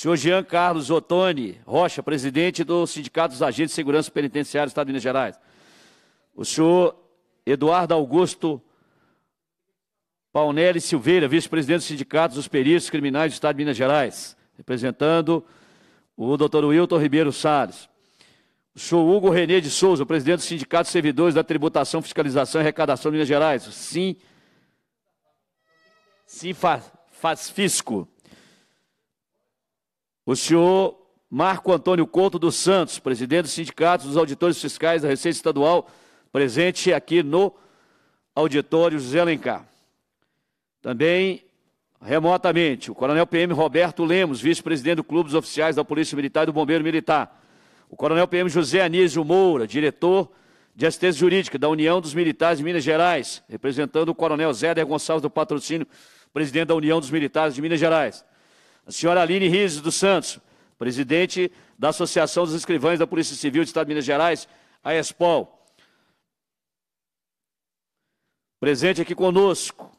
Senhor Jean Carlos Otoni Rocha, presidente do Sindicato dos Agentes de Segurança Penitenciária do Estado de Minas Gerais. O senhor Eduardo Augusto Paunelli Silveira, vice-presidente do Sindicato dos Peritos Criminais do Estado de Minas Gerais, representando o doutor Wilton Ribeiro Salles. O senhor Hugo René de Souza, presidente do Sindicato de Servidores da Tributação, Fiscalização e Arrecadação de Minas Gerais, Sindifisco. O senhor Marco Antônio Couto dos Santos, presidente do Sindicato dos Auditores Fiscais da Receita Estadual, presente aqui no auditório José Alencar. Também, remotamente, o coronel PM Roberto Lemos, vice-presidente do Clube dos Oficiais da Polícia Militar e do Bombeiro Militar. O coronel PM José Anísio Moura, diretor de assistência jurídica da União dos Militares de Minas Gerais, representando o coronel Zéder Gonçalves do Patrocínio, presidente da União dos Militares de Minas Gerais. A senhora Aline Rizzo dos Santos, presidente da Associação dos Escrivães da Polícia Civil do Estado de Minas Gerais, AESPOL. Presente aqui conosco.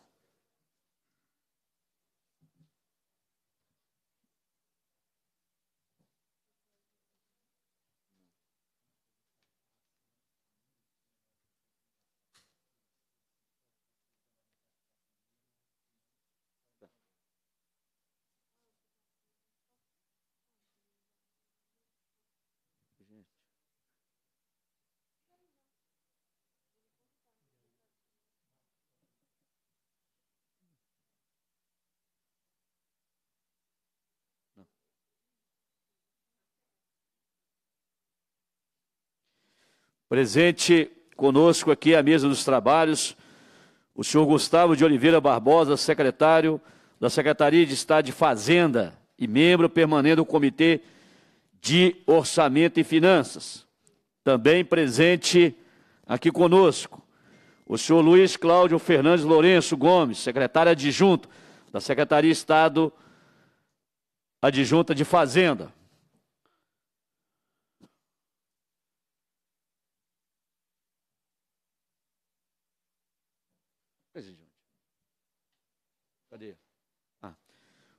Presente conosco aqui à mesa dos trabalhos, o senhor Gustavo de Oliveira Barbosa, secretário da Secretaria de Estado de Fazenda e membro permanente do Comitê de Orçamento e Finanças. Também presente aqui conosco, o senhor Luiz Cláudio Fernandes Lourenço Gomes, secretário adjunto da Secretaria de Estado Adjunta de Fazenda.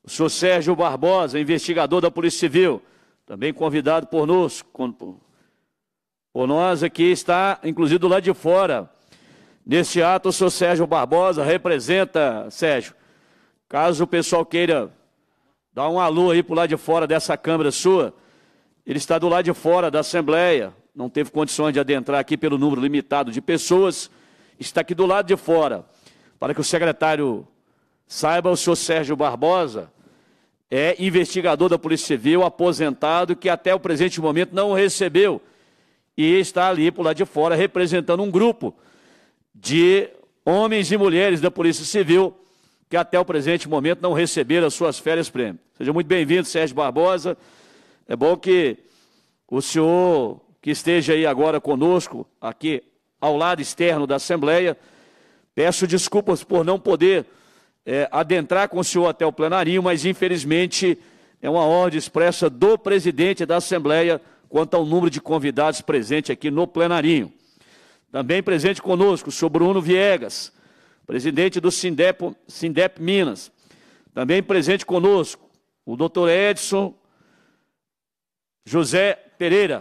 O senhor Sérgio Barbosa, investigador da Polícia Civil, também convidado por nós aqui, está, inclusive, do lado de fora. Neste ato, o senhor Sérgio Barbosa representa, Sérgio, caso o pessoal queira dar um alô aí para o lado de fora dessa câmara sua, ele está do lado de fora da Assembleia, não teve condições de adentrar aqui pelo número limitado de pessoas, está aqui do lado de fora, para que o secretário... Saiba, o senhor Sérgio Barbosa é investigador da Polícia Civil, aposentado, que até o presente momento não recebeu e está ali por lá de fora representando um grupo de homens e mulheres da Polícia Civil que até o presente momento não receberam as suas férias-prêmio. Seja muito bem-vindo, Sérgio Barbosa. É bom que o senhor que esteja aí agora conosco, aqui ao lado externo da Assembleia, peço desculpas por não poder... adentrar com o senhor até o plenário, mas infelizmente é uma ordem expressa do presidente da Assembleia quanto ao número de convidados presente aqui no plenário. Também presente conosco o senhor Bruno Viegas, presidente do Sindep Minas. Também presente conosco o doutor Edson José Pereira,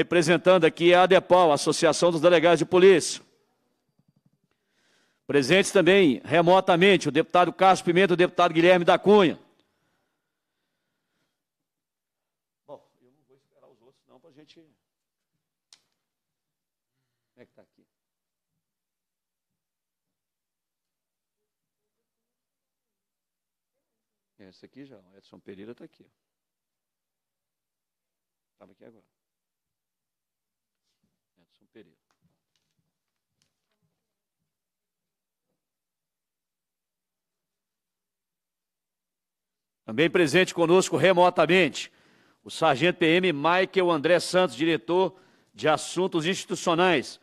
representando aqui a ADEPOL, Associação dos Delegados de Polícia. Presentes também, remotamente, o deputado Carlos Pimenta e o deputado Guilherme da Cunha. Bom, eu não vou esperar os outros, não, para a gente... Como é que está aqui? Esse aqui já, o Edson Pereira está aqui. Estava aqui agora. Edson Pereira. Também presente conosco remotamente o sargento PM Maicon André Santos, diretor de assuntos institucionais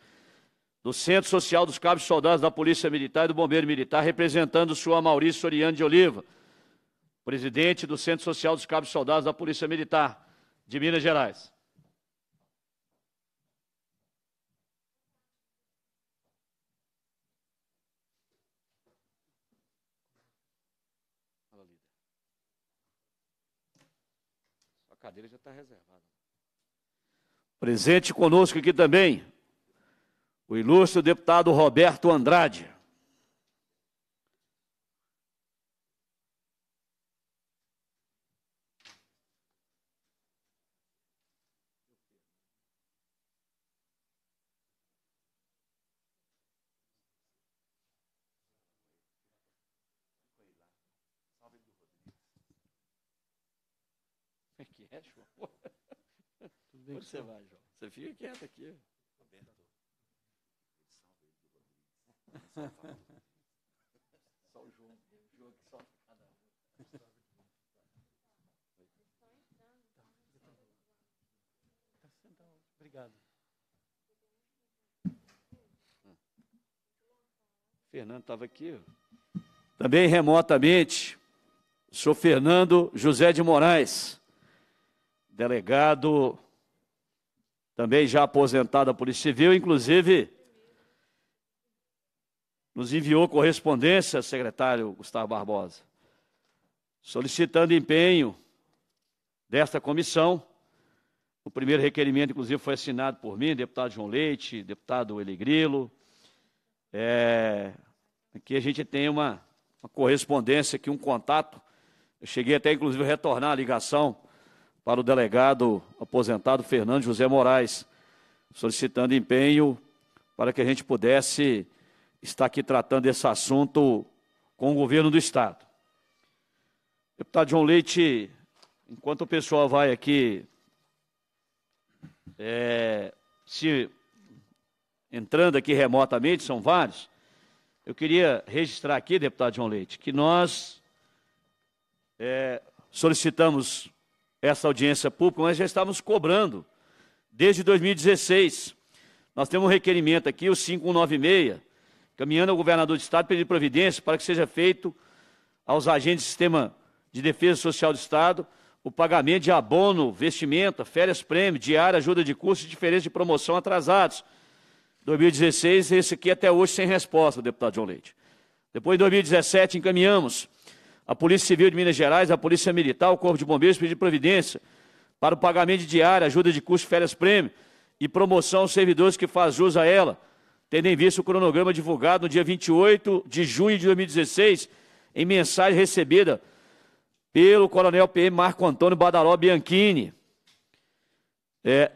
do Centro Social dos Cabos Soldados da Polícia Militar e do Bombeiro Militar, representando o senhor Maurício Soriano de Oliva, presidente do Centro Social dos Cabos Soldados da Polícia Militar de Minas Gerais. cadeira já está reservada. Presente conosco aqui também o ilustre deputado Roberto Andrade. Onde você vai, João? Você fica quieto aqui. Só o João. O João que só. Obrigado. Fernando estava aqui. Também remotamente, o senhor Fernando José de Moraes, delegado, também já aposentado da Polícia Civil, inclusive nos enviou correspondência, secretário Gustavo Barbosa, solicitando empenho desta comissão. O primeiro requerimento, inclusive, foi assinado por mim, deputado João Leite, deputado Heli Grilo. Aqui a gente tem uma correspondência aqui, um contato. Eu cheguei até, inclusive, a retornar a ligação para o delegado aposentado Fernando José Moraes, solicitando empenho para que a gente pudesse estar aqui tratando esse assunto com o governo do Estado. Deputado João Leite, enquanto o pessoal vai aqui se entrando aqui remotamente, são vários, eu queria registrar aqui, deputado João Leite, que nós solicitamos essa audiência pública, nós já estávamos cobrando desde 2016. Nós temos um requerimento aqui, o 5196, caminhando ao governador do Estado, pedindo providência para que seja feito aos agentes do Sistema de Defesa Social do Estado o pagamento de abono, vestimenta, férias-prêmio, diária, ajuda de custo e diferença de promoção atrasados. 2016, esse aqui até hoje sem resposta, deputado João Leite. Depois, em 2017, encaminhamos a Polícia Civil de Minas Gerais, a Polícia Militar, o Corpo de Bombeiros pedindo providência para o pagamento de diária, ajuda de custo, férias-prêmio e promoção aos servidores que faz jus a ela, tendo em vista o cronograma divulgado no dia 28 de junho de 2016, em mensagem recebida pelo coronel PM Marco Antônio Badaró Bianchini.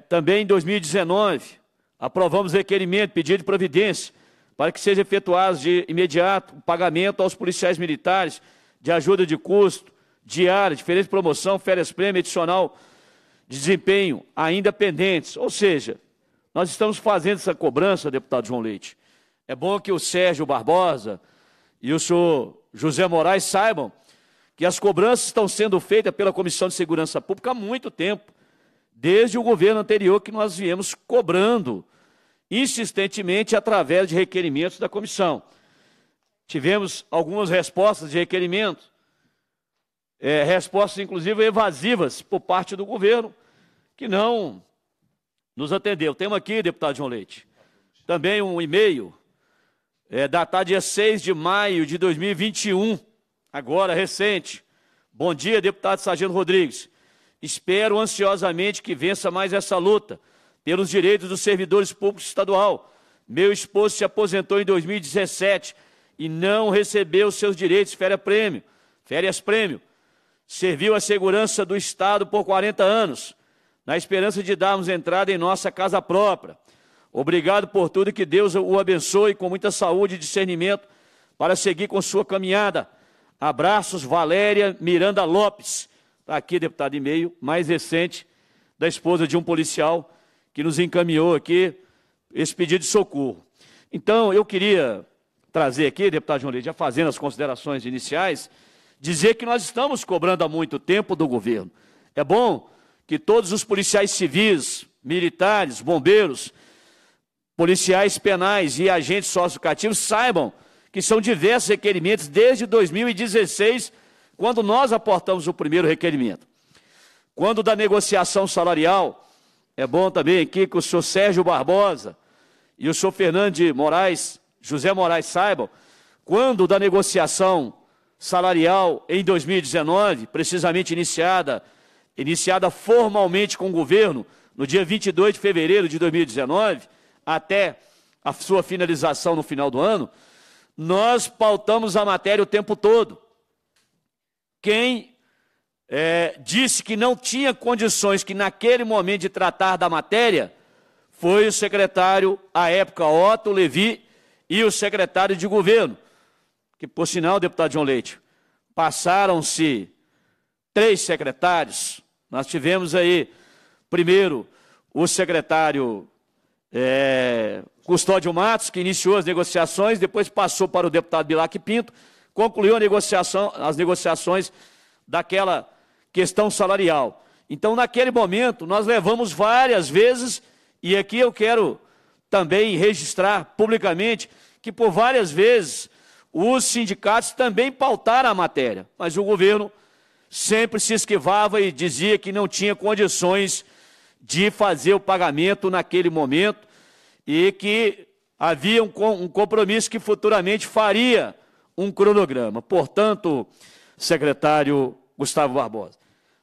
Também em 2019, aprovamos requerimento, pedido de providência para que seja efetuado de imediato o pagamento aos policiais militares de ajuda de custo, diária, diferença de promoção, férias-prêmio, adicional de desempenho, ainda pendentes. Ou seja, nós estamos fazendo essa cobrança, deputado João Leite. É bom que o Sérgio Barbosa e o senhor José Moraes saibam que as cobranças estão sendo feitas pela Comissão de Segurança Pública há muito tempo, desde o governo anterior que nós viemos cobrando insistentemente através de requerimentos da comissão. Tivemos algumas respostas de requerimento, respostas, inclusive, evasivas por parte do governo, que não nos atendeu. Temos aqui, deputado João Leite, também um e-mail, datado dia 6 de maio de 2021, agora recente. Bom dia, deputado Sargento Rodrigues. Espero ansiosamente que vença mais essa luta pelos direitos dos servidores públicos estadual. Meu esposo se aposentou em 2017, e não recebeu seus direitos de férias-prêmio. Serviu à segurança do Estado por 40 anos, na esperança de darmos entrada em nossa casa própria. Obrigado por tudo e que Deus o abençoe com muita saúde e discernimento para seguir com sua caminhada. Abraços, Valéria Miranda Lopes. Está aqui, deputado, e-mail mais recente da esposa de um policial que nos encaminhou aqui esse pedido de socorro. Então, eu queria trazer aqui, deputado João Leite, já fazendo as considerações iniciais, dizer que nós estamos cobrando há muito tempo do governo. É bom que todos os policiais civis, militares, bombeiros, policiais penais e agentes socioeducativos saibam que são diversos requerimentos desde 2016, quando nós aportamos o primeiro requerimento. Quando da negociação salarial, é bom também aqui que o senhor Sérgio Barbosa e o senhor Fernando de Moraes, José Moraes, saibam, quando da negociação salarial em 2019, precisamente iniciada iniciada formalmente com o governo no dia 22 de fevereiro de 2019, até a sua finalização no final do ano, nós pautamos a matéria o tempo todo. Quem disse que não tinha condições, que naquele momento, de tratar da matéria, foi o secretário, à época, Otto Levy, e o secretário de governo, que, por sinal, deputado João Leite, passaram-se 3 secretários. Nós tivemos aí, primeiro, o secretário Custódio Matos, que iniciou as negociações, depois passou para o deputado Bilac Pinto, concluiu a negociação, as negociações daquela questão salarial. Então, naquele momento, nós levamos várias vezes, e aqui eu quero também registrar publicamente que, por várias vezes, os sindicatos também pautaram a matéria, mas o governo sempre se esquivava e dizia que não tinha condições de fazer o pagamento naquele momento e que havia um compromisso que futuramente faria um cronograma. Portanto, secretário Gustavo Barbosa,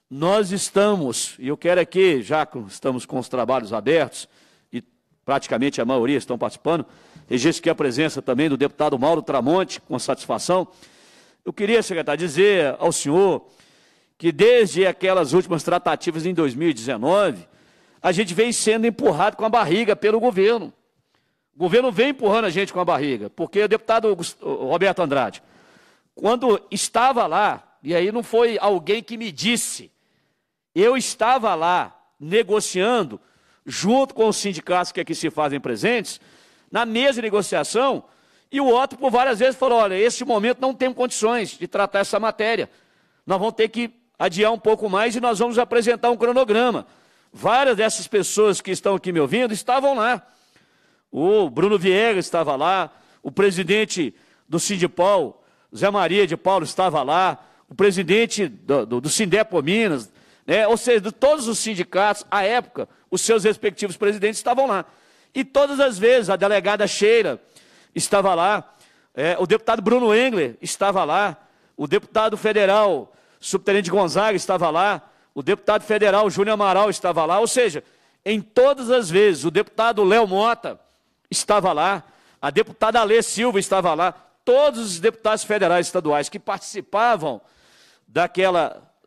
nós estamos, e eu quero aqui, já que estamos com os trabalhos abertos, e praticamente a maioria estão participando, registro aqui a presença também do deputado Mauro Tramonte, com satisfação. Eu queria, secretário, dizer ao senhor que desde aquelas últimas tratativas em 2019, a gente vem sendo empurrado com a barriga pelo governo. O governo vem empurrando a gente com a barriga, porque o deputado Roberto Andrade, quando estava lá, e aí não foi alguém que me disse, eu estava lá negociando, junto com os sindicatos que aqui se fazem presentes, na mesa de negociação, e o Otto por várias vezes falou, olha, esse momento não tem condições de tratar essa matéria, nós vamos ter que adiar um pouco mais e nós vamos apresentar um cronograma. Várias dessas pessoas que estão aqui me ouvindo estavam lá. O Bruno Viegas estava lá, o presidente do Sindipol, Zé Maria de Paulo, estava lá, o presidente do Sindipol Minas, né? Ou seja, de todos os sindicatos, à época, os seus respectivos presidentes estavam lá. E todas as vezes, a delegada Sheila estava lá, o deputado Bruno Engler estava lá, o deputado federal, subtenente Gonzaga, estava lá, o deputado federal Júnior Amaral estava lá, ou seja, em todas as vezes, o deputado Léo Mota estava lá, a deputada Alê Silva estava lá, todos os deputados federais e estaduais que participavam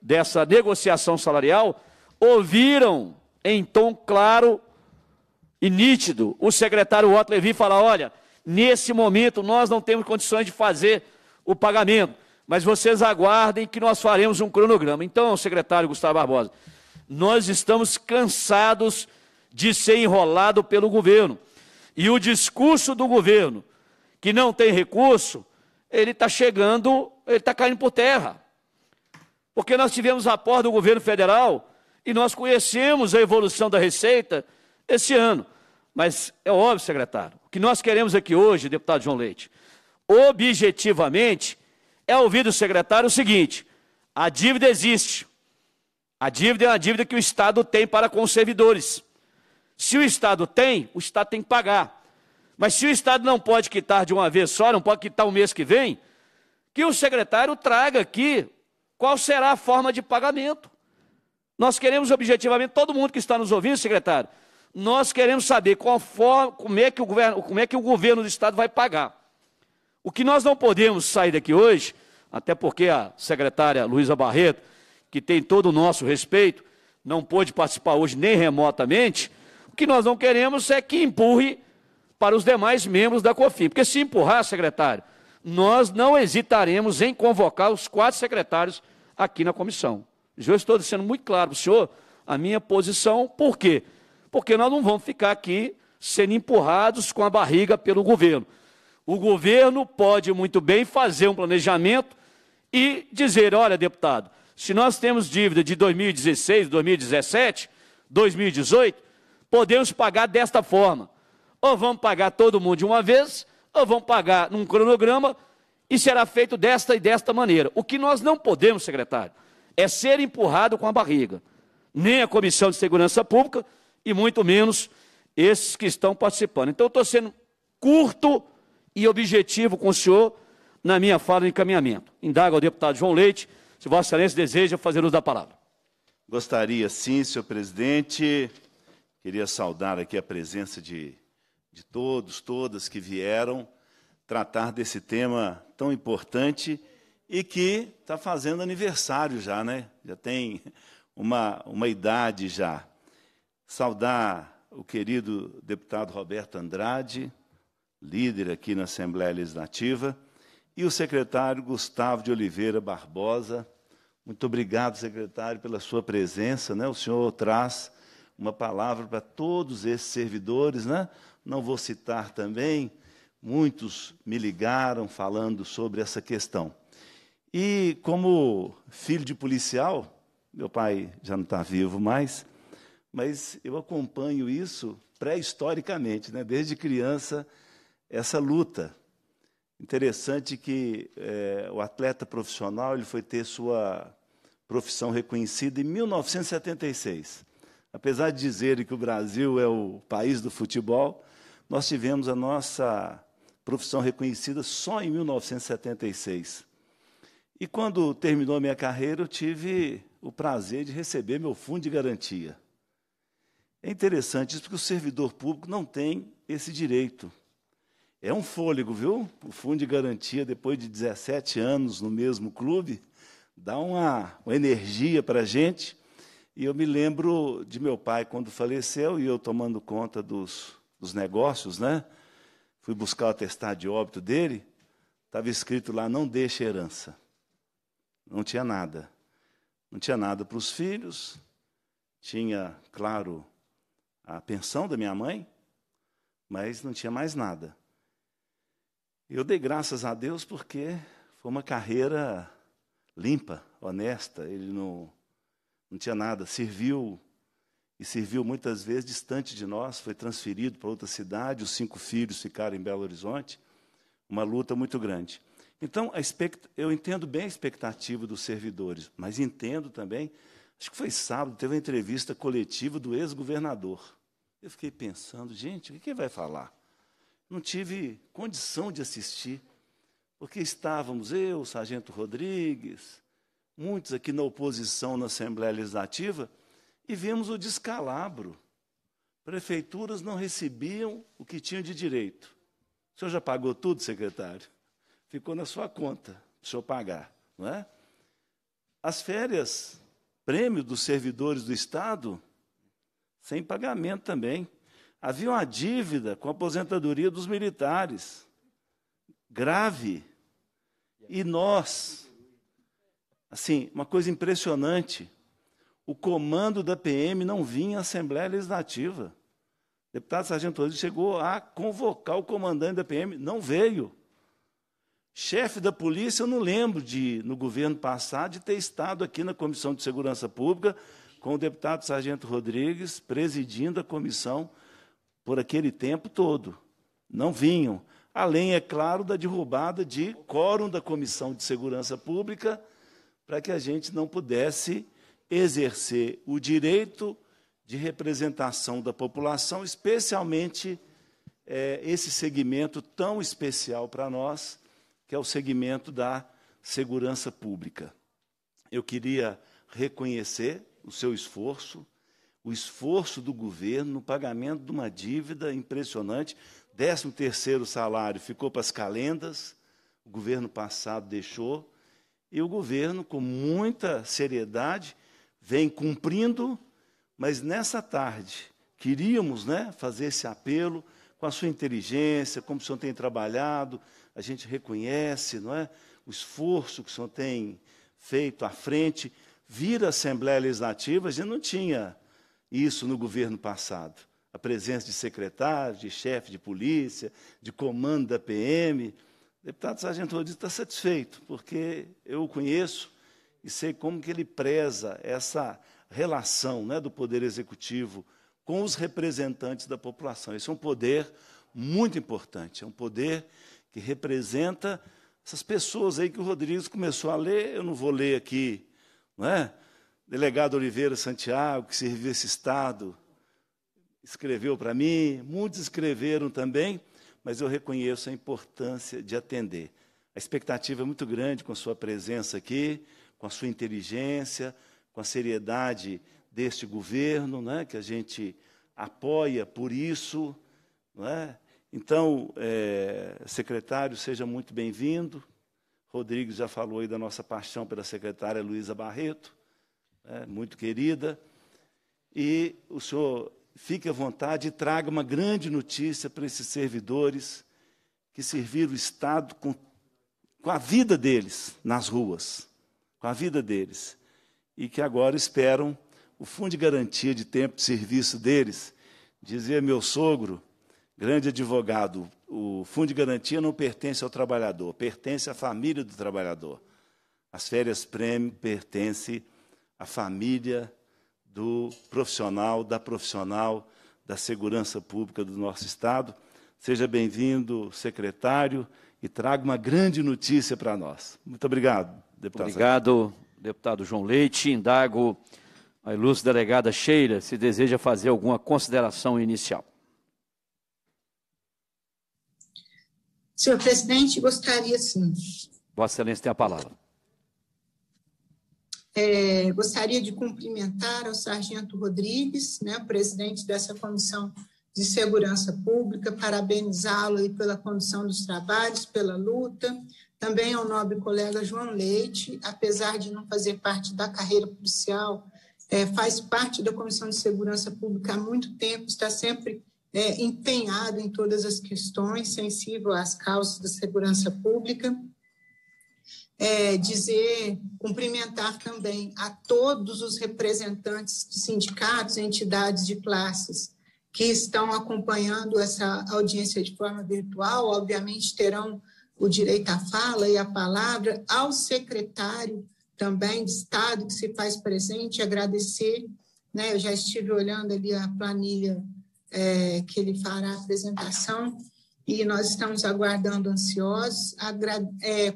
dessa negociação salarial ouviram em tom claro e nítido o secretário Otto Levy falar, olha, nesse momento nós não temos condições de fazer o pagamento, mas vocês aguardem que nós faremos um cronograma. Então, secretário Gustavo Barbosa, nós estamos cansados de ser enrolado pelo governo. E o discurso do governo, que não tem recurso, ele está chegando, ele está caindo por terra. Porque nós tivemos rapport do governo federal e nós conhecemos a evolução da receita esse ano. Mas é óbvio, secretário, o que nós queremos aqui hoje, deputado João Leite, objetivamente, é ouvido o secretário o seguinte, a dívida existe, a dívida é uma dívida que o Estado tem para com os servidores. Se o Estado tem que pagar. Mas se o Estado não pode quitar de uma vez só, não pode quitar o mês que vem, que o secretário traga aqui qual será a forma de pagamento. Nós queremos objetivamente, todo mundo que está nos ouvindo, secretário, nós queremos saber como é que o governo do Estado vai pagar. O que nós não podemos sair daqui hoje, até porque a secretária Luísa Barreto, que tem todo o nosso respeito, não pôde participar hoje nem remotamente, o que nós não queremos é que empurre para os demais membros da COFIN. Porque se empurrar, secretário, nós não hesitaremos em convocar os 4 secretários aqui na comissão. Eu estou dizendo muito claro para o senhor a minha posição. Por quê? Porque nós não vamos ficar aqui sendo empurrados com a barriga pelo governo. O governo pode muito bem fazer um planejamento e dizer, olha, deputado, se nós temos dívida de 2016, 2017, 2018, podemos pagar desta forma. Ou vamos pagar todo mundo de uma vez, ou vamos pagar num cronograma e será feito desta e desta maneira. O que nós não podemos, secretário, é ser empurrado com a barriga. Nem a Comissão de Segurança Pública e muito menos esses que estão participando. Então, eu estou sendo curto e objetivo com o senhor na minha fala de encaminhamento. Indago ao deputado João Leite, se Vossa Excelência deseja fazer uso da palavra. Gostaria, sim, senhor presidente, queria saudar aqui a presença de todos, todas que vieram tratar desse tema tão importante e que está fazendo aniversário já, né? Já tem uma idade já. Saudar o querido deputado Roberto Andrade, líder aqui na Assembleia Legislativa, e o secretário Gustavo de Oliveira Barbosa. Muito obrigado, secretário, pela sua presença, né? O senhor traz uma palavra para todos esses servidores, né? Não vou citar também, muitos me ligaram falando sobre essa questão. E como filho de policial, meu pai já não está vivo mais, mas eu acompanho isso pré-historicamente, né? Desde criança, essa luta. Interessante que o atleta profissional ele foi ter sua profissão reconhecida em 1976. Apesar de dizerem que o Brasil é o país do futebol, nós tivemos a nossa profissão reconhecida só em 1976. E quando terminou a minha carreira, eu tive o prazer de receber meu fundo de garantia. É interessante isso, porque o servidor público não tem esse direito. É um fôlego, viu? O fundo de garantia, depois de 17 anos no mesmo clube, dá uma energia para a gente. E eu me lembro de meu pai, quando faleceu, e eu tomando conta dos negócios, né? Fui buscar o atestado de óbito dele, estava escrito lá, não deixe herança. Não tinha nada. Não tinha nada para os filhos, tinha, claro, a pensão da minha mãe, mas não tinha mais nada. Eu dei graças a Deus porque foi uma carreira limpa, honesta, ele não tinha nada, serviu, e serviu muitas vezes distante de nós, foi transferido para outra cidade, os 5 filhos ficaram em Belo Horizonte, uma luta muito grande. Então, eu entendo bem a expectativa dos servidores, mas entendo também, acho que foi sábado, teve uma entrevista coletiva do ex-governador. Eu fiquei pensando, gente, o que ele vai falar? Não tive condição de assistir, porque estávamos eu, o Sargento Rodrigues, muitos aqui na oposição na Assembleia Legislativa, e vimos o descalabro. Prefeituras não recebiam o que tinham de direito. O senhor já pagou tudo, secretário? Ficou na sua conta, para o senhor pagar, não é? As férias, prêmio dos servidores do Estado, sem pagamento também. Havia uma dívida com a aposentadoria dos militares, grave. E nós, assim, uma coisa impressionante, o comando da PM não vinha à Assembleia Legislativa. O deputado Sargento Rodrigues chegou a convocar o comandante da PM, não veio. Chefe da polícia, eu não lembro, no governo passado, de ter estado aqui na Comissão de Segurança Pública com o deputado Sargento Rodrigues presidindo a comissão por aquele tempo todo. Não vinham. Além, é claro, da derrubada de quórum da Comissão de Segurança Pública, para que a gente não pudesse exercer o direito de representação da população, especialmente esse segmento tão especial para nós, que é o segmento da segurança pública. Eu queria reconhecer o seu esforço, o esforço do governo no pagamento de uma dívida impressionante. 13º salário ficou para as calendas, o governo passado deixou, e o governo, com muita seriedade, vem cumprindo, mas nessa tarde queríamos, né, fazer esse apelo com a sua inteligência, como o senhor tem trabalhado, a gente reconhece, não é, o esforço que o senhor tem feito à frente, vir à Assembleia Legislativa, a gente não tinha isso no governo passado. A presença de secretário, de chefe de polícia, de comando da PM. O deputado Sargento Rodrigues está satisfeito, porque eu o conheço e sei como que ele preza essa relação, né, do Poder Executivo com os representantes da população. Esse é um poder muito importante, é um poder que representa essas pessoas aí que o Rodrigues começou a ler, eu não vou ler aqui, não é? Delegado Oliveira Santiago, que serviu esse Estado, escreveu para mim, muitos escreveram também, mas eu reconheço a importância de atender. A expectativa é muito grande com a sua presença aqui, com a sua inteligência, com com a seriedade deste governo, né, que a gente apoia por isso. Né? Então, secretário, seja muito bem-vindo. Rodrigues já falou aí da nossa paixão pela secretária Luísa Barreto, né, muito querida. E o senhor fique à vontade e traga uma grande notícia para esses servidores que serviram o Estado com a vida deles nas ruas, com a vida deles, e que agora esperam o Fundo de Garantia de Tempo de Serviço deles. Dizia meu sogro, grande advogado, o Fundo de Garantia não pertence ao trabalhador, pertence à família do trabalhador. As férias-prêmio pertencem à família do profissional, da profissional da segurança pública do nosso Estado. Seja bem-vindo, secretário, e traga uma grande notícia para nós. Muito obrigado, deputado. Obrigado, deputado João Leite. Indago a ilustre delegada Sheila se deseja fazer alguma consideração inicial. Senhor presidente, gostaria sim. Vossa Excelência tem a palavra. Gostaria de cumprimentar ao sargento Rodrigues, né, presidente dessa Comissão de Segurança Pública, parabenizá-lo pela condução dos trabalhos, pela luta. Também ao nobre colega João Leite, apesar de não fazer parte da carreira policial, faz parte da Comissão de Segurança Pública há muito tempo, está sempre empenhado em todas as questões, sensível às causas da segurança pública. Cumprimentar também a todos os representantes de sindicatos, entidades de classes que estão acompanhando essa audiência de forma virtual, obviamente terão o direito à fala e à palavra, ao secretário também de Estado que se faz presente, agradecer, né, eu já estive olhando ali a planilha que ele fará a apresentação, e nós estamos aguardando ansiosos,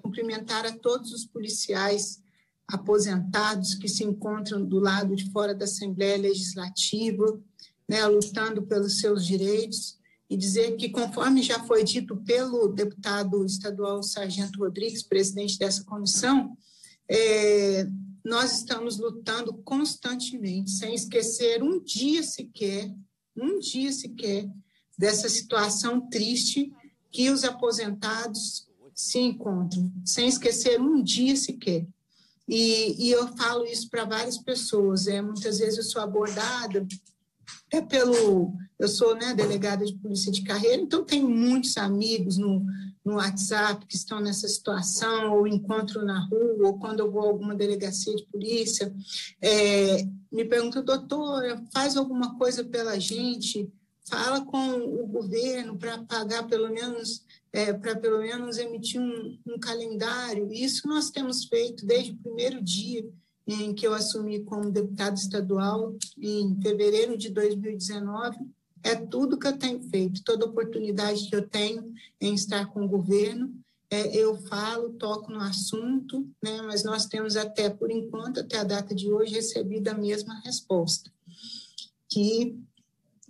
cumprimentar a todos os policiais aposentados que se encontram do lado de fora da Assembleia Legislativa, né, lutando pelos seus direitos, e dizer que, conforme já foi dito pelo deputado estadual Sargento Rodrigues, presidente dessa comissão, nós estamos lutando constantemente, sem esquecer um dia sequer, dessa situação triste que os aposentados se encontram, sem esquecer um dia sequer. E eu falo isso para várias pessoas, muitas vezes eu sou abordada... Eu sou, né, delegada de polícia de carreira, então tenho muitos amigos no WhatsApp que estão nessa situação, ou encontro na rua, ou quando eu vou a alguma delegacia de polícia, me perguntam, doutora, faz alguma coisa pela gente? Fala com o governo para pagar para pelo menos emitir um calendário. Isso nós temos feito desde o primeiro dia em que eu assumi como deputado estadual em fevereiro de 2019, é tudo que eu tenho feito, toda oportunidade que eu tenho em estar com o governo, eu falo, toco no assunto, né, mas nós temos por enquanto, até a data de hoje, recebido a mesma resposta, que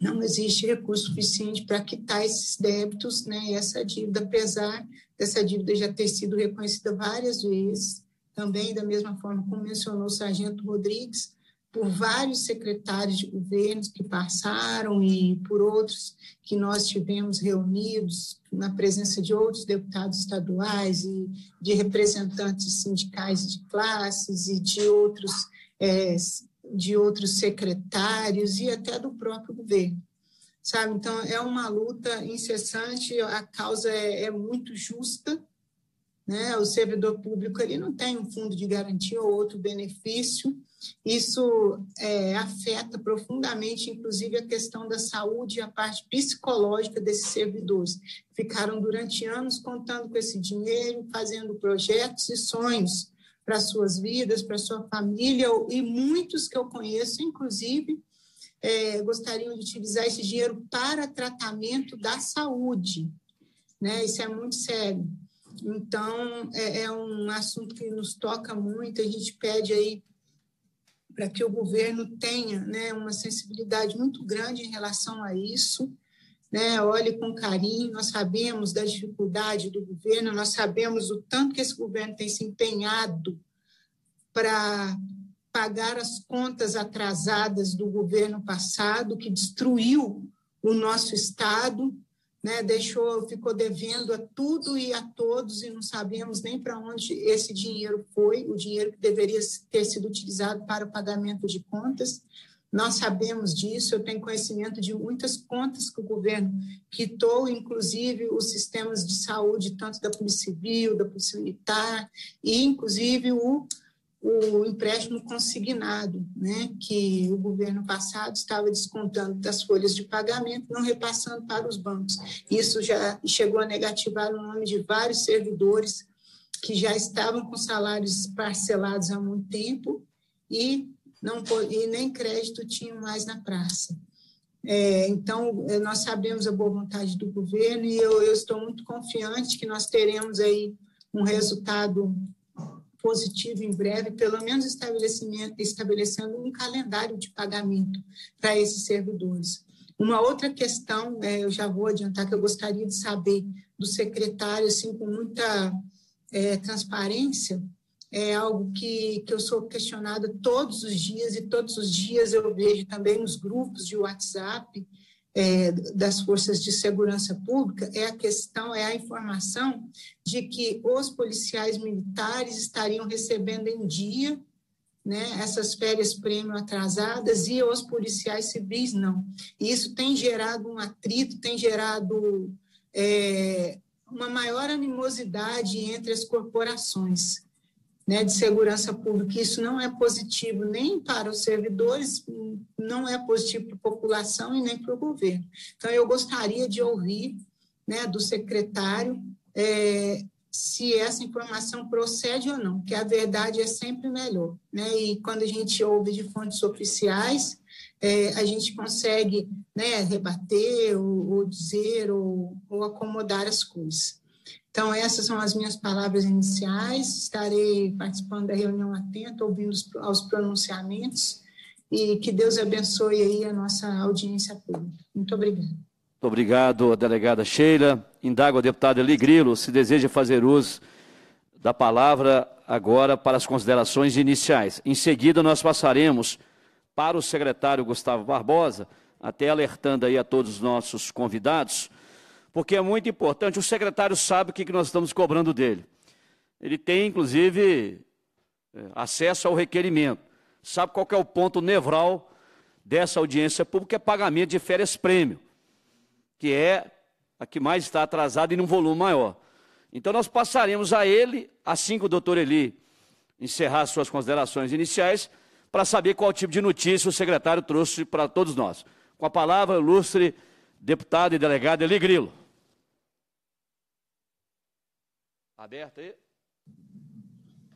não existe recurso suficiente para quitar esses débitos, né, e essa dívida, apesar dessa dívida já ter sido reconhecida várias vezes, também, da mesma forma como mencionou o sargento Rodrigues, por vários secretários de governos que passaram e por outros que nós tivemos reunidos na presença de outros deputados estaduais e de representantes sindicais de classes e de outros secretários e até do próprio governo. Sabe? Então, é uma luta incessante, a causa é muito justa, né? O servidor público ele não tem um fundo de garantia ou outro benefício, isso afeta profundamente, inclusive, a questão da saúde e a parte psicológica desses servidores. Ficaram durante anos contando com esse dinheiro, fazendo projetos e sonhos para suas vidas, para sua família, e muitos que eu conheço, inclusive, gostariam de utilizar esse dinheiro para tratamento da saúde. Né? Isso é muito sério. Então, é um assunto que nos toca muito, a gente pede aí para que o governo tenha, né, uma sensibilidade muito grande em relação a isso, né, olhe com carinho, nós sabemos da dificuldade do governo, nós sabemos o tanto que esse governo tem se empenhado para pagar as contas atrasadas do governo passado, que destruiu o nosso Estado, né, ficou devendo a tudo e a todos, e não sabemos nem para onde esse dinheiro foi, o dinheiro que deveria ter sido utilizado para o pagamento de contas. Nós sabemos disso, eu tenho conhecimento de muitas contas que o governo quitou, inclusive os sistemas de saúde, tanto da Polícia Civil, da Polícia Militar, e inclusive o empréstimo consignado, né, que o governo passado estava descontando das folhas de pagamento, não repassando para os bancos. Isso já chegou a negativar o nome de vários servidores que já estavam com salários parcelados há muito tempo e nem crédito tinham mais na praça. Então, nós sabemos a boa vontade do governo e eu estou muito confiante que nós teremos aí um resultado positivo em breve, pelo menos estabelecendo um calendário de pagamento para esses servidores. Uma outra questão, eu já vou adiantar, que eu gostaria de saber do secretário, assim, com muita transparência, é algo que eu sou questionada todos os dias, e todos os dias eu vejo também nos grupos de WhatsApp das forças de segurança pública, é a informação de que os policiais militares estariam recebendo em dia, né, essas férias prêmio atrasadas, e os policiais civis não. E isso tem gerado um atrito, tem gerado uma maior animosidade entre as corporações, né, de segurança pública. Isso não é positivo nem para os servidores, não é positivo para a população e nem para o governo. Então, eu gostaria de ouvir, né, do secretário se essa informação procede ou não, que a verdade é sempre melhor, né? E quando a gente ouve de fontes oficiais, a gente consegue, né, rebater ou dizer ou acomodar as coisas. Então, essas são as minhas palavras iniciais. Estarei participando da reunião atenta, ouvindo aos pronunciamentos, e que Deus abençoe aí a nossa audiência pública. Muito obrigada. Muito obrigado, delegada Sheila. Indago a deputada Heli Grilo se deseja fazer uso da palavra agora para as considerações iniciais. Em seguida, nós passaremos para o secretário Gustavo Barbosa, até alertando aí a todos os nossos convidados, porque é muito importante. O secretário sabe o que nós estamos cobrando dele. Ele tem, inclusive, acesso ao requerimento. Sabe qual que é o ponto nevral dessa audiência pública? É pagamento de férias-prêmio, que é a que mais está atrasada e num volume maior. Então, nós passaremos a ele, assim que o doutor Heli encerrar suas considerações iniciais, para saber qual tipo de notícia o secretário trouxe para todos nós. Com a palavra, ilustre deputado e delegado Heli Grilo. Aberto aí.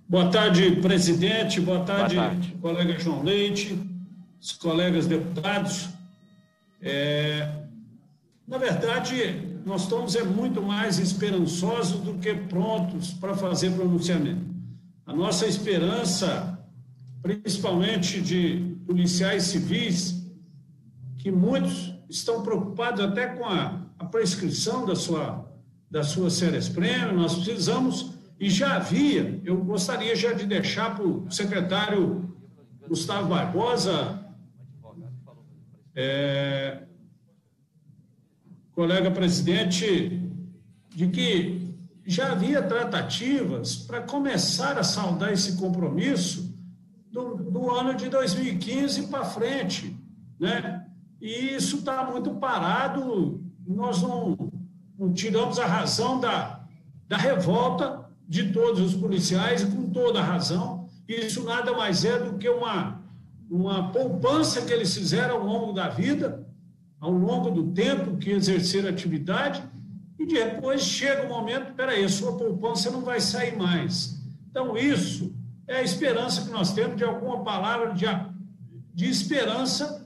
Boa tarde, presidente. Boa tarde, colega João Leite, os colegas deputados. Na verdade, nós estamos muito mais esperançosos do que prontos para fazer pronunciamento. A nossa esperança, principalmente de policiais civis, que muitos estão preocupados até com a prescrição da sua férias-prêmio. Nós precisamos, e já havia, eu gostaria já de deixar para o secretário Gustavo Barbosa, colega presidente, de que já havia tratativas para começar a saldar esse compromisso do ano de 2015 para frente, né? E isso está muito parado. Nós não tiramos a razão da revolta de todos os policiais, com toda a razão. Isso nada mais é do que uma poupança que eles fizeram ao longo da vida, ao longo do tempo que exerceram atividade, e depois chega o momento, peraí, sua poupança não vai sair mais. Então, isso é a esperança que nós temos, de alguma palavra de esperança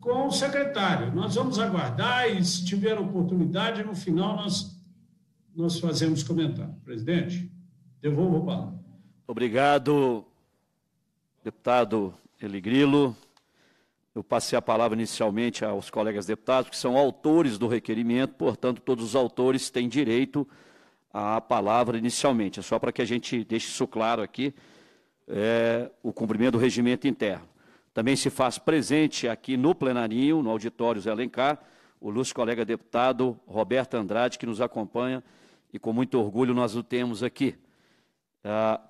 com o secretário. Nós vamos aguardar, e se tiver oportunidade, no final nós fazemos comentário. Presidente, devolvo a palavra. Obrigado, deputado Heli Grilo. Eu passei a palavra inicialmente aos colegas deputados, que são autores do requerimento, portanto, todos os autores têm direito à palavra inicialmente. É só para que a gente deixe isso claro aqui. o cumprimento do regimento interno. Também se faz presente aqui no plenarinho, no auditório Zé Alencar, o nosso colega deputado Roberto Andrade, que nos acompanha e com muito orgulho nós o temos aqui.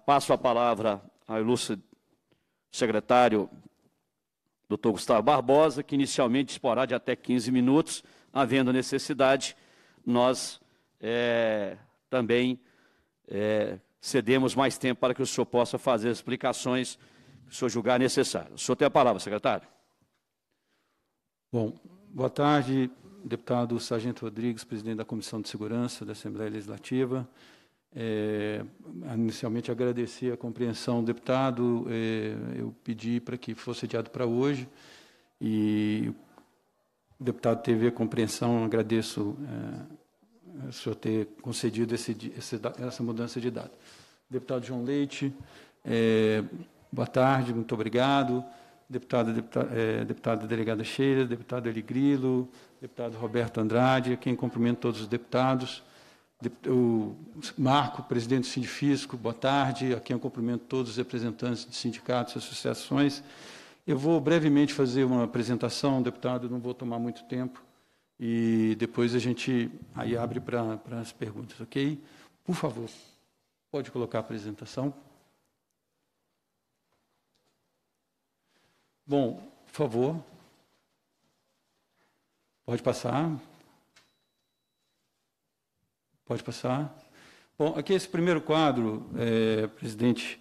Passo a palavra ao ilustre secretário Dr. Gustavo Barbosa, que inicialmente disporá de até 15 minutos, havendo necessidade, nós também cedemos mais tempo para que o senhor possa fazer as explicações que o senhor julgar necessário. O senhor tem a palavra, secretário. Bom, boa tarde, deputado Sargento Rodrigues, presidente da Comissão de Segurança da Assembleia Legislativa. Inicialmente agradecer a compreensão do deputado. Eu pedi para que fosse adiado para hoje e o deputado teve a compreensão. Agradeço o senhor ter concedido essa mudança de data. Deputado João Leite, boa tarde, muito obrigado. Deputada delegada Sheila, deputado Heli Grilo, deputado Roberto Andrade, a quem cumprimento todos os deputados. O Marco, presidente do Sindifisco, boa tarde. Aqui eu cumprimento todos os representantes de sindicatos e associações. Eu vou brevemente fazer uma apresentação, deputado, não vou tomar muito tempo, e depois a gente aí abre para as perguntas, ok? Por favor, pode colocar a apresentação. Bom, por favor, pode passar. Pode passar. Bom, aqui esse primeiro quadro, presidente,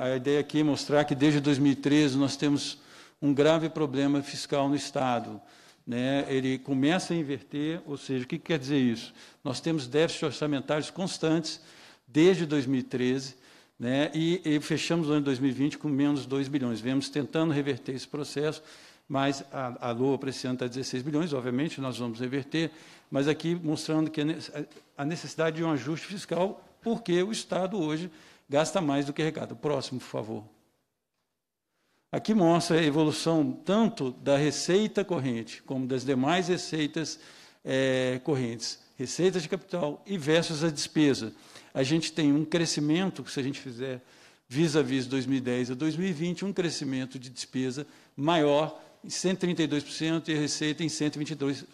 a ideia aqui é mostrar que desde 2013 nós temos um grave problema fiscal no Estado, né? Ele começa a inverter, ou seja, o que quer dizer isso? Nós temos déficits orçamentários constantes desde 2013, né? E fechamos o ano de 2020 com menos 2 bilhões. Viemos tentando reverter esse processo, mas a LOA para esse ano está 16 bilhões, obviamente nós vamos reverter, mas aqui mostrando que a necessidade de um ajuste fiscal, porque o Estado hoje gasta mais do que arrecada. Próximo, por favor. Aqui mostra a evolução tanto da receita corrente, como das demais receitas correntes, receitas de capital e versus a despesa. A gente tem um crescimento, se a gente fizer vis-à-vis 2010 a 2020, um crescimento de despesa maior em 132% e a receita em 123%,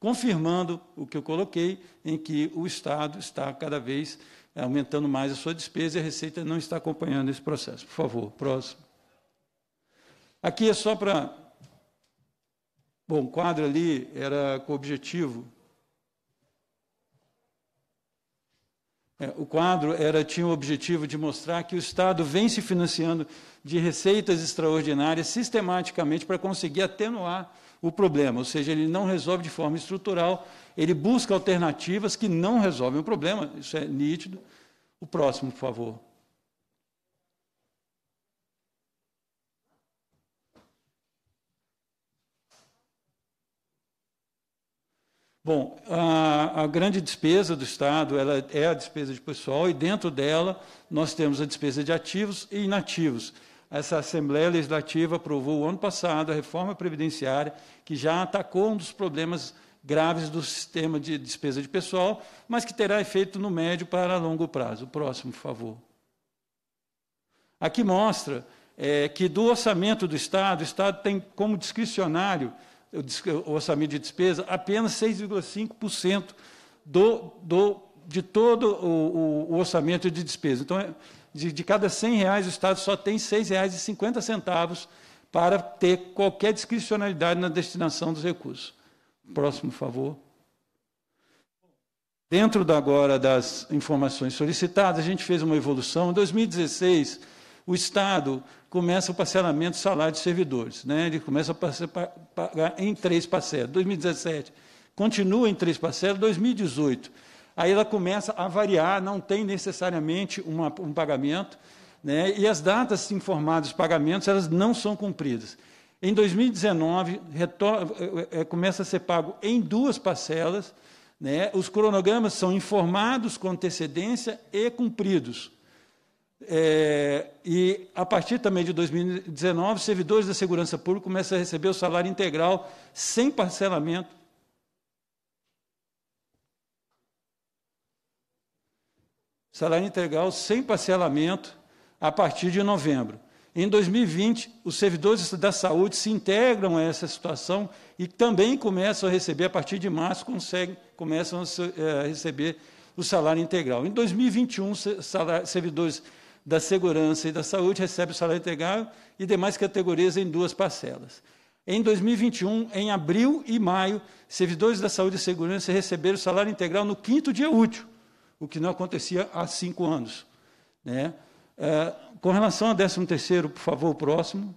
confirmando o que eu coloquei, em que o Estado está cada vez aumentando mais a sua despesa e a receita não está acompanhando esse processo. Por favor, próximo. Aqui é só para... Bom, o quadro ali era com o objetivo... o quadro tinha o objetivo de mostrar que o Estado vem se financiando de receitas extraordinárias sistematicamente para conseguir atenuar o problema, ou seja, ele não resolve de forma estrutural, ele busca alternativas que não resolvem o problema, isso é nítido. O próximo, por favor. Bom, a grande despesa do Estado, ela é a despesa de pessoal, e dentro dela nós temos a despesa de ativos e inativos. Essa Assembleia Legislativa aprovou o ano passado a reforma previdenciária, que já atacou um dos problemas graves do sistema de despesa de pessoal, mas que terá efeito no médio para longo prazo. Próximo, por favor. Aqui mostra que do orçamento do Estado tem como discricionário o orçamento de despesa, apenas 6,5% de todo o orçamento de despesa. Então, de cada R$ 100, o Estado só tem R$ 6,50 para ter qualquer discricionalidade na destinação dos recursos. Próximo, por favor. Dentro agora das informações solicitadas, a gente fez uma evolução. Em 2016, o Estado começa o parcelamento do salário de servidores, né? Ele começa a pagar em 3 parcelas. 2017 continua em 3 parcelas, 2018. Aí ela começa a variar, não tem necessariamente um pagamento, né? E as datas informadas dos pagamentos, elas não são cumpridas. Em 2019, começa a ser pago em 2 parcelas, né? Os cronogramas são informados com antecedência e cumpridos. E a partir também de 2019, servidores da segurança pública começam a receber o salário integral sem parcelamento. salário integral sem parcelamento a partir de novembro. Em 2020, os servidores da saúde se integram a essa situação e também começam a receber, a partir de março, começam a receber o salário integral. Em 2021, servidores da segurança e da saúde recebem o salário integral e demais categorias em duas parcelas. Em 2021, em abril e maio, servidores da saúde e segurança receberam o salário integral no quinto dia útil, o que não acontecia há 5 anos. Né? Com relação ao 13º, por favor, o próximo.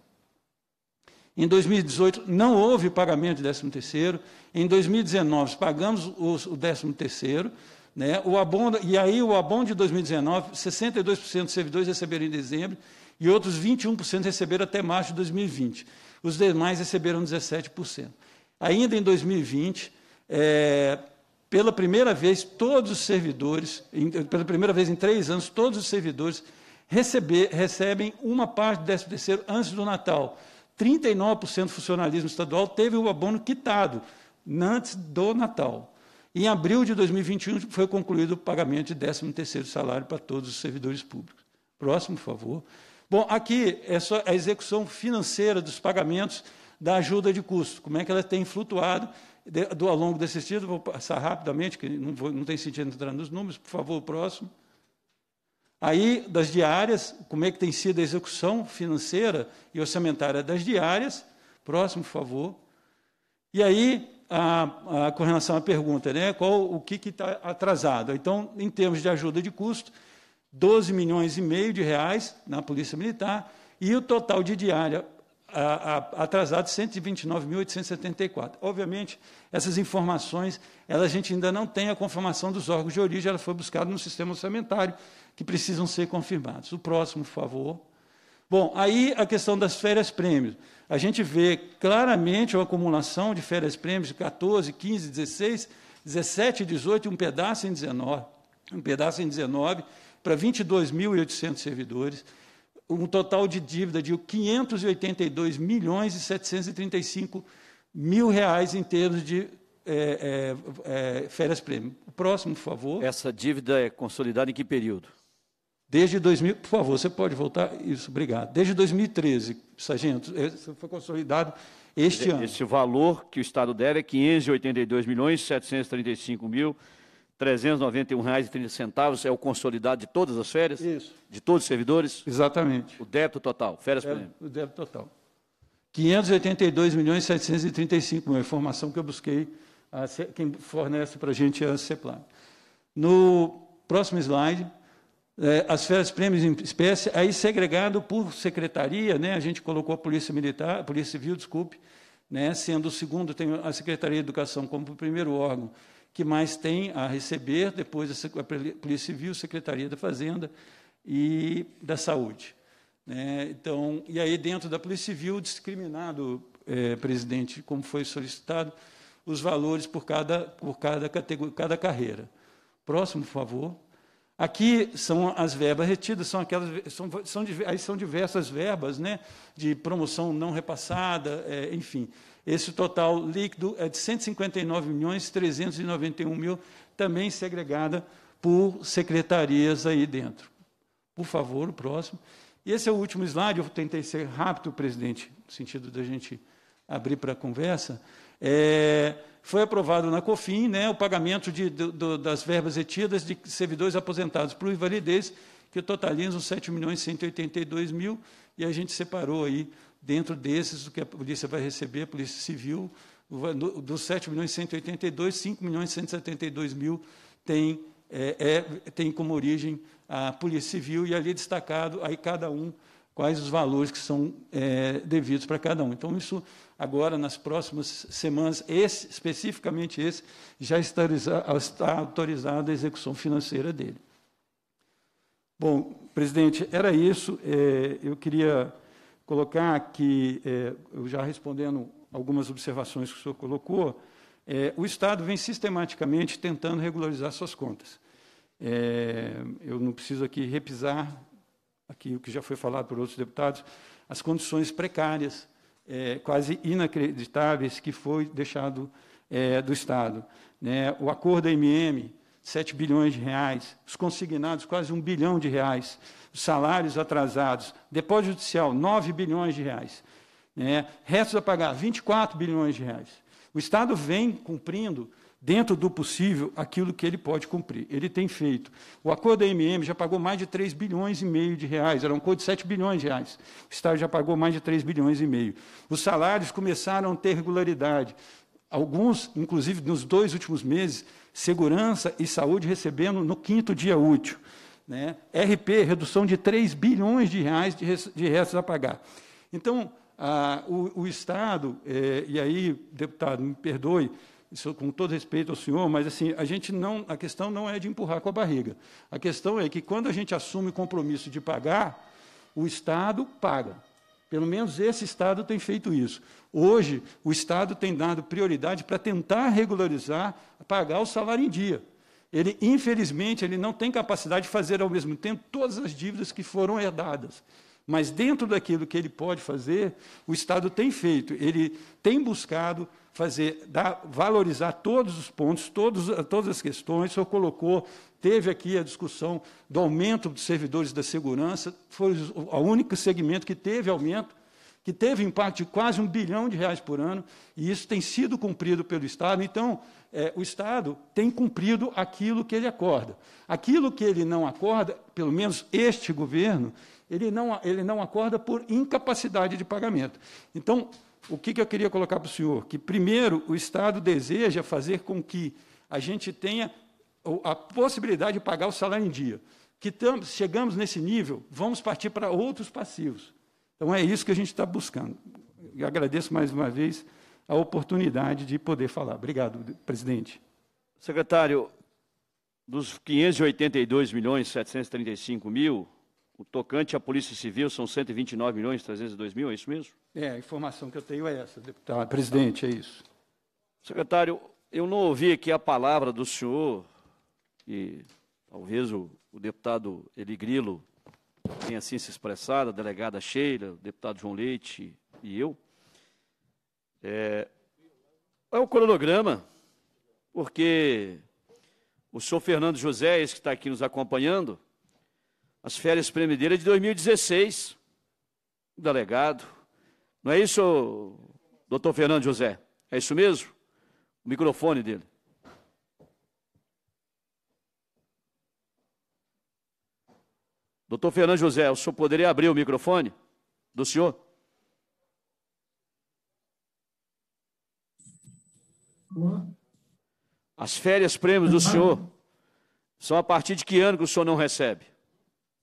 Em 2018, não houve pagamento de 13º. Em 2019, pagamos o 13º. Né? O abono, e aí o abono de 2019, 62% dos servidores receberam em dezembro e outros 21% receberam até março de 2020. Os demais receberam 17%. Ainda em 2020, pela primeira vez, todos os servidores, pela primeira vez em 3 anos, todos os servidores recebem uma parte do 13º antes do Natal. 39% do funcionalismo estadual teve o abono quitado antes do Natal. Em abril de 2021, foi concluído o pagamento de 13º salário para todos os servidores públicos. Próximo, por favor. Bom, aqui é só a execução financeira dos pagamentos da ajuda de custo, como é que ela tem flutuado ao longo desse sentido. Vou passar rapidamente, que não tem sentido entrar nos números. Por favor, o próximo. Aí, das diárias, como é que tem sido a execução financeira e orçamentária das diárias. Próximo, por favor. E aí, com relação à pergunta, né, o que está atrasado? Então, em termos de ajuda de custo, 12 milhões e meio de reais na Polícia Militar e o total de diária atrasado, 129.874. Obviamente, essas informações, a gente ainda não tem a confirmação dos órgãos de origem, ela foi buscada no sistema orçamentário, que precisam ser confirmados. O próximo, por favor. Bom, aí a questão das férias-prêmios. A gente vê claramente a acumulação de férias-prêmios de 14, 15, 16, 17, 18, um pedaço em 19, para 22.800 servidores, um total de dívida de 582 milhões e 735 mil reais em termos de férias-prêmio. O próximo, por favor. Essa dívida é consolidada em que período? Desde 2000, por favor, você pode voltar? Isso, obrigado. Desde 2013, sargento, foi consolidado este ano. Esse valor que o Estado deve é 582 milhões e 735 mil. R$ 391,30 é o consolidado de todas as férias? Isso. De todos os servidores? Exatamente. O débito total, férias-prêmio. O débito total. R$ 582.735.000, a informação que eu busquei, quem fornece para a gente é a CEPLAB. No próximo slide, as férias-prêmios em espécie, aí segregado por secretaria, né, a gente colocou a Polícia Militar, a Polícia Civil, desculpe, né, sendo o segundo, tem a Secretaria de Educação como o primeiro órgão que mais tem a receber, depois a Polícia Civil, Secretaria da Fazenda e da Saúde. Né? Então, e aí, dentro da Polícia Civil, discriminado, presidente, como foi solicitado, os valores por cada carreira. Próximo, por favor. Aqui são as verbas retidas, são diversas verbas, né, de promoção não repassada, enfim. Esse total líquido é de 159 milhões 391 mil, também segregada por secretarias aí dentro. Por favor, o próximo. E esse é o último slide, eu tentei ser rápido, presidente, no sentido da gente abrir para a conversa. Foi aprovado na COFIN, né, o pagamento das verbas retidas de servidores aposentados por invalidez, que totalizam 7 milhões e 182 mil, e a gente separou aí, dentro desses, o que a polícia vai receber, a Polícia Civil, dos 7 milhões e 182, 5 milhões e 172 mil tem como origem a Polícia Civil, e ali destacado, aí cada um, quais os valores que são devidos para cada um. Então, isso, agora, nas próximas semanas, especificamente esse, já está autorizada a execução financeira dele. Bom, presidente, era isso. Eu queria colocar que, eu já respondendo algumas observações que o senhor colocou, o Estado vem sistematicamente tentando regularizar suas contas. Eu não preciso aqui repisar aqui o que já foi falado por outros deputados, as condições precárias, quase inacreditáveis, que foi deixado do Estado. Né? O acordo MM 7 bilhões de reais, os consignados, quase 1 bilhão de reais, os salários atrasados, depósito judicial, 9 bilhões de reais, restos a pagar, 24 bilhões de reais. O Estado vem cumprindo, dentro do possível, aquilo que ele pode cumprir. Ele tem feito. O acordo da AMM já pagou mais de 3 bilhões e meio de reais, era um acordo de 7 bilhões de reais. O Estado já pagou mais de 3 bilhões e meio. Os salários começaram a ter regularidade. Alguns, inclusive, nos 2 últimos meses, segurança e saúde recebendo no 5º dia útil. RP, redução de 3 bilhões de reais de restos a pagar. Então, o Estado, e aí, deputado, me perdoe, isso com todo respeito ao senhor, mas assim, a questão não é de empurrar com a barriga. A questão é que, quando a gente assume o compromisso de pagar, o Estado paga. Pelo menos esse Estado tem feito isso. Hoje, o Estado tem dado prioridade para tentar regularizar, pagar o salário em dia. Ele, infelizmente, ele não tem capacidade de fazer, ao mesmo tempo, todas as dívidas que foram herdadas. Mas, dentro daquilo que ele pode fazer, o Estado tem feito. Ele tem buscado fazer, valorizar todos os pontos, todas as questões. O senhor colocou, teve aqui a discussão do aumento dos servidores da segurança, foi o único segmento que teve aumento, que teve impacto de quase 1 bilhão de reais por ano, e isso tem sido cumprido pelo Estado. Então, o Estado tem cumprido aquilo que ele acorda. Aquilo que ele não acorda, pelo menos este governo, ele não acorda por incapacidade de pagamento. Então, o que eu queria colocar para o senhor? Que, primeiro, o Estado deseja fazer com que a gente tenha a possibilidade de pagar o salário em dia. Que chegamos nesse nível, vamos partir para outros passivos. Então, é isso que a gente está buscando. Eu agradeço mais uma vez a oportunidade de poder falar. Obrigado, presidente. Secretário, dos 582.735.000, o tocante à Polícia Civil são 129.302.000, é isso mesmo? A informação que eu tenho é essa, deputado. Presidente, é isso. Secretário, eu não ouvi aqui a palavra do senhor, e talvez o deputado Heli Grilo tenha assim se expressado, a delegada Sheila, o deputado João Leite e eu. É o cronograma, porque o senhor Fernando José, esse que está aqui nos acompanhando, as férias premideiras de 2016, o delegado. Não é isso, doutor Fernando José? É isso mesmo? O microfone dele. Doutor Fernando José, o senhor poderia abrir o microfone do senhor? As férias prêmios do senhor são a partir de que ano que o senhor não recebe?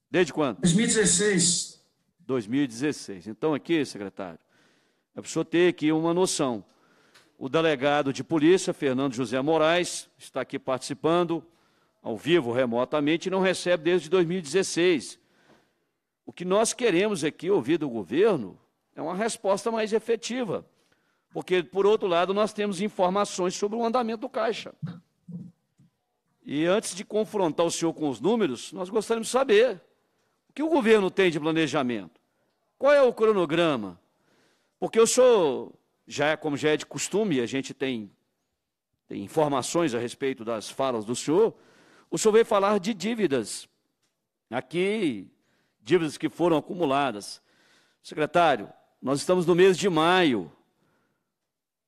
Desde quando? 2016. 2016. Então, aqui, secretário, é para o senhor ter aqui uma noção. O delegado de polícia, Fernando José Moraes, está aqui participando, ao vivo, remotamente, e não recebe desde 2016. O que nós queremos aqui ouvir do governo é uma resposta mais efetiva, porque, por outro lado, nós temos informações sobre o andamento do caixa. E antes de confrontar o senhor com os números, nós gostaríamos de saber o que o governo tem de planejamento. Qual é o cronograma? Porque o senhor, como já é de costume, a gente tem informações a respeito das falas do senhor, o senhor veio falar de dívidas. Aqui, dívidas que foram acumuladas. Secretário, nós estamos no mês de maio.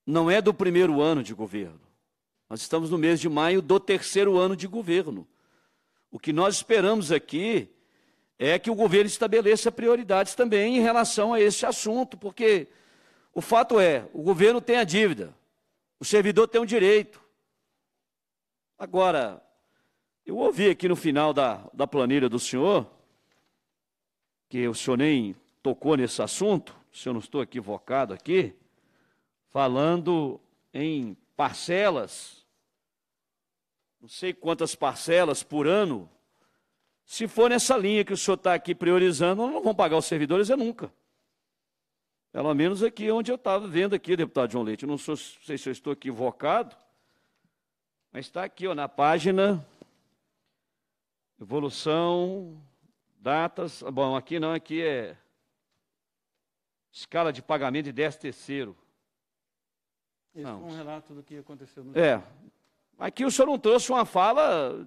Não é do primeiro ano de governo. Nós estamos no mês de maio do 3º ano de governo. O que nós esperamos aqui é que o governo estabeleça prioridades também em relação a esse assunto, porque o fato é, o governo tem a dívida, o servidor tem um direito. Agora, eu ouvi aqui no final da planilha do senhor, que o senhor nem tocou nesse assunto, se eu não estou equivocado aqui, falando em parcelas, não sei quantas parcelas por ano, se for nessa linha que o senhor está aqui priorizando, não vão pagar os servidores nunca. Pelo menos aqui onde eu estava vendo aqui, deputado João Leite, eu não sei se eu estou equivocado, mas está aqui na página, evolução, datas, bom, aqui não, aqui é escala de pagamento de 13º. Esse é um relato do que aconteceu no... Aqui o senhor não trouxe uma fala,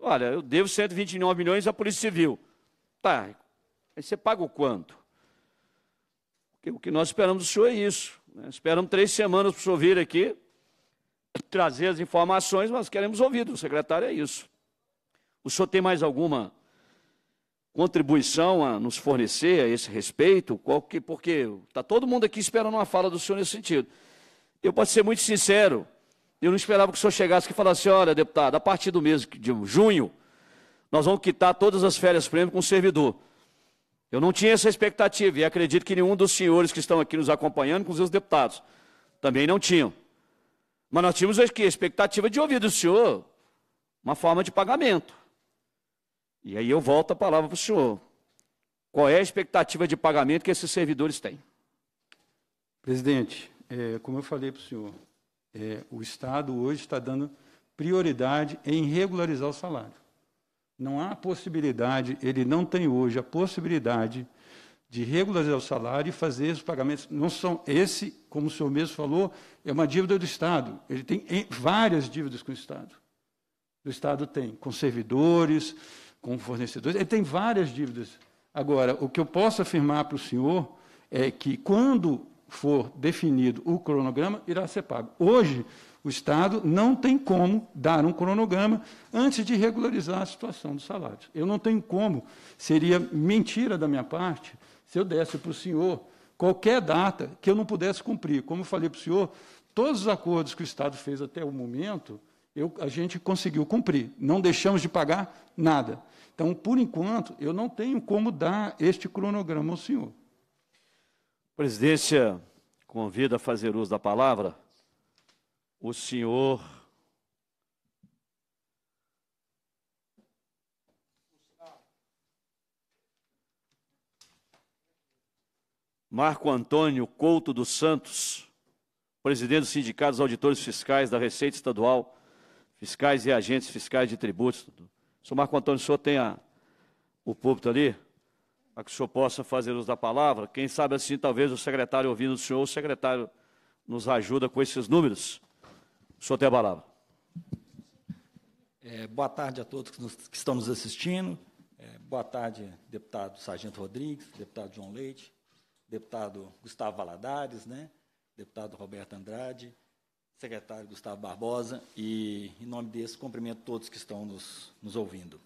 olha, eu devo 129 milhões à Polícia Civil. Tá, aí você paga o quanto? Porque o que nós esperamos do senhor é isso. Né? Esperamos 3 semanas para o senhor vir aqui, trazer as informações, mas queremos ouvir do secretário, é isso. O senhor tem mais alguma contribuição a nos fornecer a esse respeito? Porque está todo mundo aqui esperando uma fala do senhor nesse sentido. Eu posso ser muito sincero, eu não esperava que o senhor chegasse aqui e falasse, olha, deputado, a partir do mês de junho, nós vamos quitar todas as férias prêmio com o servidor. Eu não tinha essa expectativa e acredito que nenhum dos senhores que estão aqui nos acompanhando, com os deputados, também não tinham. Mas nós tínhamos aqui a expectativa de ouvir do senhor uma forma de pagamento. E aí eu volto a palavra para o senhor. Qual é a expectativa de pagamento que esses servidores têm? Presidente, como eu falei para o senhor, o Estado hoje está dando prioridade em regularizar o salário. Não há possibilidade, ele não tem hoje a possibilidade de regularizar o salário e fazer esses pagamentos. Não são esse, como o senhor mesmo falou, é uma dívida do Estado. Ele tem várias dívidas com o Estado. O Estado tem com servidores, com fornecedores, ele tem várias dívidas. Agora, o que eu posso afirmar para o senhor é que, quando for definido o cronograma, irá ser pago. Hoje, o Estado não tem como dar um cronograma antes de regularizar a situação dos salários. Eu não tenho como, seria mentira da minha parte, se eu desse para o senhor qualquer data que eu não pudesse cumprir. Como eu falei para o senhor, todos os acordos que o Estado fez até o momento, a gente conseguiu cumprir, não deixamos de pagar nada. Então, por enquanto, eu não tenho como dar este cronograma ao senhor. Presidência, convida a fazer uso da palavra o senhor Marco Antônio Couto dos Santos, presidente do Sindicato dos Auditores Fiscais da Receita Estadual, fiscais e agentes fiscais de tributos. Senhor Marco Antônio, o senhor tem o púlpito ali? Para que o senhor possa fazer uso da palavra, quem sabe assim, talvez o secretário ouvindo o senhor, o secretário nos ajuda com esses números. O senhor tem a palavra. Boa tarde a todos que estão nos assistindo. Boa tarde, deputado Sargento Rodrigues, deputado João Leite, deputado Gustavo Valadares, né? Deputado Roberto Andrade, secretário Gustavo Barbosa, e, em nome desse, cumprimento todos que estão nos ouvindo.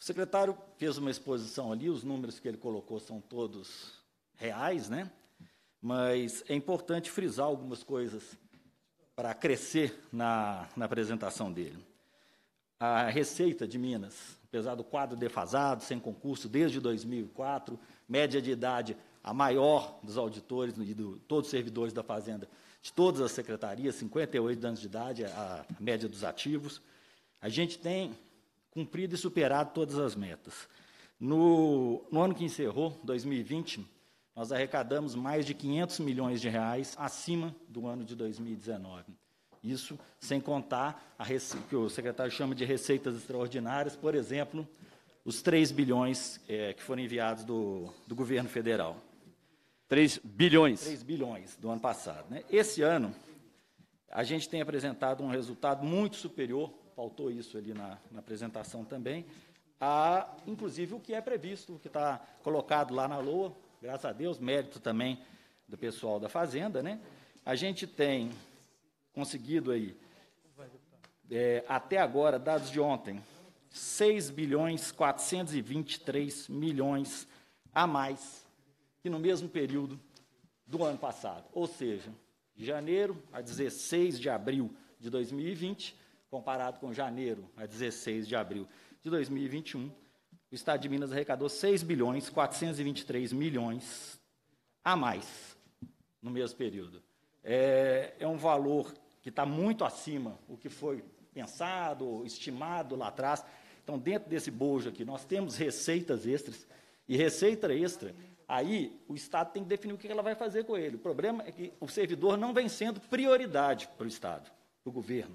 O secretário fez uma exposição ali, os números que ele colocou são todos reais, né? Mas é importante frisar algumas coisas para crescer na apresentação dele. A Receita de Minas, apesar do quadro defasado, sem concurso desde 2004, média de idade a maior dos auditores e de todos os servidores da Fazenda, de todas as secretarias, 58 anos de idade, a média dos ativos, a gente tem cumprido e superado todas as metas. No ano que encerrou, 2020, nós arrecadamos mais de 500 milhões de reais acima do ano de 2019. Isso sem contar o que o secretário chama de receitas extraordinárias, por exemplo, os 3 bilhões que foram enviados do governo federal. 3 bilhões. 3 bilhões do ano passado. Né? Esse ano, a gente tem apresentado um resultado muito superior, faltou isso ali na apresentação também, inclusive o que é previsto, o que está colocado lá na LOA, graças a Deus, mérito também do pessoal da Fazenda, né? A gente tem conseguido aí, até agora, dados de ontem, 6 bilhões 423 milhões a mais que no mesmo período do ano passado. Ou seja, de janeiro a 16 de abril de 2020... comparado com janeiro a 16 de abril de 2021, o Estado de Minas arrecadou 6 bilhões 423 milhões a mais no mesmo período. É um valor que está muito acima do que foi pensado, estimado lá atrás. Então, dentro desse bojo aqui, nós temos receitas extras, e receita extra, aí o Estado tem que definir o que ela vai fazer com ele. O problema é que o servidor não vem sendo prioridade para o Estado, para o governo.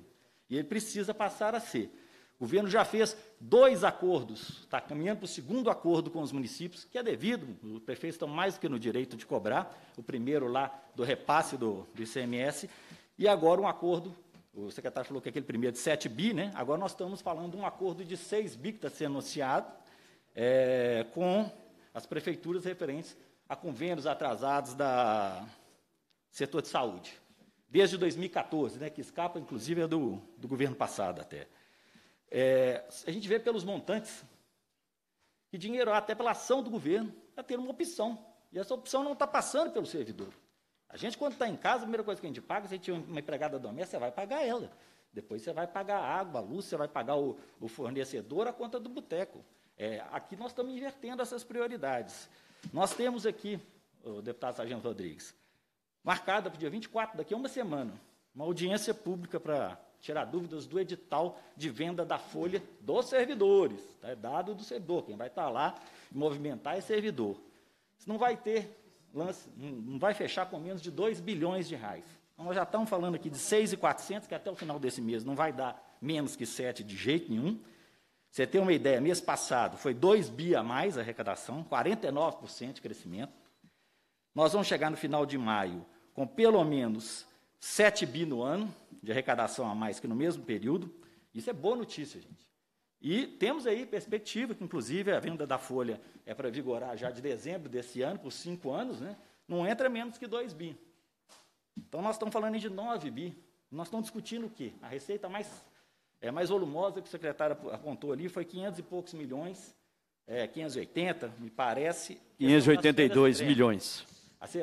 E ele precisa passar a ser. O governo já fez 2 acordos, está caminhando para o 2º acordo com os municípios, que é devido, os prefeitos estão mais do que no direito de cobrar, o primeiro lá do repasse do ICMS, e agora um acordo O secretário falou que aquele primeiro de 7 bi, né? Agora nós estamos falando de um acordo de 6 bi que está sendo anunciado com as prefeituras referentes a convênios atrasados da setor de saúde. Desde 2014, né, que escapa, inclusive, é do governo passado até. A gente vê pelos montantes que dinheiro há até pela ação do governo para ter uma opção. E essa opção não está passando pelo servidor. A gente, quando está em casa, a primeira coisa que a gente paga, se a gente tiver uma empregada doméstica, você vai pagar ela. Depois você vai pagar a água, a luz, você vai pagar o fornecedor, a conta do boteco. Aqui nós estamos invertendo essas prioridades. Nós temos aqui, o deputado Sargento Rodrigues, marcada para o dia 24, daqui a uma semana, uma audiência pública para tirar dúvidas do edital de venda da folha dos servidores. É dado do servidor, quem vai estar lá e movimentar é servidor. Isso não vai ter lance, não vai fechar com menos de 2 bilhões de reais. Então, nós já estamos falando aqui de 6.400, que até o final desse mês não vai dar menos que 7 de jeito nenhum. Você tem uma ideia, mês passado foi 2 bi a mais a arrecadação, 49% de crescimento. Nós vamos chegar no final de maio com pelo menos 7 bi no ano, de arrecadação a mais que no mesmo período. Isso é boa notícia, gente. E temos aí perspectiva, que inclusive a venda da folha é para vigorar já de dezembro desse ano, por 5 anos, né? Não entra menos que 2 bi. Então, nós estamos falando de 9 bi. Nós estamos discutindo o quê? A receita mais volumosa que o secretário apontou ali foi 500 e poucos milhões, 580, me parece. 582 milhões.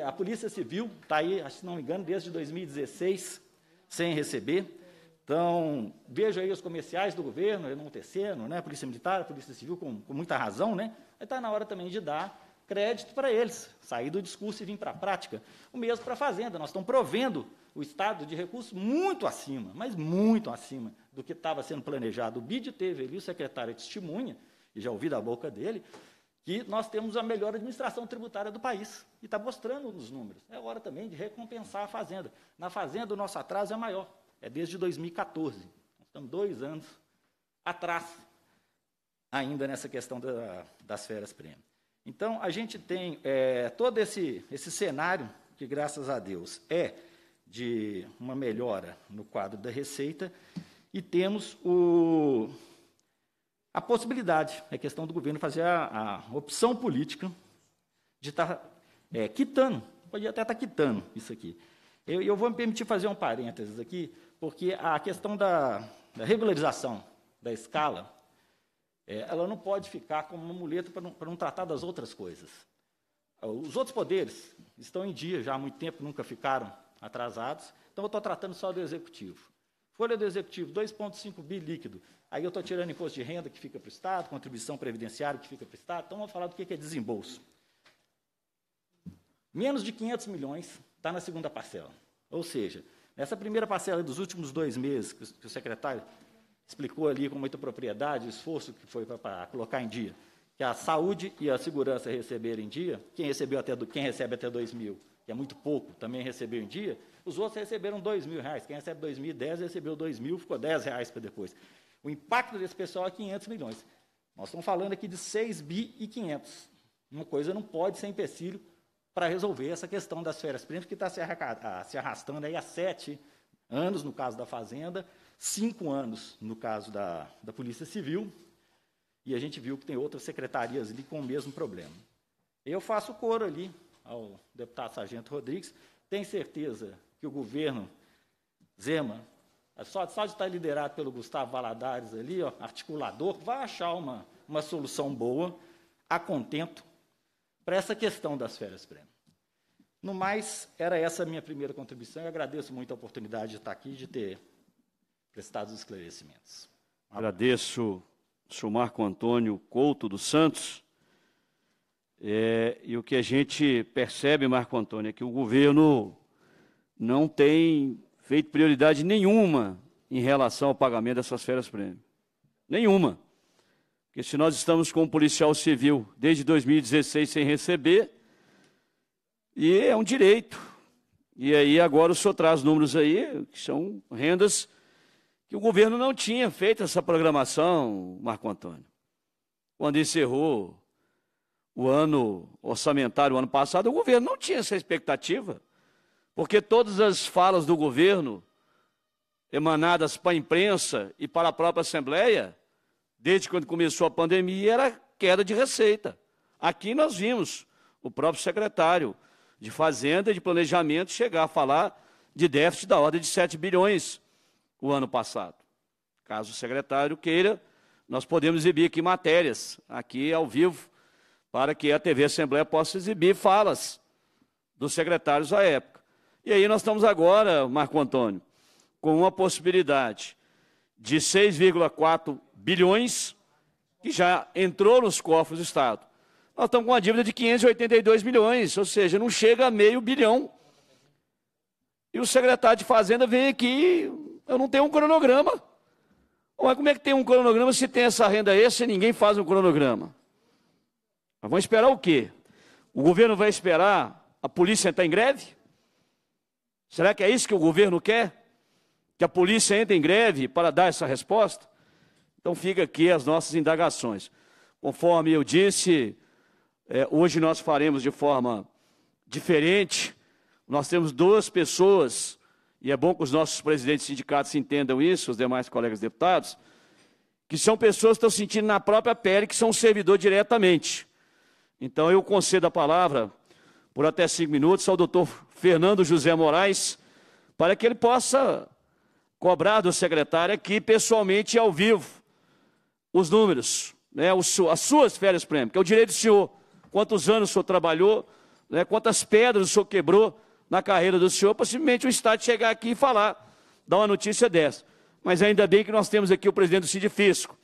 A Polícia Civil está aí, se não me engano, desde 2016, sem receber. Então, vejo aí os comerciais do governo, enaltecendo, né, a Polícia Militar, a Polícia Civil, com muita razão, né? Está na hora também de dar crédito para eles, sair do discurso e vir para a prática. O mesmo para a Fazenda. Nós estamos provendo o Estado de recursos muito acima, mas muito acima do que estava sendo planejado. O BID teve ali, o secretário testemunha, e já ouvi da boca dele, que nós temos a melhor administração tributária do país, e está mostrando nos números. É hora também de recompensar a Fazenda. Na Fazenda, o nosso atraso é maior, é desde 2014. Nós estamos 2 anos atrás ainda nessa questão das férias prêmio. Então, a gente tem todo esse cenário que, graças a Deus, é de uma melhora no quadro da receita, e temos a possibilidade, é questão do governo fazer a opção política de estar quitando, pode até estar quitando isso aqui. Eu vou me permitir fazer um parênteses aqui, porque a questão da regularização da escala, ela não pode ficar como uma muleta para não tratar das outras coisas. Os outros poderes estão em dia já há muito tempo, nunca ficaram atrasados, então eu estou tratando só do executivo. Folha do executivo, 2,5 bi líquido. Aí eu estou tirando imposto de renda que fica para o Estado, contribuição previdenciária que fica para o Estado. Então, vamos falar do que é desembolso. Menos de 500 milhões está na segunda parcela. Ou seja, nessa primeira parcela dos últimos 2 meses, que o secretário explicou ali com muita propriedade, o esforço que foi para colocar em dia, que a saúde e a segurança receberam em dia, quem recebe até 2 mil, que é muito pouco, também recebeu em dia, os outros receberam 2 mil reais. Quem recebe 2.010 recebeu 2 mil, ficou 10 reais para depois. O impacto desse pessoal é 500 milhões. Nós estamos falando aqui de 6 bi e 500. Uma coisa não pode ser empecilho para resolver essa questão das férias-primas, que está se arrastando aí há 7 anos, no caso da Fazenda, 5 anos, no caso da Polícia Civil, e a gente viu que tem outras secretarias ali com o mesmo problema. Eu faço coro ali ao deputado Sargento Rodrigues. Tenho certeza que o governo Zema, só de estar liderado pelo Gustavo Valadares ali, ó, articulador, vai achar uma solução boa, a contento, para essa questão das férias-prêmio. No mais, era essa a minha primeira contribuição. Eu agradeço muito a oportunidade de estar aqui, de ter prestado os esclarecimentos. Agradeço o senhor Marco Antônio Couto dos Santos. E o que a gente percebe, Marco Antônio, é que o governo não tem feito prioridade nenhuma em relação ao pagamento dessas férias-prêmio. Nenhuma. Porque se nós estamos com um policial civil desde 2016 sem receber, e é um direito. E aí agora o senhor traz números aí, que são rendas que o governo não tinha feito essa programação, Marco Antônio. Quando encerrou o ano orçamentário, o ano passado, o governo não tinha essa expectativa, porque todas as falas do governo emanadas para a imprensa e para a própria Assembleia, desde quando começou a pandemia, era queda de receita. Aqui nós vimos o próprio secretário de Fazenda e de Planejamento chegar a falar de déficit da ordem de 7 bilhões o ano passado. Caso o secretário queira, nós podemos exibir aqui matérias, aqui ao vivo, para que a TV Assembleia possa exibir falas dos secretários à época. E aí nós estamos agora, Marco Antônio, com uma possibilidade de 6,4 bilhões que já entrou nos cofres do Estado. Nós estamos com uma dívida de 582 milhões, ou seja, não chega a meio bilhão. E o secretário de Fazenda vem aqui, eu não tenho um cronograma. Mas como é que tem um cronograma se tem essa renda extra e ninguém faz um cronograma? Mas vamos esperar o quê? O governo vai esperar a polícia entrar em greve? Será que é isso que o governo quer? Que a polícia entre em greve para dar essa resposta? Então fica aqui as nossas indagações. Conforme eu disse, hoje nós faremos de forma diferente. Nós temos duas pessoas, e é bom que os nossos presidentes de sindicatos entendam isso, os demais colegas deputados, que são pessoas que estão sentindo na própria pele que são um servidor diretamente. Então eu concedo a palavra, por até 5 minutos, ao doutor Fernando José Moraes, para que ele possa cobrar do secretário aqui, pessoalmente e ao vivo, os números, né, as suas férias-prêmio, que é o direito do senhor, quantos anos o senhor trabalhou, né, quantas pedras o senhor quebrou na carreira do senhor, possivelmente o Estado chegar aqui e falar, dar uma notícia dessa. Mas ainda bem que nós temos aqui o presidente do Sindifisco,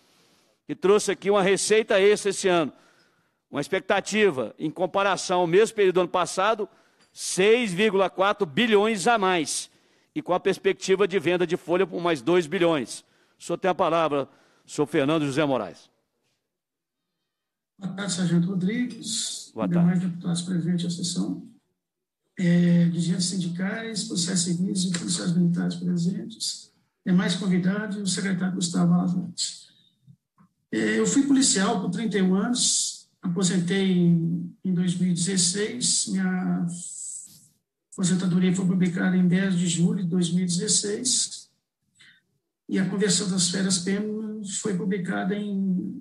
que trouxe aqui uma receita extra esse ano, uma expectativa, em comparação ao mesmo período do ano passado, 6,4 bilhões a mais, e com a perspectiva de venda de folha por mais 2 bilhões. O senhor tem a palavra, senhor Fernando José Moraes. Boa tarde, Sargento Rodrigues, demais deputados presentes à sessão, dirigentes sindicais, policiais civis e policiais militares presentes, demais convidados e o secretário Gustavo Valadares. Eu fui policial por 31 anos, aposentei em 2016, minha aposentadoria foi publicada em 10 de julho de 2016 e a conversão das férias PM foi publicada em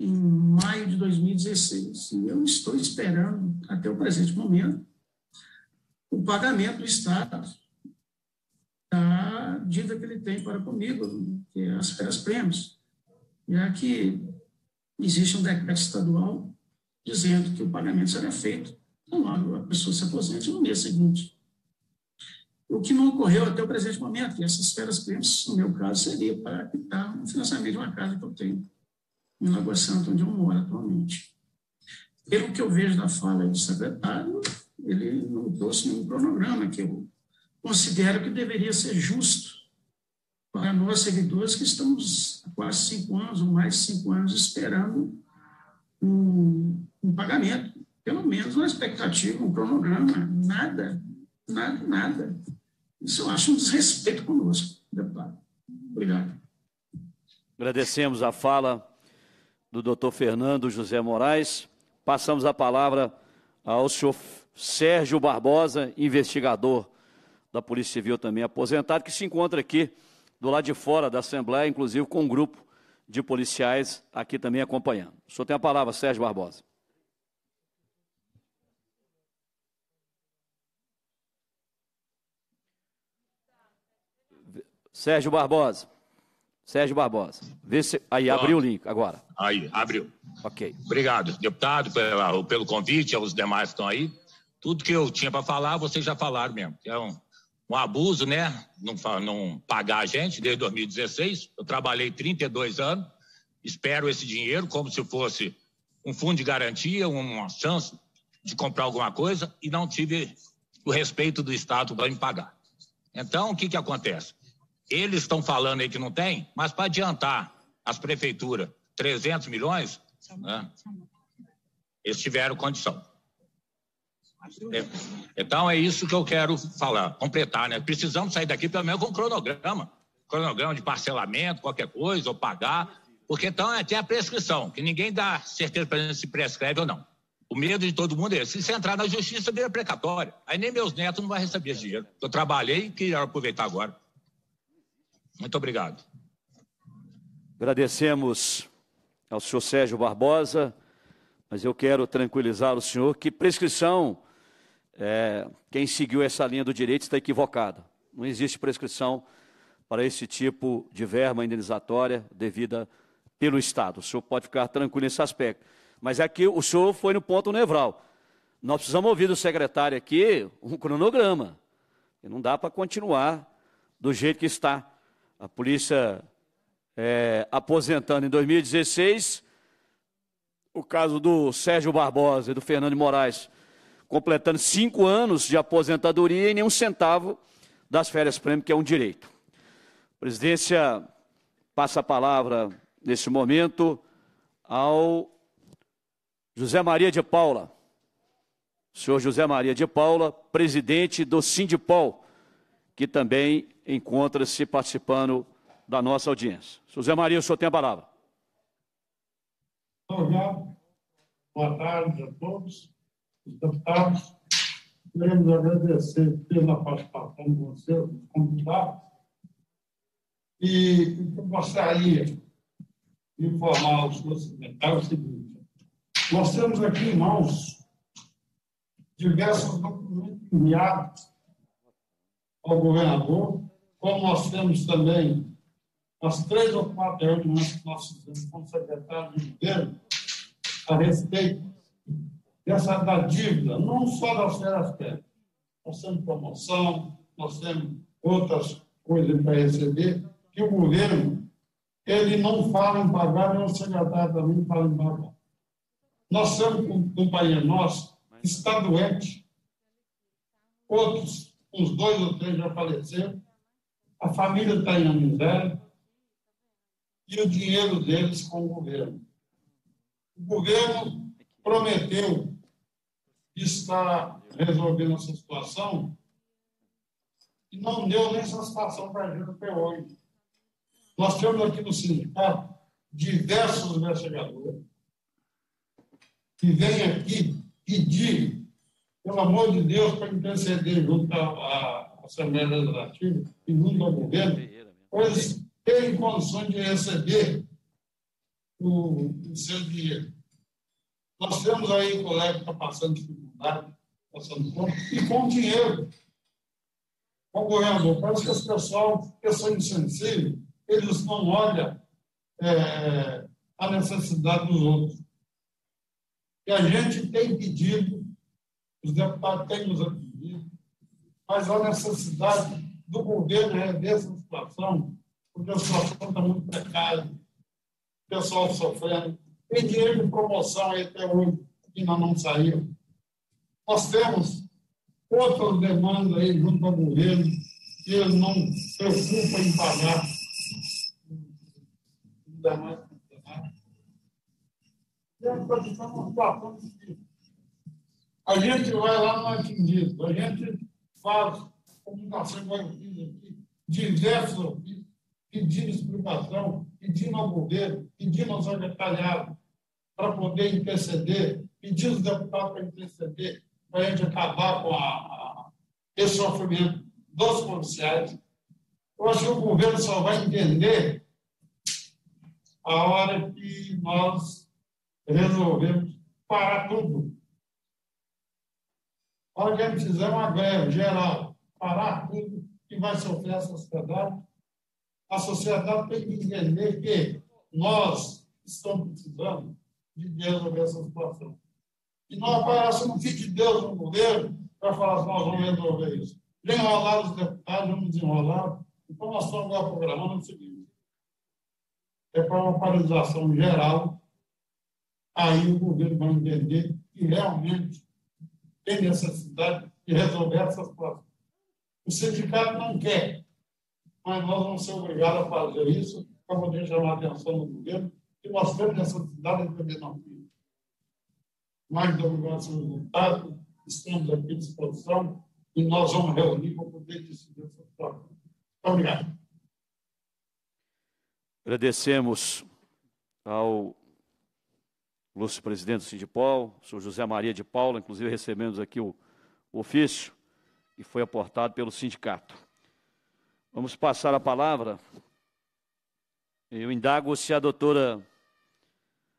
maio de 2016. E eu estou esperando, até o presente momento, o pagamento do Estado da dívida que ele tem para comigo, que é as férias PM, já que existe um decreto estadual dizendo que o pagamento será feito. Então, a pessoa se aposenta no mês seguinte. O que não ocorreu até o presente momento, e essas férias-primas, no meu caso, seria para quitar o financiamento de uma casa que eu tenho em Lagoa Santa, onde eu moro atualmente. Pelo que eu vejo da fala do secretário, ele não trouxe nenhum cronograma que eu considero que deveria ser justo para nós, servidores, que estamos há quase 5 anos, ou mais de 5 anos, esperando um pagamento. Pelo menos uma expectativa, um cronograma, nada, nada, nada. Isso eu acho um desrespeito conosco, deputado. Obrigado. Agradecemos a fala do doutor Fernando José Moraes. Passamos a palavra ao senhor Sérgio Barbosa, investigador da Polícia Civil, também aposentado, que se encontra aqui do lado de fora da Assembleia, inclusive com um grupo de policiais aqui também acompanhando. O senhor tem a palavra, Sérgio Barbosa. Sérgio Barbosa. Sérgio Barbosa. Vê se... Aí, abriu o link agora. Aí, abriu. Ok. Obrigado, deputado, pelo convite, aos demais que estão aí. Tudo que eu tinha para falar, vocês já falaram mesmo. Então, um abuso, né? Não pagar a gente desde 2016. Eu trabalhei 32 anos, espero esse dinheiro como se fosse um fundo de garantia, uma chance de comprar alguma coisa, e não tive o respeito do Estado para me pagar. Então, o que acontece? Eles estão falando aí que não tem, mas para adiantar as prefeituras 300 milhões, né, eles tiveram condição. Então, é isso que eu quero falar, completar, né? Precisamos sair daqui, pelo menos, com cronograma de parcelamento, qualquer coisa, ou pagar, porque então até a prescrição, que ninguém dá certeza para gente se prescreve ou não. O medo de todo mundo é esse. Se entrar na justiça, vira precatório. Aí nem meus netos não vão receber esse dinheiro. Eu trabalhei e queria aproveitar agora. Muito obrigado. Agradecemos ao senhor Sérgio Barbosa, mas eu quero tranquilizar o senhor que prescrição, quem seguiu essa linha do direito está equivocada. Não existe prescrição para esse tipo de verba indenizatória devida pelo Estado. O senhor pode ficar tranquilo nesse aspecto. Mas aqui o senhor foi no ponto nevral. Nós precisamos ouvir do secretário aqui um cronograma. Não dá para continuar do jeito que está. A polícia aposentando em 2016, o caso do Sérgio Barbosa e do Fernando de Moraes, completando 5 anos de aposentadoria e nenhum centavo das férias-prêmio, que é um direito. A presidência passa a palavra, nesse momento, ao José Maria de Paula. O senhor José Maria de Paula, presidente do Sindipol, que também encontra-se participando da nossa audiência. José Maria, o senhor tem a palavra. Boa tarde a todos os deputados. Queremos agradecer pela participação de vocês, dos convidados. E eu gostaria de informar ao senhor secretário o seguinte: nós temos aqui em mãos diversos documentos enviados ao governador, como nós temos também as 3 ou 4 reuniões que nós fizemos com o secretário de governo a respeito da dívida, não só das férias-prêmio. Nós temos promoção, nós temos outras coisas para receber, que o governo, ele não fala em pagar, e o secretário também fala em pagar. Nós temos companhia nossa que está doente, outros, uns 2 ou 3 já faleceram, a família está em miséria e o dinheiro deles com o governo. O governo prometeu estar resolvendo essa situação e não deu nem satisfação para a gente até hoje. Nós temos aqui no sindicato diversos investigadores que vêm aqui pedir, pelo amor de Deus, para interceder junto à Assembleia Legislativa e junto ao governo, pois terem condições de receber o seu dinheiro. Nós temos aí um colega que está passando dificuldade, passando fome, e com dinheiro. O governo, parece que esse pessoal, pessoa insensível, eles não olham a necessidade dos outros. E a gente tem pedido, os deputados têm nos atendido, mas há necessidade do governo rever essa situação, porque a situação está muito precária, o pessoal sofrendo, tem dinheiro de promoção aí até hoje, que ainda não saiu. Nós temos outras demandas aí junto ao governo, que eles não se preocupam em pagar. A gente vai lá no atingido, a gente faz comunicação com a justiça aqui, diversos ofícios, pedindo explicação, pedindo ao governo, pedindo ao secretariado para poder interceder, pedindo os deputados para interceder, para a gente acabar com esse sofrimento dos policiais. Eu acho que o governo só vai entender a hora que nós resolvemos parar tudo. A hora que a gente fizer uma greve geral, parar tudo que vai sofrer a sociedade, tem que entender que nós estamos precisando de resolver essa situação. E não aparece um filho de Deus no governo para falar assim, nós vamos resolver isso. Já enrolaram os deputados, vamos desenrolar. Então, nós estamos agora programando o seguinte: é para uma paralisação geral, aí o governo vai entender que realmente tem necessidade de resolver essas situação. O sindicato não quer, mas nós vamos ser obrigados a fazer isso para poder chamar a atenção do governo, que nós temos necessidade de beber não. Nós, delegados e deputados, estamos aqui à disposição e nós vamos reunir para poder decidir essa situação. Muito obrigado. Agradecemos ao Lúcio, presidente do Sindipol, o senhor José Maria de Paula, inclusive recebemos aqui o ofício, e foi aportado pelo sindicato. Vamos passar a palavra Eu indago se a doutora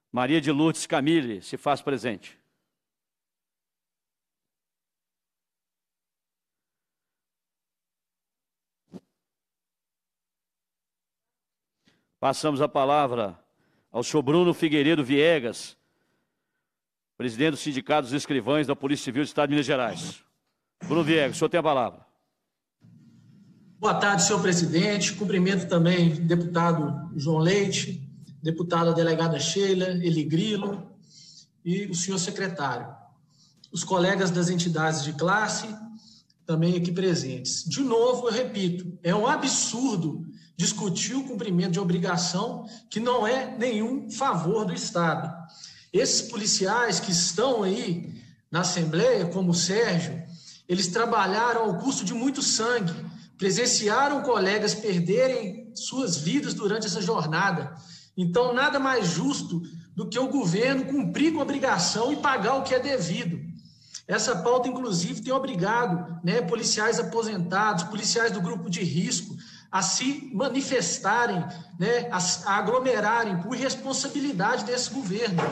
Maria de Lourdes Camille se faz presente. Passamos a palavra ao senhor Bruno Figueiredo Viegas, presidente do Sindicato dos Escrivães da Polícia Civil do Estado de Minas Gerais. Bruno Viegas, o senhor tem a palavra. Boa tarde, senhor presidente. Cumprimento também o deputado João Leite, deputada delegada Sheila, Heli Grilo e o senhor secretário. Os colegas das entidades de classe também aqui presentes. De novo, eu repito, é um absurdo discutir o cumprimento de obrigação que não é nenhum favor do Estado. Esses policiais que estão aí na Assembleia, como o Sérgio, eles trabalharam ao custo de muito sangue, presenciaram colegas perderem suas vidas durante essa jornada. Então, nada mais justo do que o governo cumprir com a obrigação e pagar o que é devido. Essa pauta, inclusive, tem obrigado, né, policiais aposentados, policiais do grupo de risco, a se manifestarem, né, a aglomerarem por responsabilidade desse governo.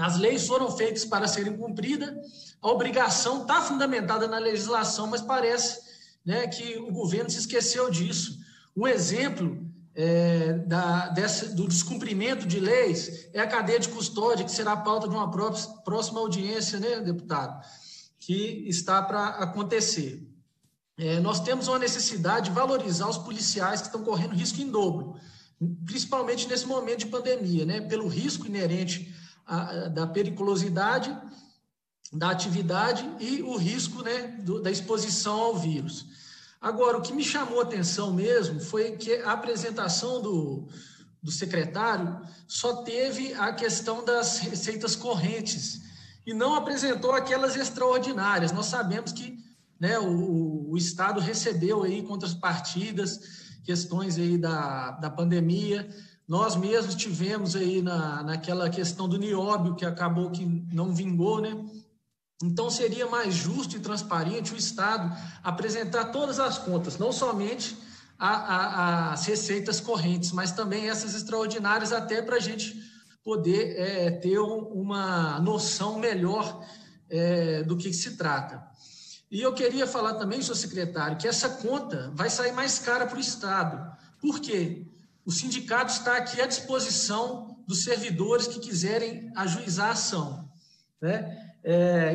As leis foram feitas para serem cumpridas, a obrigação está fundamentada na legislação, mas parece, né, que o governo se esqueceu disso. Um exemplo do descumprimento de leis é a cadeia de custódia, que será a pauta de uma próxima audiência, né, deputado, que está para acontecer. Nós temos uma necessidade de valorizar os policiais que estão correndo risco em dobro, principalmente nesse momento de pandemia, né, pelo risco inerente da periculosidade da atividade e o risco, né, da exposição ao vírus. Agora, o que me chamou a atenção mesmo foi que a apresentação do secretário só teve a questão das receitas correntes e não apresentou aquelas extraordinárias. Nós sabemos que, né, o Estado recebeu aí contrapartidas, questões aí da pandemia. Nós mesmos tivemos aí naquela questão do nióbio, que acabou que não vingou, né? Então, seria mais justo e transparente o Estado apresentar todas as contas, não somente as receitas correntes, mas também essas extraordinárias, até para a gente poder ter uma noção melhor do que se trata. E eu queria falar também, senhor secretário, que essa conta vai sair mais cara para o Estado. Por quê? O sindicato está aqui à disposição dos servidores que quiserem ajuizar a ação, né?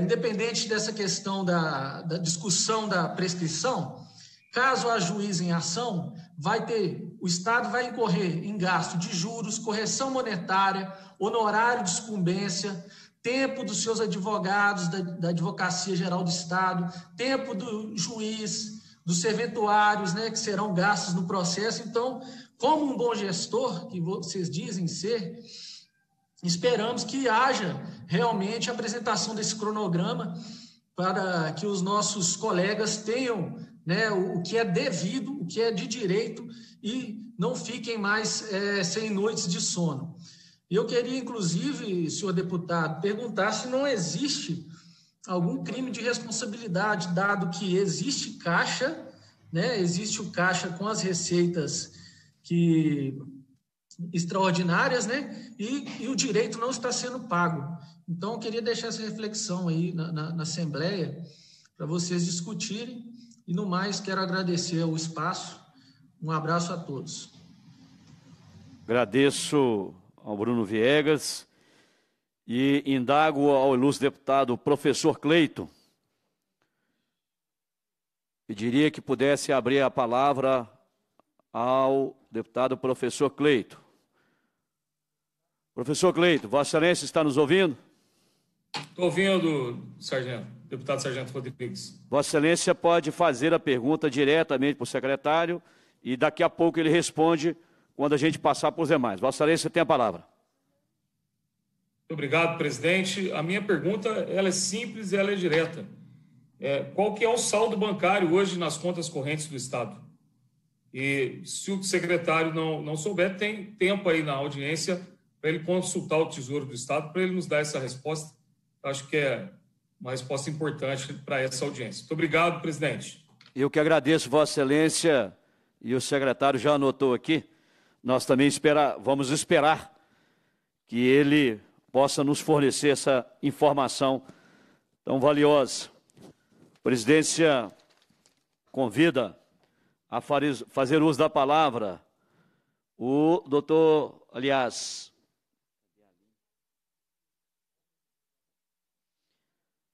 Independente dessa questão da discussão da prescrição, caso ajuizem a ação, o Estado vai incorrer em gasto de juros, correção monetária, honorário de sucumbência, tempo dos seus advogados, da Advocacia Geral do Estado, tempo do juiz, dos serventuários, né, que serão gastos no processo. Então, como um bom gestor, que vocês dizem ser, esperamos que haja realmente a apresentação desse cronograma para que os nossos colegas tenham, né, o que é devido, o que é de direito e não fiquem mais sem noites de sono. Eu queria, inclusive, senhor deputado, perguntar se não existe algum crime de responsabilidade, dado que existe caixa, né, existe o caixa com as receitas que extraordinárias, né? E o direito não está sendo pago. Então, eu queria deixar essa reflexão aí na Assembleia para vocês discutirem. E, no mais, quero agradecer o espaço. Um abraço a todos. Agradeço ao Bruno Viegas e indago ao ilustre deputado professor Cleito. Pediria que pudesse abrir a palavra ao deputado professor Cleito. Professor Cleito, Vossa Excelência está nos ouvindo? Estou ouvindo, sargento, deputado Sargento Rodrigues. Vossa Excelência pode fazer a pergunta diretamente para o secretário e daqui a pouco ele responde quando a gente passar para os demais. Vossa Excelência tem a palavra. Muito obrigado, presidente. A minha pergunta ela é simples e ela é direta. Qual que é o saldo bancário hoje nas contas correntes do Estado? E se o secretário não souber, tem tempo aí na audiência para ele consultar o Tesouro do Estado, para ele nos dar essa resposta. Acho que é uma resposta importante para essa audiência. Muito obrigado, presidente. Eu que agradeço, Vossa Excelência, e o secretário já anotou aqui, nós também vamos esperar que ele possa nos fornecer essa informação tão valiosa. A presidência convida a fazer uso da palavra o doutor,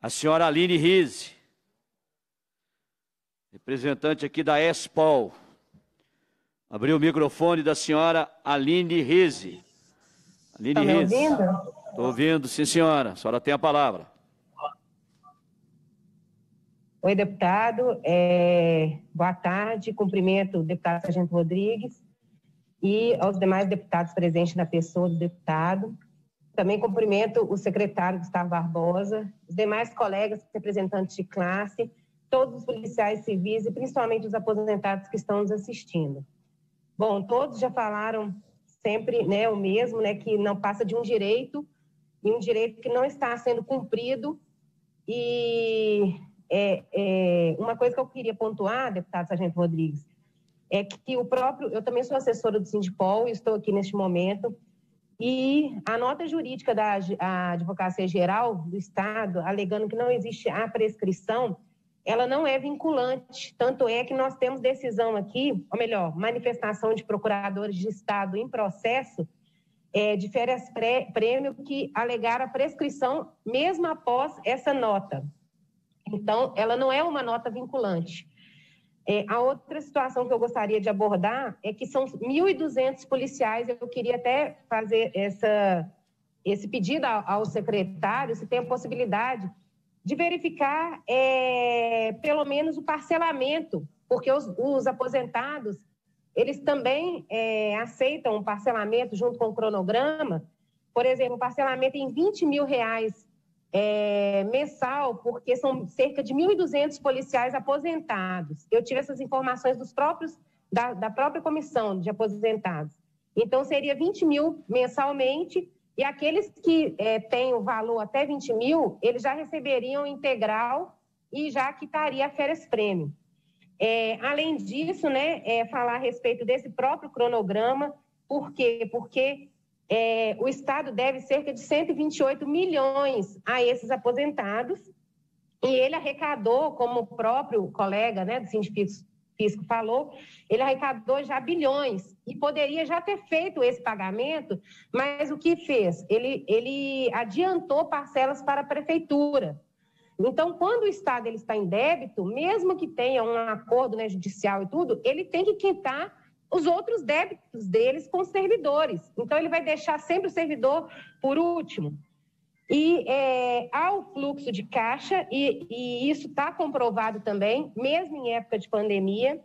a senhora Aline Rizzo, representante aqui da AESPOL. Abriu o microfone da senhora Aline Rizzo. Aline Rizzo. Está me ouvindo? Estou ouvindo, sim, senhora. A senhora tem a palavra. Oi, deputado. Boa tarde. Cumprimento o deputado Sargento Rodrigues e aos demais deputados presentes na pessoa do deputado. Também cumprimento o secretário Gustavo Barbosa, os demais colegas, representantes de classe, todos os policiais civis e principalmente os aposentados que estão nos assistindo. Bom, todos já falaram sempre, né, o mesmo, né, que não passa de um direito, e um direito que não está sendo cumprido. E uma coisa que eu queria pontuar, deputado Sargento Rodrigues, é que o próprio... Eu também sou assessora do Sindipol e estou aqui neste momento. E a nota jurídica da Advocacia Geral do Estado, alegando que não existe a prescrição, ela não é vinculante. Tanto é que nós temos decisão aqui, ou melhor, manifestação de procuradores de Estado em processo de férias prêmio que alegaram a prescrição mesmo após essa nota. Então, ela não é uma nota vinculante. A outra situação que eu gostaria de abordar é que são 1.200 policiais. Eu queria até fazer esse pedido ao secretário, se tem a possibilidade de verificar pelo menos o parcelamento, porque os aposentados, eles também aceitam um parcelamento junto com o cronograma. Por exemplo, um parcelamento em R$20 mil mensal, porque são cerca de 1.200 policiais aposentados. Eu tive essas informações da própria comissão de aposentados. Então, seria 20 mil mensalmente, e aqueles que têm o valor até 20 mil, eles já receberiam integral e já quitaria a férias-prêmio. Além disso, né, falar a respeito desse próprio cronograma. Por quê? Porque o Estado deve cerca de 128 milhões a esses aposentados, e ele arrecadou, como o próprio colega, né, do Sindifisco falou, ele arrecadou já bilhões e poderia já ter feito esse pagamento, mas o que fez? Ele adiantou parcelas para a prefeitura. Então, quando o Estado ele está em débito, mesmo que tenha um acordo, né, judicial e tudo, ele tem que quitar os outros débitos deles com os servidores. Então, ele vai deixar sempre o servidor por último. E há o fluxo de caixa, e isso está comprovado também, mesmo em época de pandemia.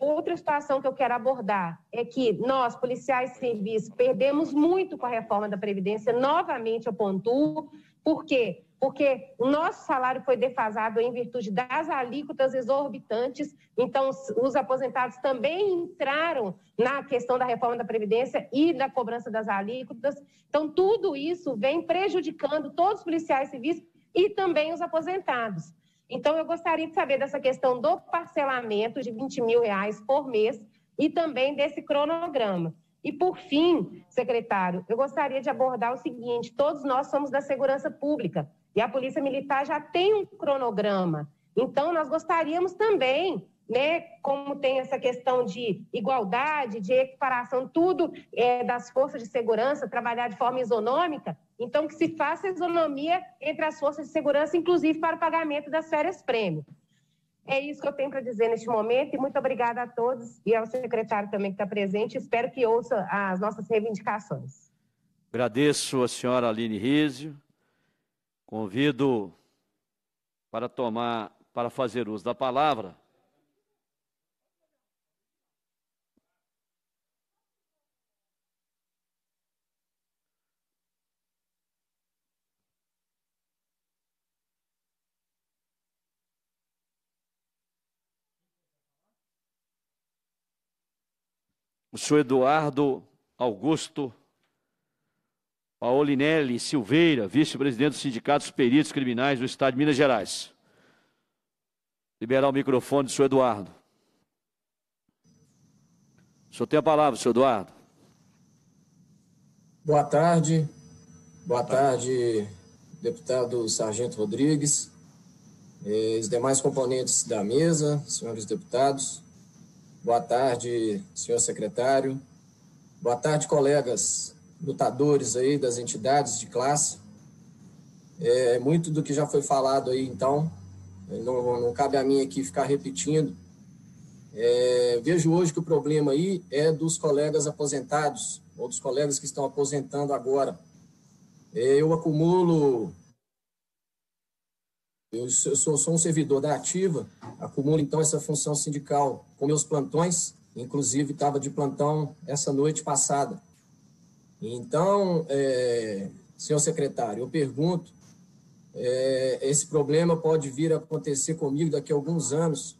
Outra situação que eu quero abordar é que nós, policiais civis, perdemos muito com a reforma da Previdência. Novamente, eu pontuo. Por quê? Porque o nosso salário foi defasado em virtude das alíquotas exorbitantes. Então, os aposentados também entraram na questão da reforma da Previdência e da cobrança das alíquotas. Então, tudo isso vem prejudicando todos os policiais civis e também os aposentados. Então, eu gostaria de saber dessa questão do parcelamento de R$20 mil por mês e também desse cronograma. E, por fim, secretário, eu gostaria de abordar o seguinte: todos nós somos da segurança pública e a Polícia Militar já tem um cronograma. Então, nós gostaríamos também, né, como tem essa questão de igualdade, de equiparação, tudo das forças de segurança, trabalhar de forma isonômica, então que se faça isonomia entre as forças de segurança, inclusive para o pagamento das férias-prêmio. É isso que eu tenho para dizer neste momento, e muito obrigada a todos e ao secretário também que está presente. Espero que ouça as nossas reivindicações. Agradeço a senhora Aline Rizzo. Convido para fazer uso da palavra o senhor Eduardo Augusto Paolinelli Silveira, vice-presidente do Sindicato dos Peritos Criminais do Estado de Minas Gerais. Liberar o microfone do senhor Eduardo. O senhor tem a palavra, senhor Eduardo. Boa tarde. Boa tarde, deputado Sargento Rodrigues, os demais componentes da mesa, senhores deputados. Boa tarde, senhor secretário. Boa tarde, colegas lutadores aí das entidades de classe. Muito do que já foi falado aí, então, não cabe a mim aqui ficar repetindo. Vejo hoje que o problema aí é dos colegas aposentados, ou dos colegas que estão aposentando agora. Eu acumulo, eu sou um servidor da ativa, acumulo então essa função sindical com meus plantões, inclusive estava de plantão essa noite passada. Então, senhor secretário, eu pergunto, esse problema pode vir a acontecer comigo daqui a alguns anos.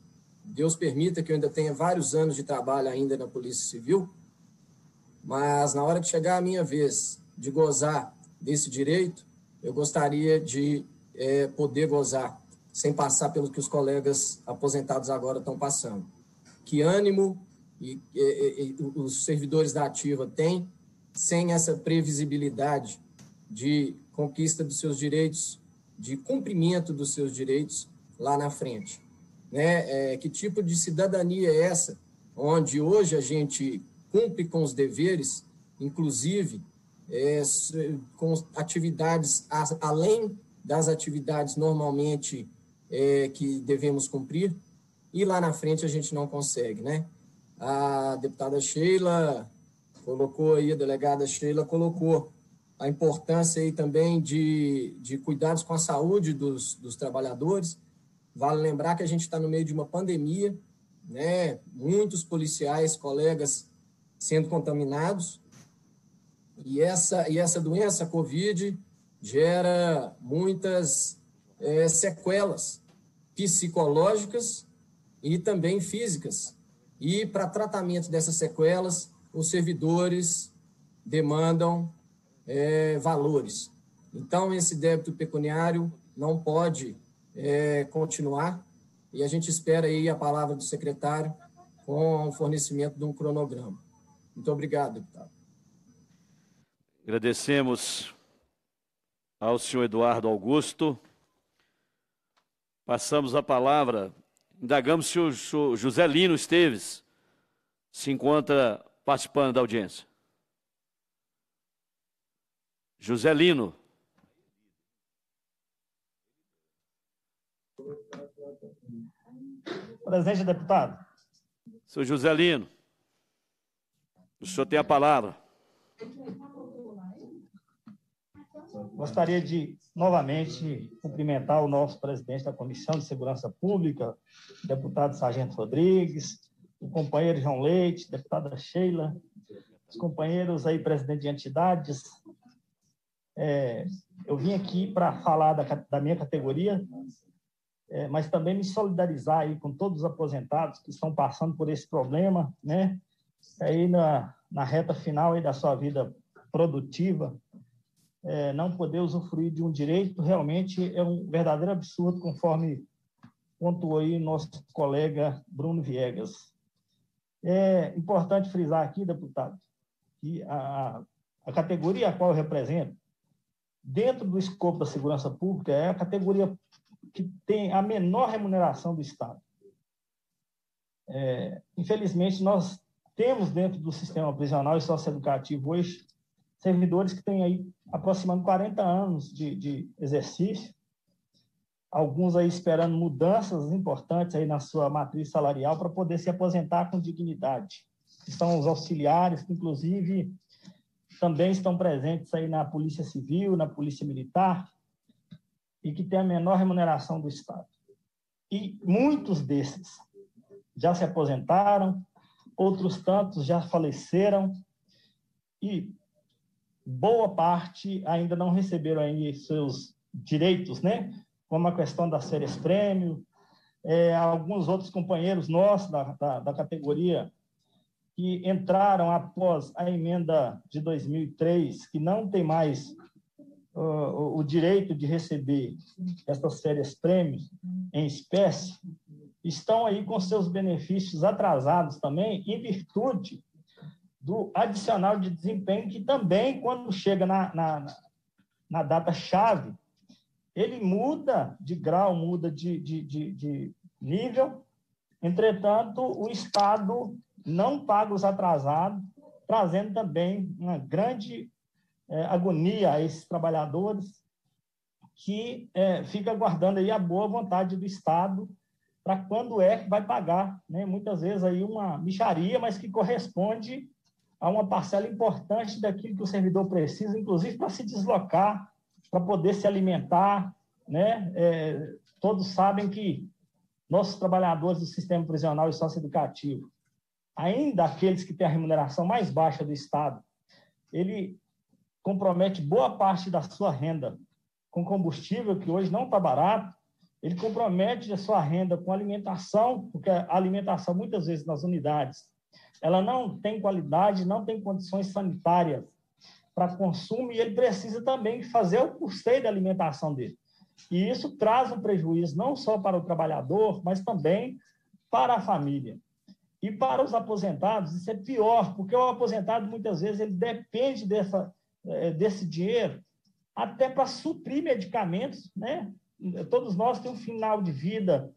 Deus permita que eu ainda tenha vários anos de trabalho ainda na Polícia Civil, mas na hora que chegar a minha vez de gozar desse direito, eu gostaria de poder gozar sem passar pelo que os colegas aposentados agora estão passando. Que ânimo os servidores da ativa têm sem essa previsibilidade de conquista dos seus direitos, de cumprimento dos seus direitos lá na frente. Né? Que tipo de cidadania é essa, onde hoje a gente cumpre com os deveres, inclusive com atividades além das atividades normalmente que devemos cumprir, e lá na frente a gente não consegue, né? A deputada Sheila colocou aí, a delegada Sheila colocou a importância aí também de cuidados com a saúde dos trabalhadores. Vale lembrar que a gente está no meio de uma pandemia, né? Muitos policiais, colegas sendo contaminados, e essa doença, a Covid, gera muitas sequelas psicológicas e também físicas. E para tratamento dessas sequelas, os servidores demandam valores. Então, esse débito pecuniário não pode continuar, e a gente espera aí a palavra do secretário com o fornecimento de um cronograma. Muito obrigado, deputado. Agradecemos ao senhor Eduardo Augusto. Passamos a palavra, indagamos se o José Lino Esteves se encontra participando da audiência. José Lino. Presente, deputado. Senhor José Lino, o senhor tem a palavra. Gostaria de, novamente, cumprimentar o nosso presidente da Comissão de Segurança Pública, deputado Sargento Rodrigues, o companheiro João Leite, deputada Sheila, os companheiros aí, presidente de entidades. Eu vim aqui para falar da minha categoria, mas também me solidarizar aí com todos os aposentados que estão passando por esse problema, né? Aí na reta final aí da sua vida produtiva, não poder usufruir de um direito realmente é um verdadeiro absurdo, conforme pontuou aí nosso colega Bruno Viegas. É importante frisar aqui, deputado, que a categoria a qual eu represento, dentro do escopo da segurança pública, é a categoria que tem a menor remuneração do Estado. Infelizmente, nós temos dentro do sistema prisional e socioeducativo hoje servidores que têm aí aproximando 40 anos de exercício, alguns aí esperando mudanças importantes aí na sua matriz salarial para poder se aposentar com dignidade. São os auxiliares que, inclusive, também estão presentes aí na Polícia Civil, na Polícia Militar, e que tem a menor remuneração do Estado. E muitos desses já se aposentaram, outros tantos já faleceram, e boa parte ainda não receberam aí seus direitos, né? Como a questão das férias prêmio, alguns outros companheiros nossos da categoria que entraram após a emenda de 2003, que não tem mais o direito de receber essas férias prêmios em espécie, estão aí com seus benefícios atrasados também, em virtude do adicional de desempenho, que também, quando chega na data-chave, ele muda de grau, muda de nível. Entretanto, o Estado não paga os atrasados, trazendo também uma grande agonia a esses trabalhadores, que fica aguardando aí a boa vontade do Estado para quando é que vai pagar, né? Muitas vezes aí uma micharia, mas que corresponde a uma parcela importante daquilo que o servidor precisa, inclusive para se deslocar, para poder se alimentar, né? Todos sabem que nossos trabalhadores do sistema prisional e socioeducativo, ainda aqueles que têm a remuneração mais baixa do Estado, ele compromete boa parte da sua renda com combustível, que hoje não está barato, ele compromete a sua renda com alimentação, porque a alimentação, muitas vezes, nas unidades, ela não tem qualidade, não tem condições sanitárias para consumo, e ele precisa também fazer o custeio da alimentação dele. E isso traz um prejuízo não só para o trabalhador, mas também para a família. E para os aposentados, isso é pior, porque o aposentado, muitas vezes, ele depende desse dinheiro até para suprir medicamentos, né? Todos nós temos um final de vida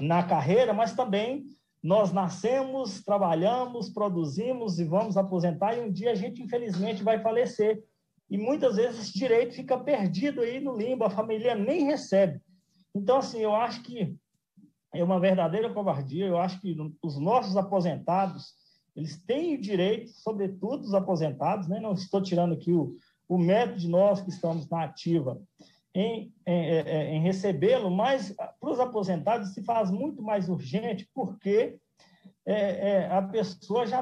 na carreira, mas também nós nascemos, trabalhamos, produzimos e vamos aposentar, e um dia a gente, infelizmente, vai falecer. E muitas vezes esse direito fica perdido aí no limbo, a família nem recebe. Então, assim, eu acho que é uma verdadeira covardia, eu acho que os nossos aposentados, eles têm o direito, sobretudo os aposentados, né? Não estou tirando aqui o mérito de nós que estamos na ativa em recebê-lo, mas para os aposentados se faz muito mais urgente, porque a pessoa já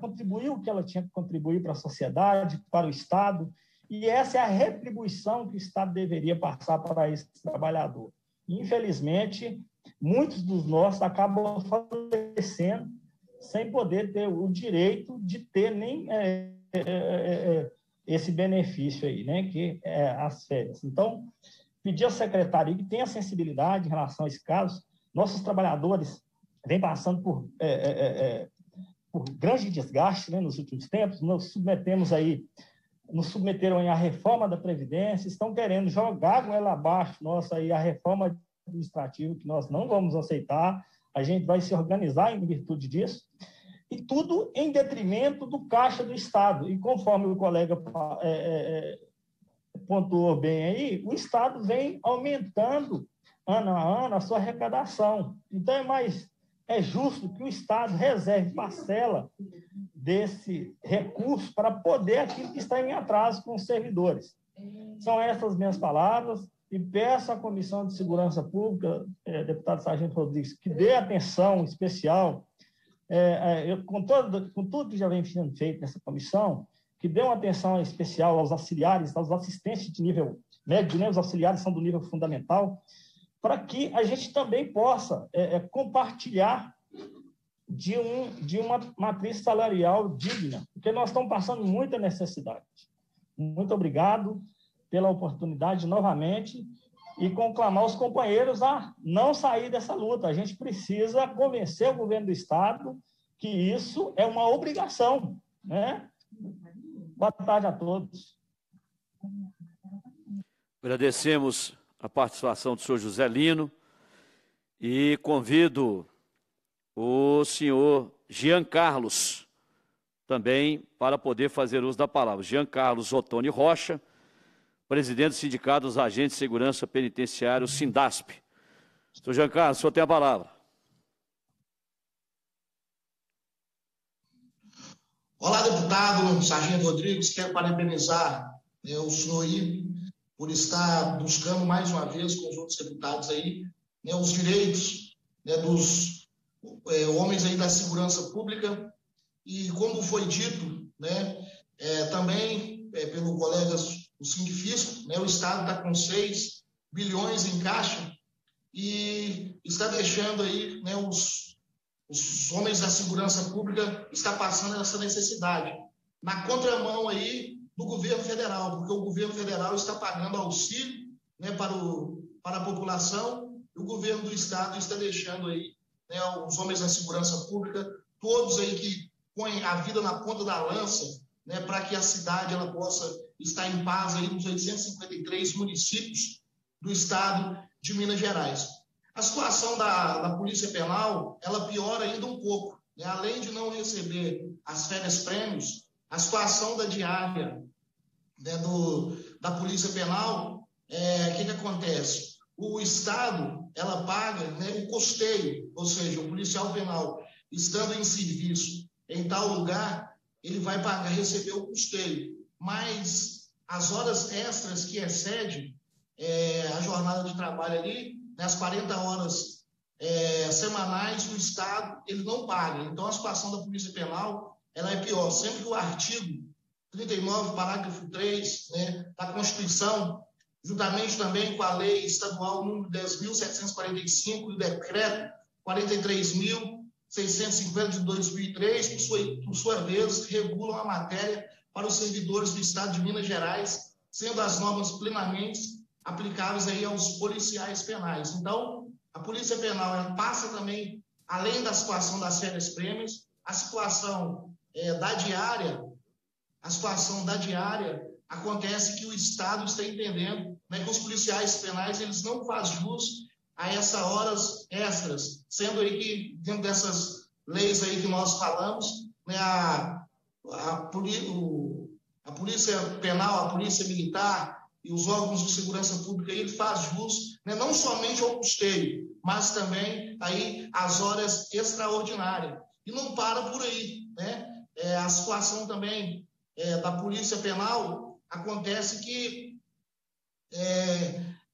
contribuiu o que ela tinha que contribuir para a sociedade, para o Estado, e essa é a retribuição que o Estado deveria passar para esse trabalhador. Infelizmente, muitos dos nossos acabam falecendo sem poder ter o direito de ter nem esse benefício aí, né, que é as férias. Então, pedir ao secretário que tenha sensibilidade em relação a esse caso. Nossos trabalhadores vêm passando por grande desgaste, né, nos últimos tempos. Nos submeteram aí à reforma da Previdência, estão querendo jogar com ela abaixo, a reforma administrativa, que nós não vamos aceitar. A gente vai se organizar em virtude disso. E tudo em detrimento do caixa do Estado. E conforme o colega pontuou bem aí, o Estado vem aumentando, ano a ano, a sua arrecadação. Então, é justo que o Estado reserve parcela desse recurso para poder aquilo que está em atraso com os servidores. São essas minhas palavras. E peço à Comissão de Segurança Pública, deputado Sargento Rodrigues, que dê atenção especial, com tudo que já vem sendo feito nessa comissão, que dê uma atenção especial aos auxiliares, aos assistentes de nível médio, né? Os auxiliares são do nível fundamental, para que a gente também possa compartilhar de uma matriz salarial digna, porque nós estamos passando muita necessidade. Muito obrigado pela oportunidade novamente e conclamar os companheiros a não sair dessa luta. A gente precisa convencer o governo do Estado que isso é uma obrigação, né? Boa tarde a todos. Agradecemos a participação do senhor José Lino e convido o senhor Jean Carlos também para poder fazer uso da palavra. Jean Carlos Otoni Rocha, presidente do Sindicato dos Agentes de Segurança Penitenciária, o SINDASP. Sr. Jean Carlos, o senhor tem a palavra. Olá, deputado Sargento Rodrigues. Quero parabenizar o senhor aí por estar buscando mais uma vez com os outros deputados aí, né, os direitos, né, dos homens aí da segurança pública. E como foi dito, né, também pelo colega o Sindifisco, né, o Estado está com 6 bilhões em caixa e está deixando aí, né, os homens da segurança pública está passando essa necessidade. Na contramão aí do governo federal, porque o governo federal está pagando auxílio, né, para a população, e o governo do Estado está deixando aí, né, os homens da segurança pública todos aí que põem a vida na ponta da lança, né, para que a cidade ela possa estar em paz aí nos 853 municípios do estado de Minas Gerais. A situação da Polícia Penal, ela piora ainda um pouco, né? Além de não receber as férias-prêmios, a situação da diária, né, da Polícia Penal, que acontece? O Estado, ela paga, né, o custeio, ou seja, o policial penal, estando em serviço em tal lugar, ele vai pagar, receber o custeio, mas as horas extras que excede a jornada de trabalho ali, as 40 horas semanais, o Estado ele não paga. Então, a situação da Polícia Penal ela é pior. Sempre que o artigo 39, parágrafo 3, né, da Constituição, juntamente também com a Lei Estadual número 10.745 e o Decreto 43.650 de 2003, por sua vez, regulam a matéria para os servidores do Estado de Minas Gerais, sendo as normas plenamente aplicáveis aí aos policiais penais. Então, a Polícia Penal ela passa também, além da situação das férias-prêmios, a situação da diária. A situação da diária acontece que o Estado está entendendo, né, que os policiais penais eles não fazem jus a essas horas extras, sendo aí que, dentro dessas leis aí que nós falamos, né, a Polícia Penal, a Polícia Militar, e os órgãos de segurança pública, ele faz jus, né, não somente ao custeio, mas também aí às horas extraordinárias. E não para por aí, né? A situação também da Polícia Penal acontece que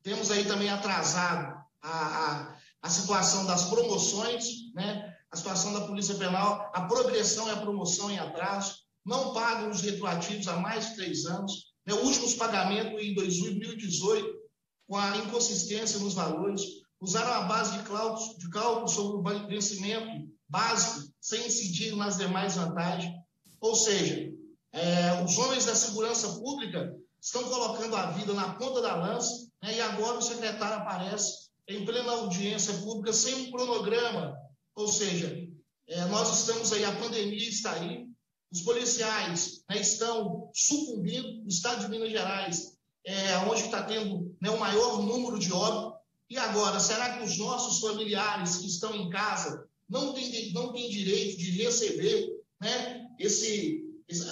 temos aí também atrasado a situação das promoções, né? A situação da Polícia Penal, a progressão e a promoção em atraso, não pagam os retroativos há mais de 3 anos, o último pagamento em 2018, com a inconsistência nos valores, usaram a base de cálculo sobre o vencimento básico, sem incidir nas demais vantagens. Ou seja, os homens da segurança pública estão colocando a vida na ponta da lança, né, e agora o secretário aparece em plena audiência pública sem um cronograma. Ou seja, nós estamos aí, a pandemia está aí, os policiais, né, estão sucumbindo no estado de Minas Gerais, onde está tendo, né, o maior número de óbitos. E agora, será que os nossos familiares que estão em casa não têm direito de receber, né,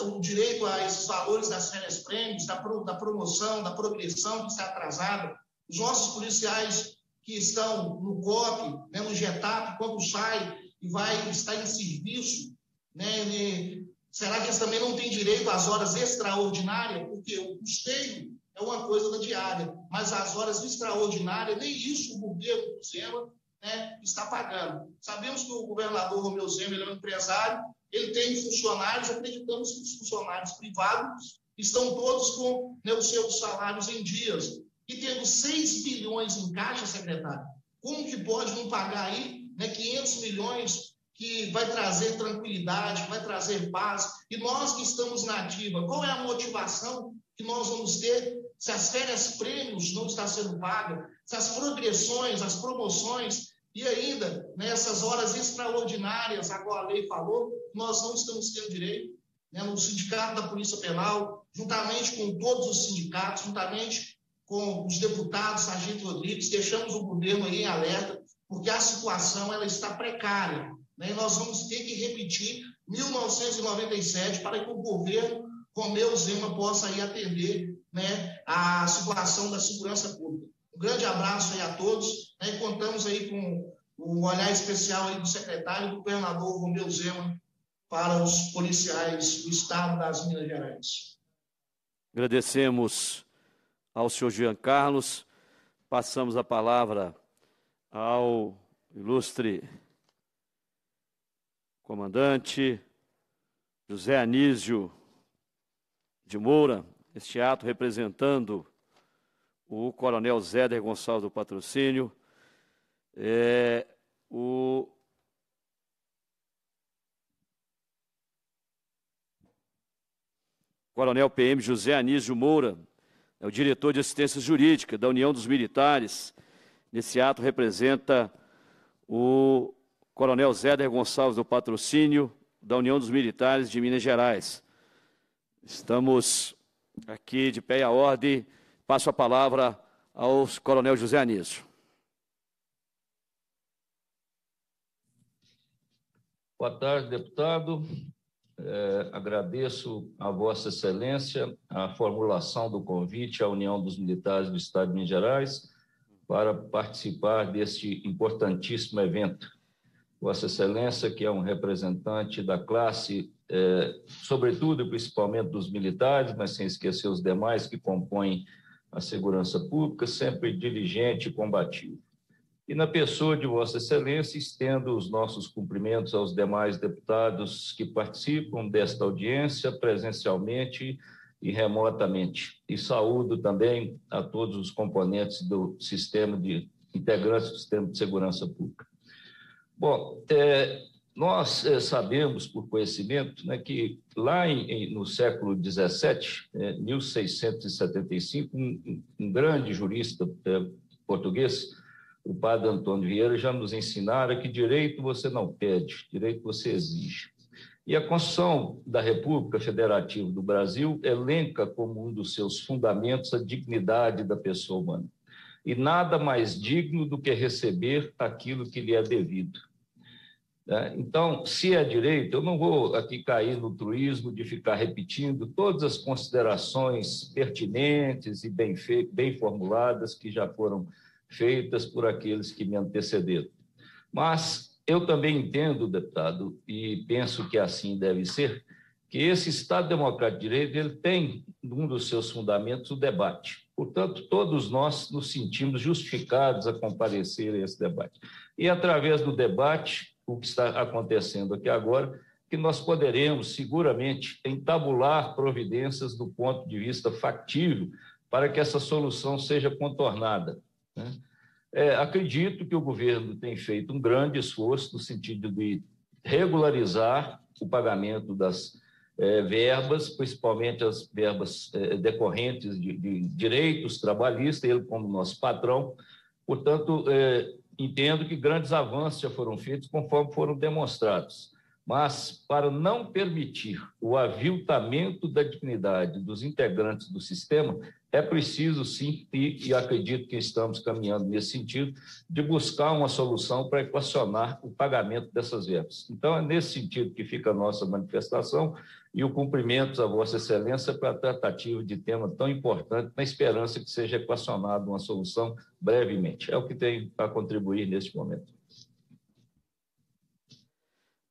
o direito a esses valores das férias-prêmios, da promoção, da progressão que está atrasada? Os nossos policiais que estão no COP, né, no GETAP, quando sai e vai estar em serviço, né, será que eles também não têm direito às horas extraordinárias? Porque o custeio é uma coisa da diária, mas as horas extraordinárias, nem isso o governo do Zema, né, está pagando. Sabemos que o governador Romeu Zema é um empresário, ele tem funcionários, acreditamos que os funcionários privados estão todos com, né, os seus salários em dias. E tendo 6 bilhões em caixa, secretário, como que pode não pagar aí, né, 500 milhões que vai trazer tranquilidade, vai trazer paz, e nós que estamos na ativa, qual é a motivação que nós vamos ter se as férias-prêmios não estão sendo pagas, se as progressões, as promoções, e ainda nessas horas extraordinárias, agora a lei falou, nós não estamos tendo direito, né, no Sindicato da Polícia Penal, juntamente com todos os sindicatos, juntamente com os deputados, Sargento Rodrigues, deixamos o governo aí em alerta, porque a situação ela está precária. E nós vamos ter que repetir 1997 para que o governo Romeu Zema possa aí atender, né, a situação da segurança pública. Um grande abraço aí a todos, né, e contamos aí com um olhar especial aí do secretário e do governador Romeu Zema para os policiais do estado das Minas Gerais. Agradecemos ao senhor Jean Carlos. Passamos a palavra ao ilustre comandante José Anísio de Moura, este ato representando o coronel Zéder Gonçalves do Patrocínio, o coronel PM José Anísio Moura, é o diretor de assistência jurídica da União dos Militares, nesse ato representa o Coronel Zéder Gonçalves do Patrocínio, da União dos Militares de Minas Gerais. Estamos aqui de pé à ordem. Passo a palavra ao Coronel José Anísio. Boa tarde, deputado. Agradeço a Vossa Excelência a formulação do convite à União dos Militares do Estado de Minas Gerais para participar deste importantíssimo evento. Vossa Excelência, que é um representante da classe, sobretudo e principalmente dos militares, mas sem esquecer os demais que compõem a segurança pública, sempre diligente e combativo. E na pessoa de Vossa Excelência, estendo os nossos cumprimentos aos demais deputados que participam desta audiência, presencialmente e remotamente. E saúdo também a todos os componentes do sistema de integrantes do sistema de segurança pública. Bom, nós sabemos por conhecimento, né, que lá no século XVII, 1675, um grande jurista português, o padre Antônio Vieira, já nos ensinara que direito você não pede, direito você exige. E a Constituição da República Federativa do Brasil elenca como um dos seus fundamentos a dignidade da pessoa humana. E nada mais digno do que receber aquilo que lhe é devido. Então, se é direito, eu não vou aqui cair no truísmo de ficar repetindo todas as considerações pertinentes e bem formuladas que já foram feitas por aqueles que me antecederam. Mas eu também entendo, deputado, e penso que assim deve ser, que esse Estado Democrático de Direito, ele tem um dos seus fundamentos o debate. Portanto, todos nós nos sentimos justificados a comparecer a esse debate. E através do debate, o que está acontecendo aqui agora, que nós poderemos seguramente entabular providências do ponto de vista factível para que essa solução seja contornada. Acredito que o governo tem feito um grande esforço no sentido de regularizar o pagamento das verbas, principalmente as verbas decorrentes de direitos trabalhistas, ele como nosso patrão. Portanto, entendo que grandes avanços já foram feitos conforme foram demonstrados. Mas, para não permitir o aviltamento da dignidade dos integrantes do sistema, é preciso, sim, e acredito que estamos caminhando nesse sentido, de buscar uma solução para equacionar o pagamento dessas verbas. Então, é nesse sentido que fica a nossa manifestação e o cumprimento a Vossa Excelência para a tratativa de tema tão importante, na esperança que seja equacionada uma solução brevemente. É o que tenho a contribuir neste momento.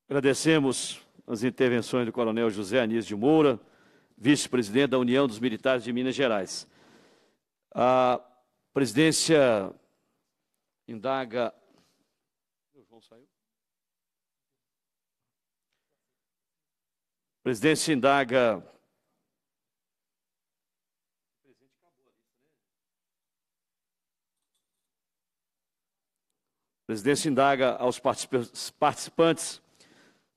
Agradecemos as intervenções do Coronel José Anísio de Moura, vice-presidente da União dos Militares de Minas Gerais. A presidência indaga... O João saiu? A presidência indaga... A presidência indaga aos participantes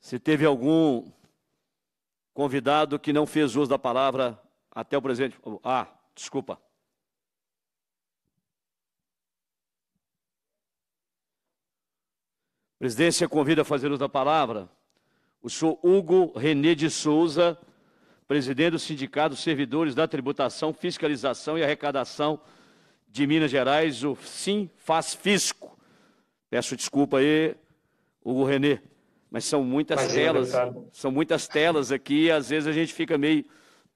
se teve algum convidado que não fez uso da palavra até o presente. Desculpa. Presidência convida a fazer uso da palavra o senhor Hugo René de Souza, presidente do Sindicato dos Servidores da Tributação, Fiscalização e Arrecadação de Minas Gerais, o Sindifisco. Peço desculpa aí, Hugo René. Mas são muitas telas, são muitas telas aqui e às vezes a gente fica meio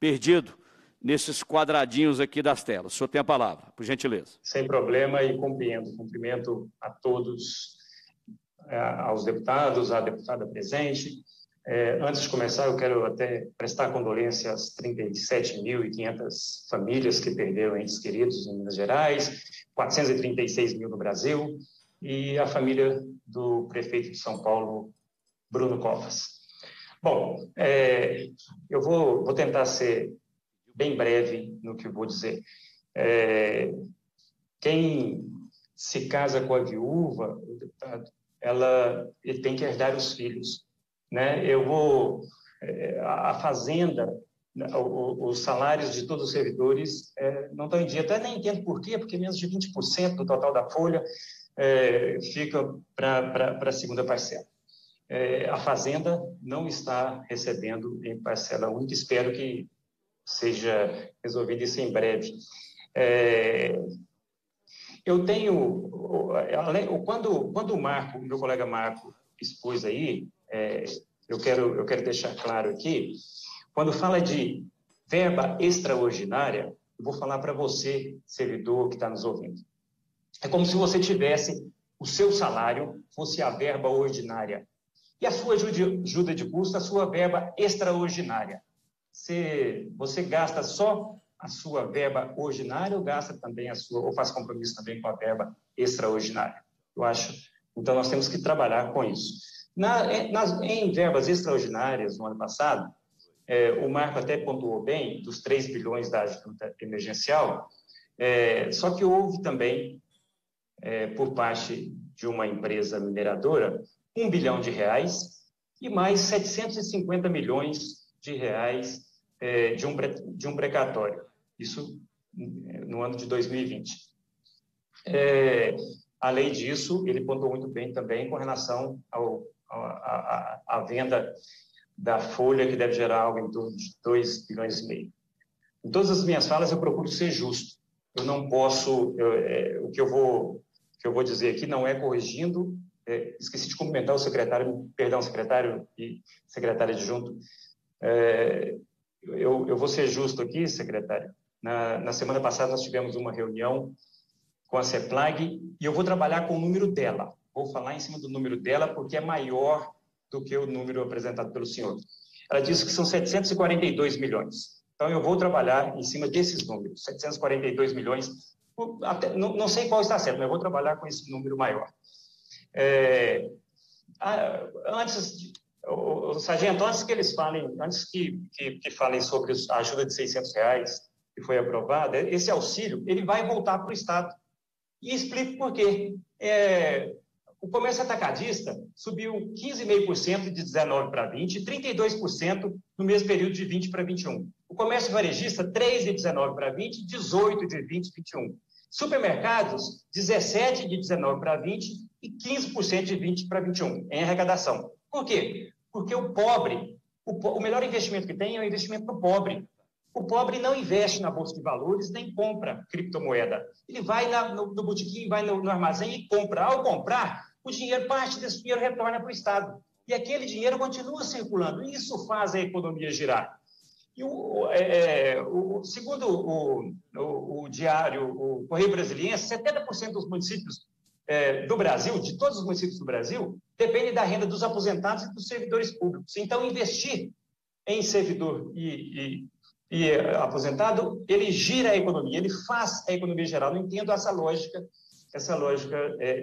perdido nesses quadradinhos aqui das telas. O senhor tem a palavra, por gentileza. Sem problema e compreendo. Cumprimento a todos, aos deputados, à deputada presente. Antes de começar, eu quero até prestar condolência às 37.500 famílias que perderam entes queridos em Minas Gerais, 436 mil no Brasil e a família do prefeito de São Paulo, Bruno Covas. Bom, eu vou tentar ser bem breve no que eu vou dizer. Quem se casa com a viúva, deputado, ele tem que herdar os filhos, né? A fazenda, os salários de todos os servidores não estão em dia. Até nem entendo por quê, porque menos de 20% do total da folha fica para a segunda parcela. A Fazenda não está recebendo em parcela única, espero que seja resolvido isso em breve. Eu tenho, quando o Marco, meu colega Marco, expôs aí, eu quero deixar claro aqui, quando fala de verba extraordinária, eu vou falar para você, servidor que está nos ouvindo. É como se você tivesse o seu salário, fosse a verba ordinária. E a sua ajuda de custo, a sua verba extraordinária. Você gasta só a sua verba ordinária ou gasta também a sua, ou faz compromisso também com a verba extraordinária? Eu acho. Então, nós temos que trabalhar com isso. Em verbas extraordinárias, no ano passado, o Marco até pontuou bem, dos 3 bilhões da ajuda emergencial, só que houve também, por parte de uma empresa mineradora, 1 bilhão de reais e mais 750 milhões de reais de um precatório. Isso no ano de 2020. Além disso, ele pontuou muito bem também com relação à venda da folha, que deve gerar algo em torno de 2 bilhões e meio. Em todas as minhas falas, eu procuro ser justo. Eu não posso... O que eu vou dizer aqui não é corrigindo... esqueci de cumprimentar o secretário, perdão, secretário e secretária adjunto. Eu vou ser justo aqui, secretário. Na semana passada, nós tivemos uma reunião com a CEPLAG e eu vou trabalhar com o número dela. Vou falar em cima do número dela, porque é maior do que o número apresentado pelo senhor. Ela disse que são 742 milhões. Então, eu vou trabalhar em cima desses números, 742 milhões. Até, não sei qual está certo, mas eu vou trabalhar com esse número maior. Sargento, antes que eles falem, antes que falem sobre a ajuda de R$600 que foi aprovada, esse auxílio ele vai voltar para o Estado. E explico por quê. O comércio atacadista subiu 15,5% de 19 para 20, 32% no mesmo período de 20 para 21. O comércio varejista, 3 de 19 para 20, 18 de 20 para 21. Supermercados, 17 de 19 para 20 e 15% de 20 para 21 em arrecadação. Por quê? Porque o pobre, o melhor investimento que tem é o investimento no pobre. O pobre não investe na bolsa de valores nem compra criptomoeda. Ele vai no botequim, vai no armazém e compra. Ao comprar, o dinheiro, parte desse dinheiro retorna para o Estado. E aquele dinheiro continua circulando. Isso faz a economia girar. E segundo o diário, o Correio Brasiliense, 70% dos municípios do Brasil, de todos os municípios do Brasil, dependem da renda dos aposentados e dos servidores públicos. Então, investir em servidor e aposentado, ele gira a economia, ele faz a economia geral. Não entendo essa lógica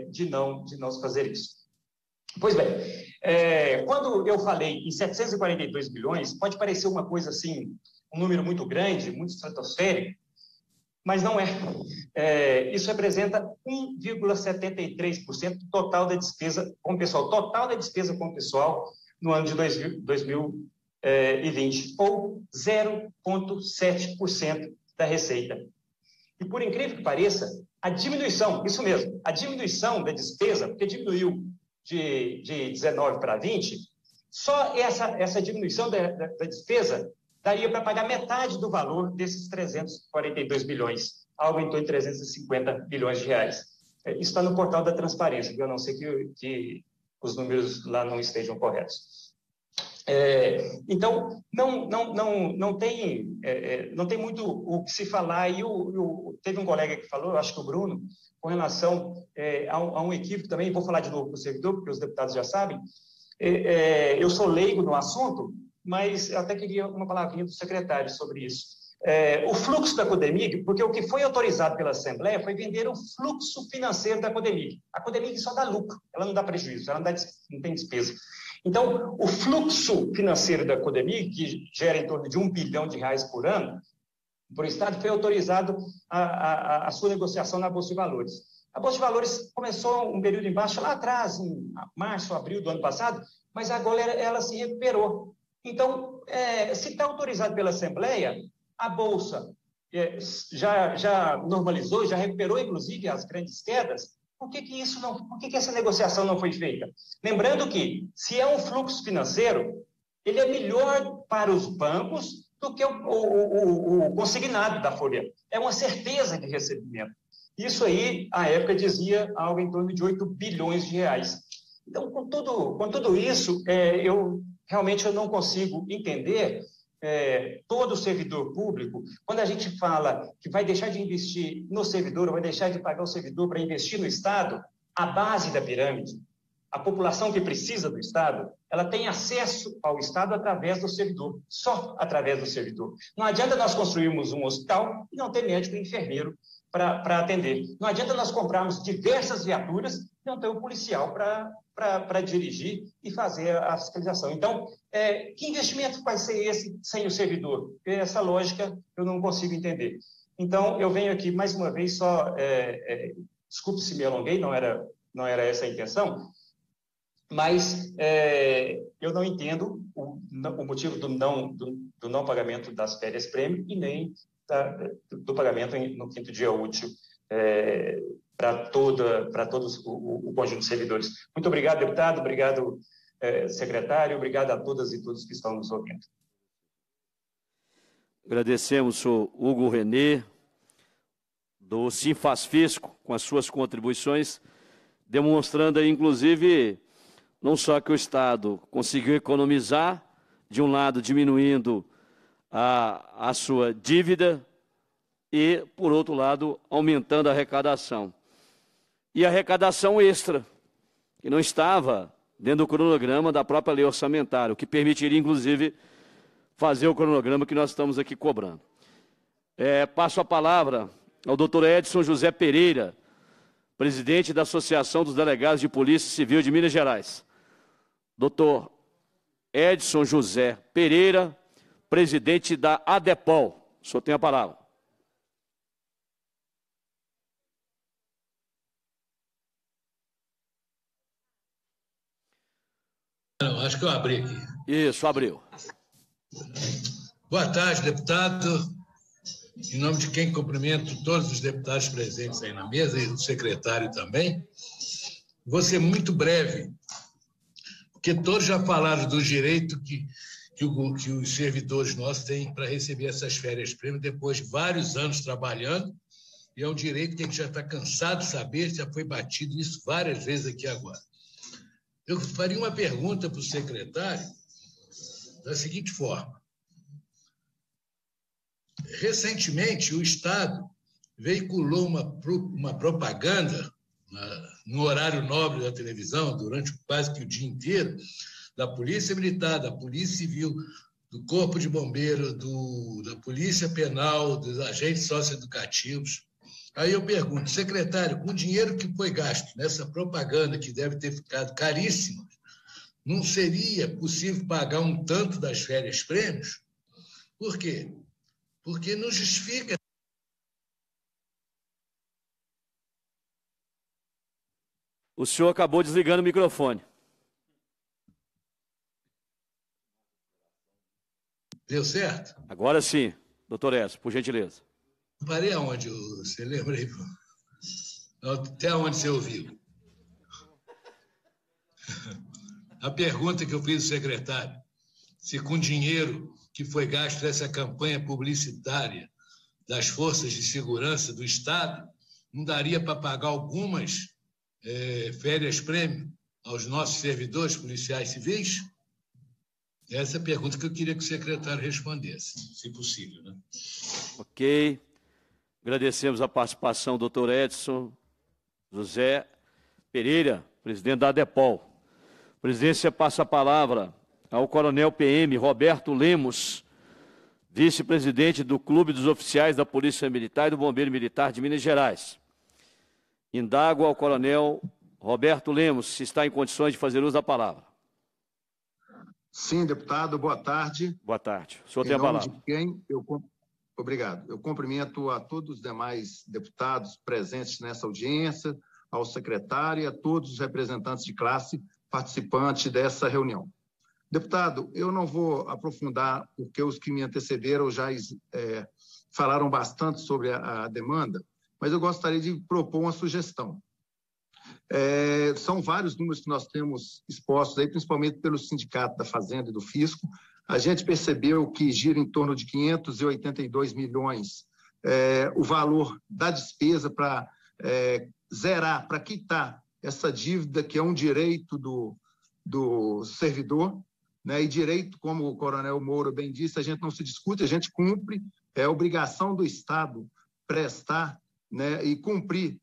de não se fazer isso. Pois bem, quando eu falei em 742 bilhões, pode parecer uma coisa assim, um número muito grande, muito estratosférico, mas não é. Isso representa 1,73% do total da despesa com o pessoal, no ano de 2020, ou 0,7% da receita. E por incrível que pareça, a diminuição, isso mesmo, a diminuição da despesa, porque diminuiu de 19 para 20, só essa diminuição da despesa daria para pagar metade do valor desses 342 bilhões, algo em torno de 350 bilhões de reais. Isso está no portal da transparência, eu não sei que os números lá não estejam corretos. Então, não tem muito o que se falar. E teve um colega que falou, eu acho que o Bruno, com relação a um equívoco também, vou falar de novo para o servidor, porque os deputados já sabem, eu sou leigo no assunto, mas até queria uma palavrinha do secretário sobre isso. O fluxo da Codemig, porque o que foi autorizado pela Assembleia foi vender o fluxo financeiro da Codemig. A Codemig só dá lucro, ela não dá prejuízo, ela não tem despesa. Então, o fluxo financeiro da Codemig, que gera em torno de 1 bilhão de reais por ano, por Estado, foi autorizado a sua negociação na Bolsa de Valores. A Bolsa de Valores começou um período em baixa lá atrás, em março, abril do ano passado, mas agora ela se recuperou. Então, se está autorizado pela Assembleia, a Bolsa já normalizou, já recuperou, inclusive, as grandes quedas, Por que essa negociação não foi feita? Lembrando que, se é um fluxo financeiro, ele é melhor para os bancos do que o consignado da folha. É uma certeza de recebimento. Isso aí, à época, dizia algo em torno de 8 bilhões de reais. Então, com tudo isso, eu não consigo entender todo servidor público, quando a gente fala que vai deixar de investir no servidor, vai deixar de pagar o servidor para investir no Estado, a base da pirâmide, a população que precisa do Estado, ela tem acesso ao Estado através do servidor, só através do servidor. Não adianta nós construirmos um hospital e não ter médico e enfermeiro para atender. Não adianta nós comprarmos diversas viaturas e não ter um policial para dirigir e fazer a fiscalização. Então, que investimento vai ser esse sem o servidor? Essa lógica eu não consigo entender. Então, eu venho aqui mais uma vez só... desculpe se me alonguei, não era essa a intenção, mas eu não entendo o motivo do não pagamento das férias-prêmio e nem do pagamento no quinto dia útil para todo o conjunto de servidores. Muito obrigado, deputado, obrigado, secretário, obrigado a todas e todos que estão nos ouvindo. Agradecemos o Hugo René, do Sindifisco, com as suas contribuições, demonstrando aí, inclusive, não só que o Estado conseguiu economizar, de um lado diminuindo a sua dívida e, por outro lado, aumentando a arrecadação. E a arrecadação extra, que não estava dentro do cronograma da própria lei orçamentária, o que permitiria, inclusive, fazer o cronograma que nós estamos aqui cobrando. Passo a palavra ao doutor Edson José Pereira, presidente da Associação dos Delegados de Polícia Civil de Minas Gerais. Doutor Edson José Pereira, presidente da ADEPOL. O senhor tem a palavra. Não, acho que eu abri aqui. Isso, abriu. Boa tarde, deputado. Em nome de quem cumprimento todos os deputados presentes aí na mesa e o secretário também. Vou ser muito breve, porque todos já falaram do direito que os servidores nossos têm para receber essas férias-prêmio depois de vários anos trabalhando, e é um direito que a gente já está cansado de saber, já foi batido isso várias vezes aqui agora. Eu faria uma pergunta para o secretário da seguinte forma. Recentemente, o Estado veiculou uma propaganda no horário nobre da televisão, durante quase que o dia inteiro, da Polícia Militar, da Polícia Civil, do Corpo de Bombeiros, da Polícia Penal, dos agentes socioeducativos. Aí eu pergunto, secretário, com o dinheiro que foi gasto nessa propaganda, que deve ter ficado caríssima, não seria possível pagar um tanto das férias-prêmios? Por quê? Porque não justifica. O senhor acabou desligando o microfone. Deu certo? Agora sim, doutor Edson, por gentileza. Parei aonde? Você lembra aí? Até onde você ouviu? A pergunta que eu fiz ao secretário, se com dinheiro que foi gasto nessa campanha publicitária das forças de segurança do Estado, não daria para pagar algumas férias-prêmio aos nossos servidores policiais civis? Essa é a pergunta que eu queria que o secretário respondesse, se possível, né? Ok. Agradecemos a participação do Dr. Edson José Pereira, presidente da ADEPOL. A presidência passa a palavra ao coronel PM Roberto Lemos, vice-presidente do Clube dos Oficiais da Polícia Militar e do Bombeiro Militar de Minas Gerais. Indago ao coronel Roberto Lemos se está em condições de fazer uso da palavra. Sim, deputado, boa tarde. Boa tarde. O senhor tem a palavra. Obrigado. Eu cumprimento a todos os demais deputados presentes nessa audiência, ao secretário e a todos os representantes de classe participantes dessa reunião. Deputado, eu não vou aprofundar, porque os que me antecederam já falaram bastante sobre a demanda, mas eu gostaria de propor uma sugestão. São vários números que nós temos expostos aí, principalmente pelo Sindicato da Fazenda e do Fisco. A gente percebeu que gira em torno de 582 milhões o valor da despesa para zerar, para quitar essa dívida que é um direito do servidor, né? E direito, como o coronel Moura bem disse, a gente não se discute, a gente cumpre, é obrigação do Estado prestar, né, e cumprir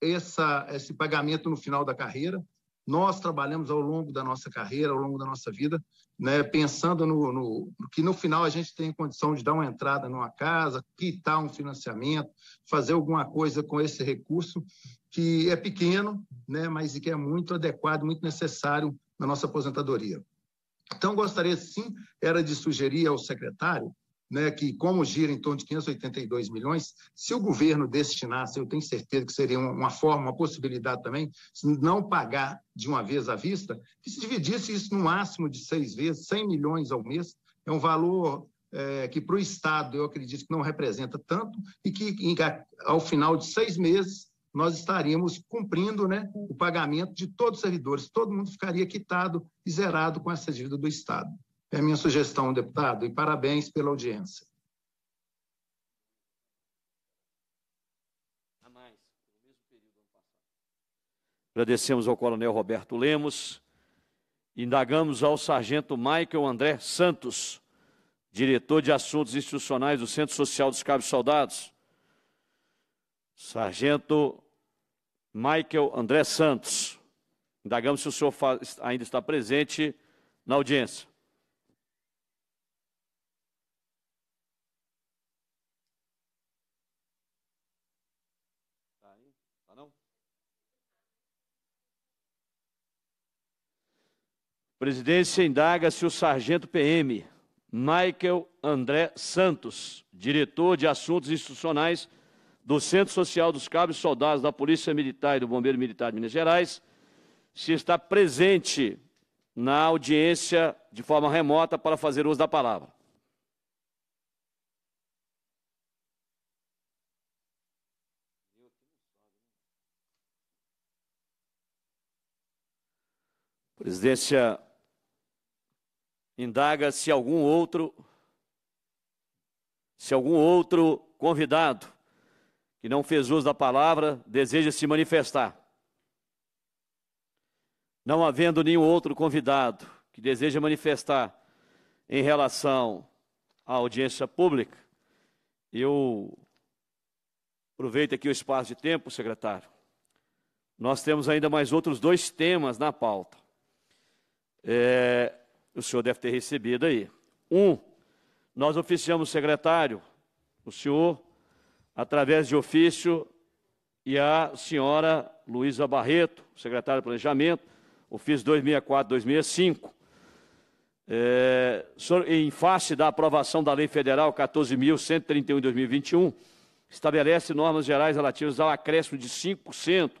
esse pagamento no final da carreira. Nós trabalhamos ao longo da nossa carreira, ao longo da nossa vida, né, pensando no que no final a gente tem condição de dar uma entrada numa casa, quitar um financiamento, fazer alguma coisa com esse recurso que é pequeno, né, mas que é muito adequado, muito necessário na nossa aposentadoria. Então, gostaria, sim, era de sugerir ao secretário, né, que como gira em torno de 582 milhões, se o governo destinasse, eu tenho certeza que seria uma forma, uma possibilidade também, se não pagar de uma vez à vista, que se dividisse isso no máximo de 6 vezes, 100 milhões ao mês, é um valor que para o Estado eu acredito que não representa tanto e que ao final de 6 meses nós estaríamos cumprindo, né, o pagamento de todos os servidores, todo mundo ficaria quitado e zerado com essa dívida do Estado. É a minha sugestão, deputado, e parabéns pela audiência. A mais, no mesmo período ano passado. Agradecemos ao coronel Roberto Lemos. Indagamos ao sargento Maicon André Santos, diretor de assuntos institucionais do Centro Social dos Cabos Soldados. Sargento Maicon André Santos. Indagamos se o senhor ainda está presente na audiência. Presidência indaga se o sargento PM, Maicon André Santos, diretor de assuntos institucionais do Centro Social dos Cabos Soldados da Polícia Militar e do Bombeiro Militar de Minas Gerais, se está presente na audiência de forma remota para fazer uso da palavra. Presidência indaga se algum outro convidado que não fez uso da palavra deseja se manifestar. Não havendo nenhum outro convidado que deseja manifestar em relação à audiência pública, eu aproveito aqui o espaço de tempo, secretário. Nós temos ainda mais outros 2 temas na pauta. O senhor deve ter recebido aí. Nós oficiamos o secretário, o senhor, através de ofício, e a senhora Luísa Barreto, secretária de Planejamento, ofício 264-265, em face da aprovação da Lei Federal 14.131 de 2021, estabelece normas gerais relativas ao acréscimo de 5%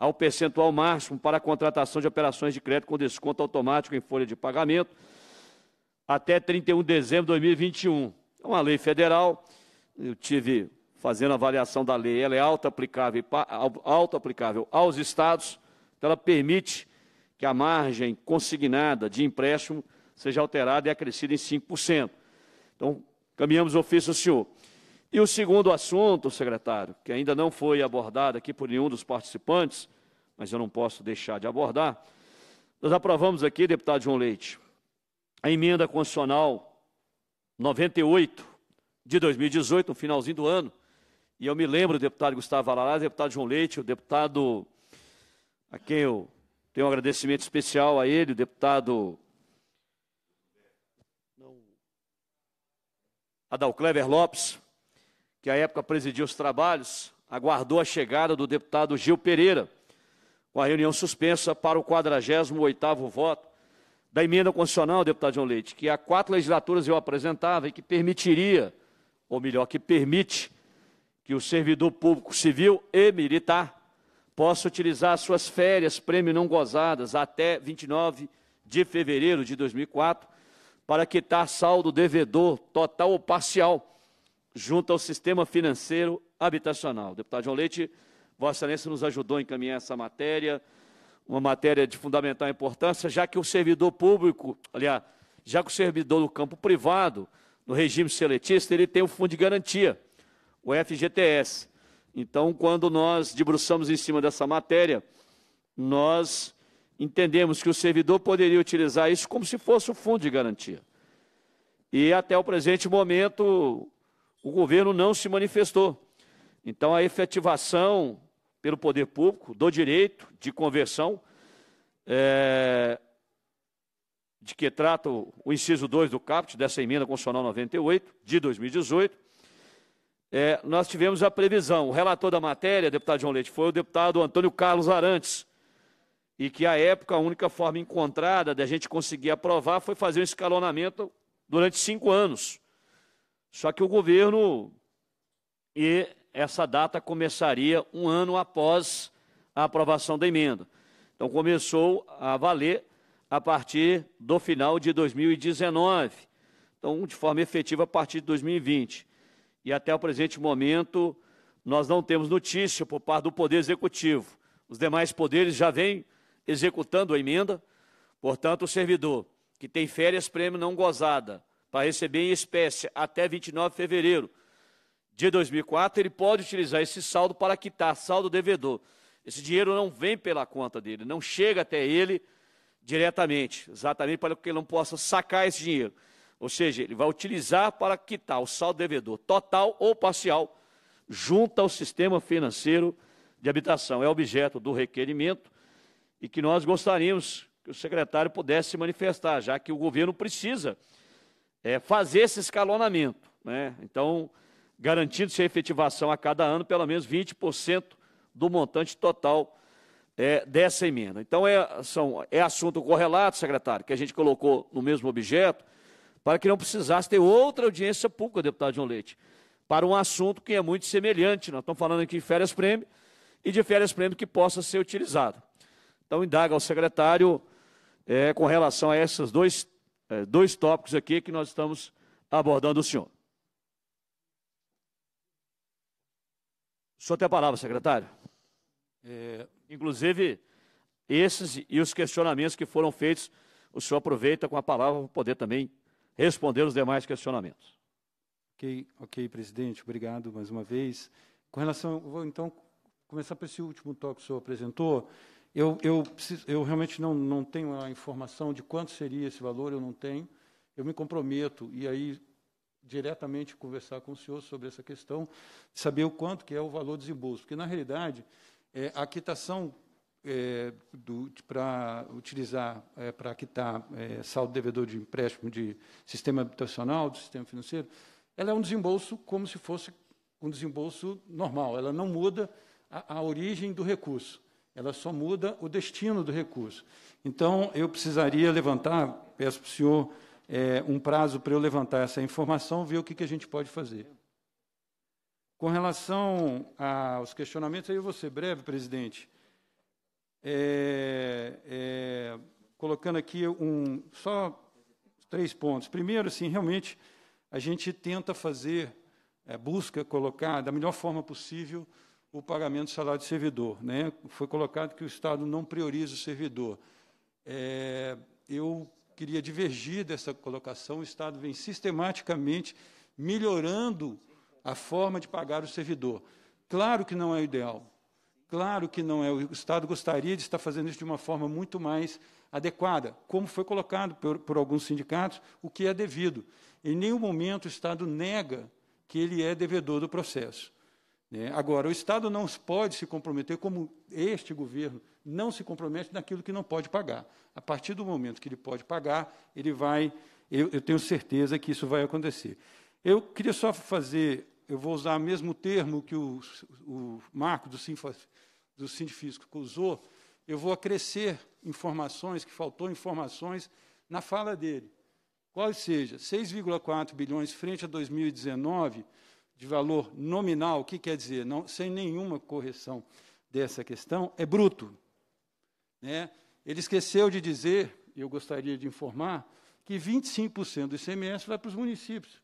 ao percentual máximo para a contratação de operações de crédito com desconto automático em folha de pagamento até 31 de dezembro de 2021. É uma lei federal, eu tive fazendo a avaliação da lei, ela é auto-aplicável aos estados, então ela permite que a margem consignada de empréstimo seja alterada e acrescida em 5%. Então, caminhamos o ofício ao senhor. E o segundo assunto, secretário, que ainda não foi abordado aqui por nenhum dos participantes, mas eu não posso deixar de abordar, nós aprovamos aqui, deputado João Leite, a emenda constitucional 98 de 2018, no finalzinho do ano, e eu me lembro do deputado Gustavo Valadares, deputado João Leite, o deputado a quem eu tenho um agradecimento especial a ele, o deputado Adalclever Lopes, que à época presidiu os trabalhos, aguardou a chegada do deputado Gil Pereira, com a reunião suspensa para o 48º voto da emenda constitucional, deputado João Leite, que há 4 legislaturas eu apresentava e que permitiria, ou melhor, que permite que o servidor público civil e militar possa utilizar suas férias, prêmio não gozadas, até 29 de fevereiro de 2004, para quitar saldo devedor total ou parcial, junto ao sistema financeiro habitacional. O deputado João Leite Vossa Excelência nos ajudou a encaminhar essa matéria, uma matéria de fundamental importância, já que o servidor público, aliás, já que o servidor do campo privado, no regime seletista, ele tem o Fundo de Garantia, o FGTS. Então, quando nós debruçamos em cima dessa matéria, nós entendemos que o servidor poderia utilizar isso como se fosse o Fundo de Garantia. E, até o presente momento, o governo não se manifestou. Então, a efetivação pelo poder público do direito de conversão, de que trata o inciso 2 do caput, dessa emenda constitucional 98, de 2018, nós tivemos a previsão. O relator da matéria, deputado João Leite, foi o deputado Antônio Carlos Arantes, e que, à época, a única forma encontrada de a gente conseguir aprovar foi fazer um escalonamento durante 5 anos. Só que o governo, e essa data começaria 1 ano após a aprovação da emenda. Então, começou a valer a partir do final de 2019. Então, de forma efetiva, a partir de 2020. E, até o presente momento, nós não temos notícia por parte do Poder Executivo. Os demais poderes já vêm executando a emenda. Portanto, o servidor que tem férias prêmio não gozada para receber em espécie até 29 de fevereiro de 2004, ele pode utilizar esse saldo para quitar saldo devedor. Esse dinheiro não vem pela conta dele, não chega até ele diretamente, exatamente para que ele não possa sacar esse dinheiro. Ou seja, ele vai utilizar para quitar o saldo devedor total ou parcial junto ao sistema financeiro de habitação. É objeto do requerimento e que nós gostaríamos que o secretário pudesse se manifestar, já que o governo precisa fazer esse escalonamento, né? Então, garantindo-se a efetivação a cada ano, pelo menos 20% do montante total dessa emenda. Então, é assunto correlato, secretário, que a gente colocou no mesmo objeto, para que não precisasse ter outra audiência pública, deputado João Leite, para um assunto que é muito semelhante. Nós estamos falando aqui de férias-prêmio e de férias-prêmio que possa ser utilizado. Então, indaga ao secretário com relação a esses dois tópicos aqui que nós estamos abordando o senhor. O senhor tem a palavra, secretário. Inclusive, esses e os questionamentos que foram feitos, o senhor aproveita com a palavra para poder também responder os demais questionamentos. Ok, presidente. Obrigado mais uma vez. Com relação, vou então começar por esse último tópico que o senhor apresentou. Eu realmente não tenho a informação de quanto seria esse valor, eu não tenho. Eu me comprometo, e aí diretamente conversar com o senhor sobre essa questão, saber o quanto que é o valor desembolso. Porque, na realidade, a quitação para utilizar, para quitar saldo devedor de empréstimo de sistema habitacional, do sistema financeiro, ela é um desembolso como se fosse um desembolso normal. Ela não muda a origem do recurso. Ela só muda o destino do recurso. Então, eu precisaria levantar, peço para o senhor um prazo para eu levantar essa informação, ver o que a gente pode fazer. Com relação aos questionamentos, aí eu vou ser breve, presidente, colocando aqui só 3 pontos. Primeiro, assim, realmente, a gente tenta fazer, busca colocar da melhor forma possível o pagamento do salário do servidor, né? Foi colocado que o Estado não prioriza o servidor. Eu queria divergir dessa colocação. O Estado vem sistematicamente melhorando a forma de pagar o servidor. Claro que não é o ideal. Claro que não é. O Estado gostaria de estar fazendo isso de uma forma muito mais adequada, como foi colocado por alguns sindicatos, o que é devido. Em nenhum momento o Estado nega que ele é devedor do processo. Agora, o Estado não pode se comprometer, como este governo não se compromete naquilo que não pode pagar. A partir do momento que ele pode pagar, ele vai. Eu tenho certeza que isso vai acontecer. Eu queria só fazer, eu vou usar o mesmo termo que o Marco do Sindifisco usou, eu vou acrescer informações, que faltou informações, na fala dele. Qual seja, 6,4 bilhões frente a 2019, de valor nominal, o que quer dizer? Não, sem nenhuma correção dessa questão, é bruto, né? Ele esqueceu de dizer, e eu gostaria de informar, que 25% do ICMS vai para os municípios,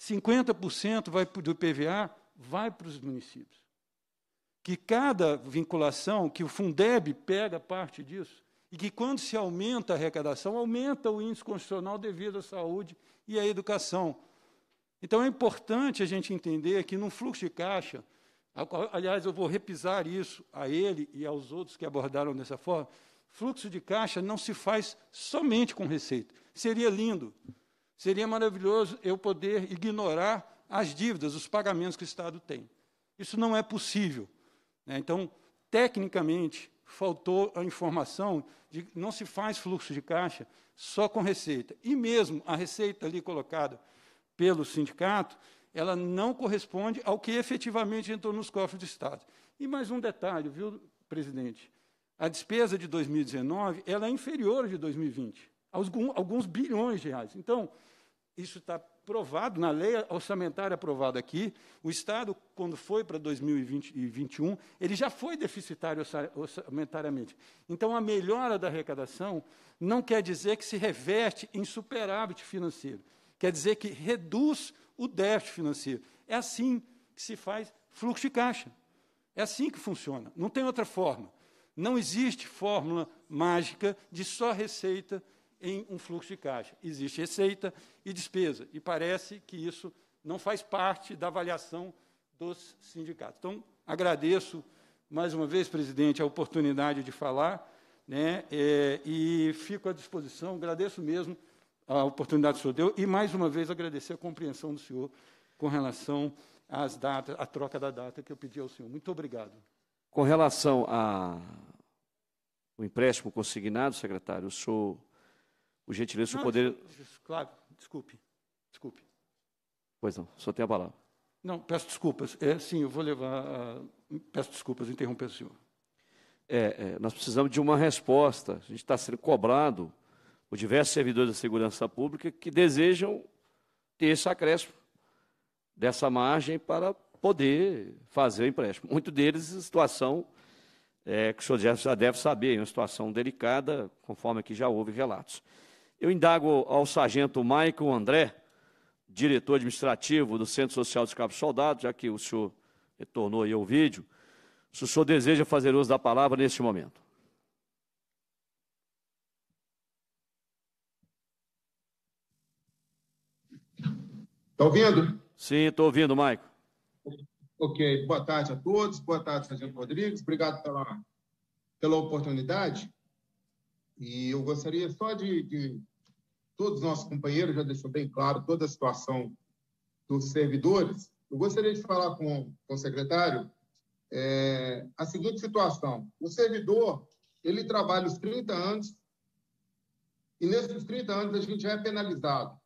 50% do IPVA vai para os municípios. que cada vinculação, que o Fundeb pega parte disso, e que, quando se aumenta a arrecadação, aumenta o índice constitucional devido à saúde e à educação. Então, é importante a gente entender que, num fluxo de caixa, aliás, eu vou repisar isso a ele e aos outros que abordaram dessa forma, fluxo de caixa não se faz somente com receita. Seria lindo, seria maravilhoso eu poder ignorar as dívidas, os pagamentos que o Estado tem. Isso não é possível, né? Então, tecnicamente, faltou a informação de que não se faz fluxo de caixa só com receita. E mesmo a receita ali colocada pelo sindicato, ela não corresponde ao que efetivamente entrou nos cofres do Estado. E mais um detalhe, viu, presidente? A despesa de 2019, ela é inferior à de 2020, alguns bilhões de reais. Então, isso está provado na lei orçamentária aprovada aqui. O Estado, quando foi para 2021, ele já foi deficitário orçamentariamente. Então, a melhora da arrecadação não quer dizer que se reverte em superávit financeiro, quer dizer que reduz o déficit financeiro. É assim que se faz fluxo de caixa. É assim que funciona, não tem outra forma. Não existe fórmula mágica de só receita em um fluxo de caixa. Existe receita e despesa, e parece que isso não faz parte da avaliação dos sindicatos. Então, agradeço mais uma vez, presidente, a oportunidade de falar, né, e fico à disposição, agradeço mesmo a oportunidade que o senhor deu, e mais uma vez agradecer a compreensão do senhor com relação às datas, à troca da data que eu pedi ao senhor. Muito obrigado. Com relação ao empréstimo consignado, secretário, o senhor, por gentileza, o poder... Claro, desculpe. Pois não, só tem a palavra. Não, peço desculpas. Sim, eu vou levar... Peço desculpas, interromper o senhor. Nós precisamos de uma resposta. A gente está sendo cobrado por diversos servidores da segurança pública que desejam ter esse acréscimo dessa margem para poder fazer o empréstimo. Muitos deles em situação que o senhor já deve saber, é uma situação delicada, conforme aqui já houve relatos. Eu indago ao sargento Maicon André, diretor administrativo do Centro Social dos Cabos Soldados, já que o senhor retornou aí ao vídeo, se o senhor deseja fazer uso da palavra neste momento. Está ouvindo? Sim, estou ouvindo, Maicon. Ok, boa tarde a todos, boa tarde, sargento Rodrigues, obrigado pela oportunidade. E eu gostaria só de todos os nossos companheiros, já deixou bem claro toda a situação dos servidores, eu gostaria de falar com o secretário a seguinte situação. O servidor, ele trabalha os 30 anos, e nesses 30 anos a gente já é penalizado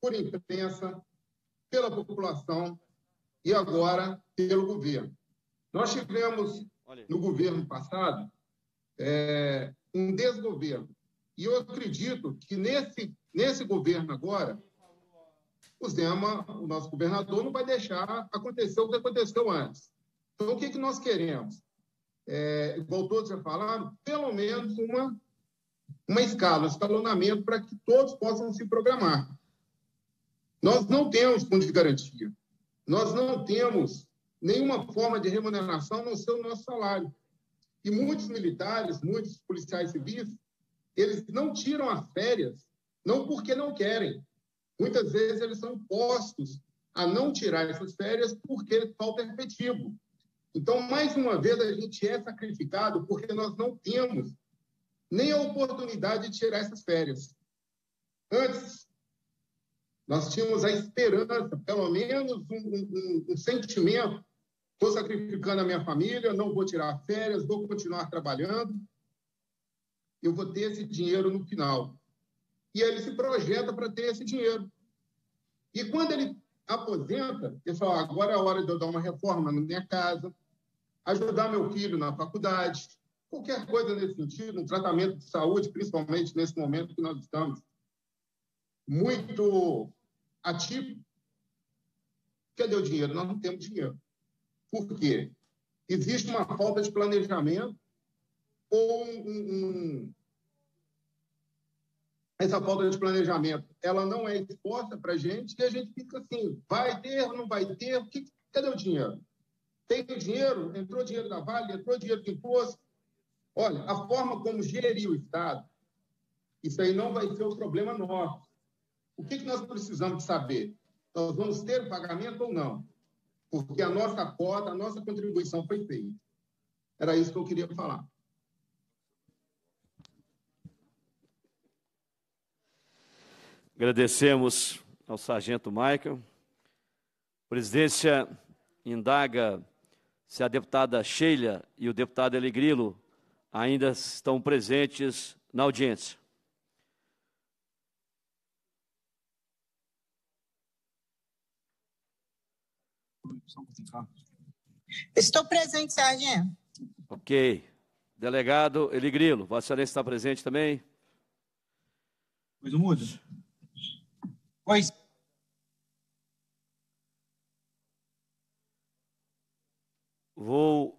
por imprensa, pela população e agora pelo governo. Nós tivemos, no governo passado, um desgoverno. E eu acredito que nesse governo agora, o Zema, o nosso governador, não vai deixar acontecer o que aconteceu antes. Então, o que que nós queremos? Igual todos já falaram, pelo menos uma escala, um escalonamento para que todos possam se programar. Nós não temos fundo de garantia. Nós não temos nenhuma forma de remuneração a não ser o nosso salário. E muitos militares, muitos policiais civis, eles não tiram as férias, não porque não querem. Muitas vezes eles são postos a não tirar essas férias porque falta efetivo. Então, mais uma vez, a gente é sacrificado porque nós não temos nem a oportunidade de tirar essas férias. Antes, nós tínhamos a esperança, pelo menos um sentimento. Estou sacrificando a minha família, não vou tirar férias, vou continuar trabalhando. Eu vou ter esse dinheiro no final. E aí ele se projeta para ter esse dinheiro. E quando ele aposenta, ele fala, agora é a hora de eu dar uma reforma na minha casa, ajudar meu filho na faculdade, qualquer coisa nesse sentido, um tratamento de saúde, principalmente nesse momento que nós estamos muito atípico. Cadê o dinheiro? Nós não temos dinheiro. Por quê? Existe uma falta de planejamento ou essa falta de planejamento, ela não é exposta para a gente e a gente fica assim, vai ter, não vai ter, cadê o dinheiro? Tem dinheiro, entrou dinheiro da Vale, entrou dinheiro do imposto. Olha, a forma como gerir o Estado, isso aí não vai ser o problema nosso. O que nós precisamos de saber? Nós vamos ter o pagamento ou não? Porque a nossa cota, a nossa contribuição foi feita. Era isso que eu queria falar. Agradecemos ao sargento Maicon. Presidência indaga se a deputada Sheila e o deputado Heli Grilo ainda estão presentes na audiência. Estou presente, sargento. Ok. Delegado Heli Grilo, Vossa Excelência está presente também? Pois o mudo. Pois. Vou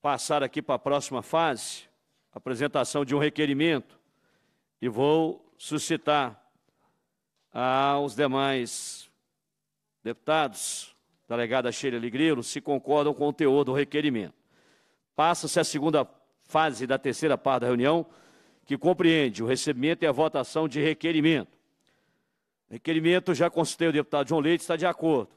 passar aqui para a próxima fase, apresentação de um requerimento, e vou suscitar aos demais deputados, delegada Sheila Heli Grilo, se concordam com o teor do requerimento. Passa-se a segunda fase da terceira parte da reunião, que compreende o recebimento e a votação de requerimento. Requerimento, já consultei o deputado João Leite, está de acordo.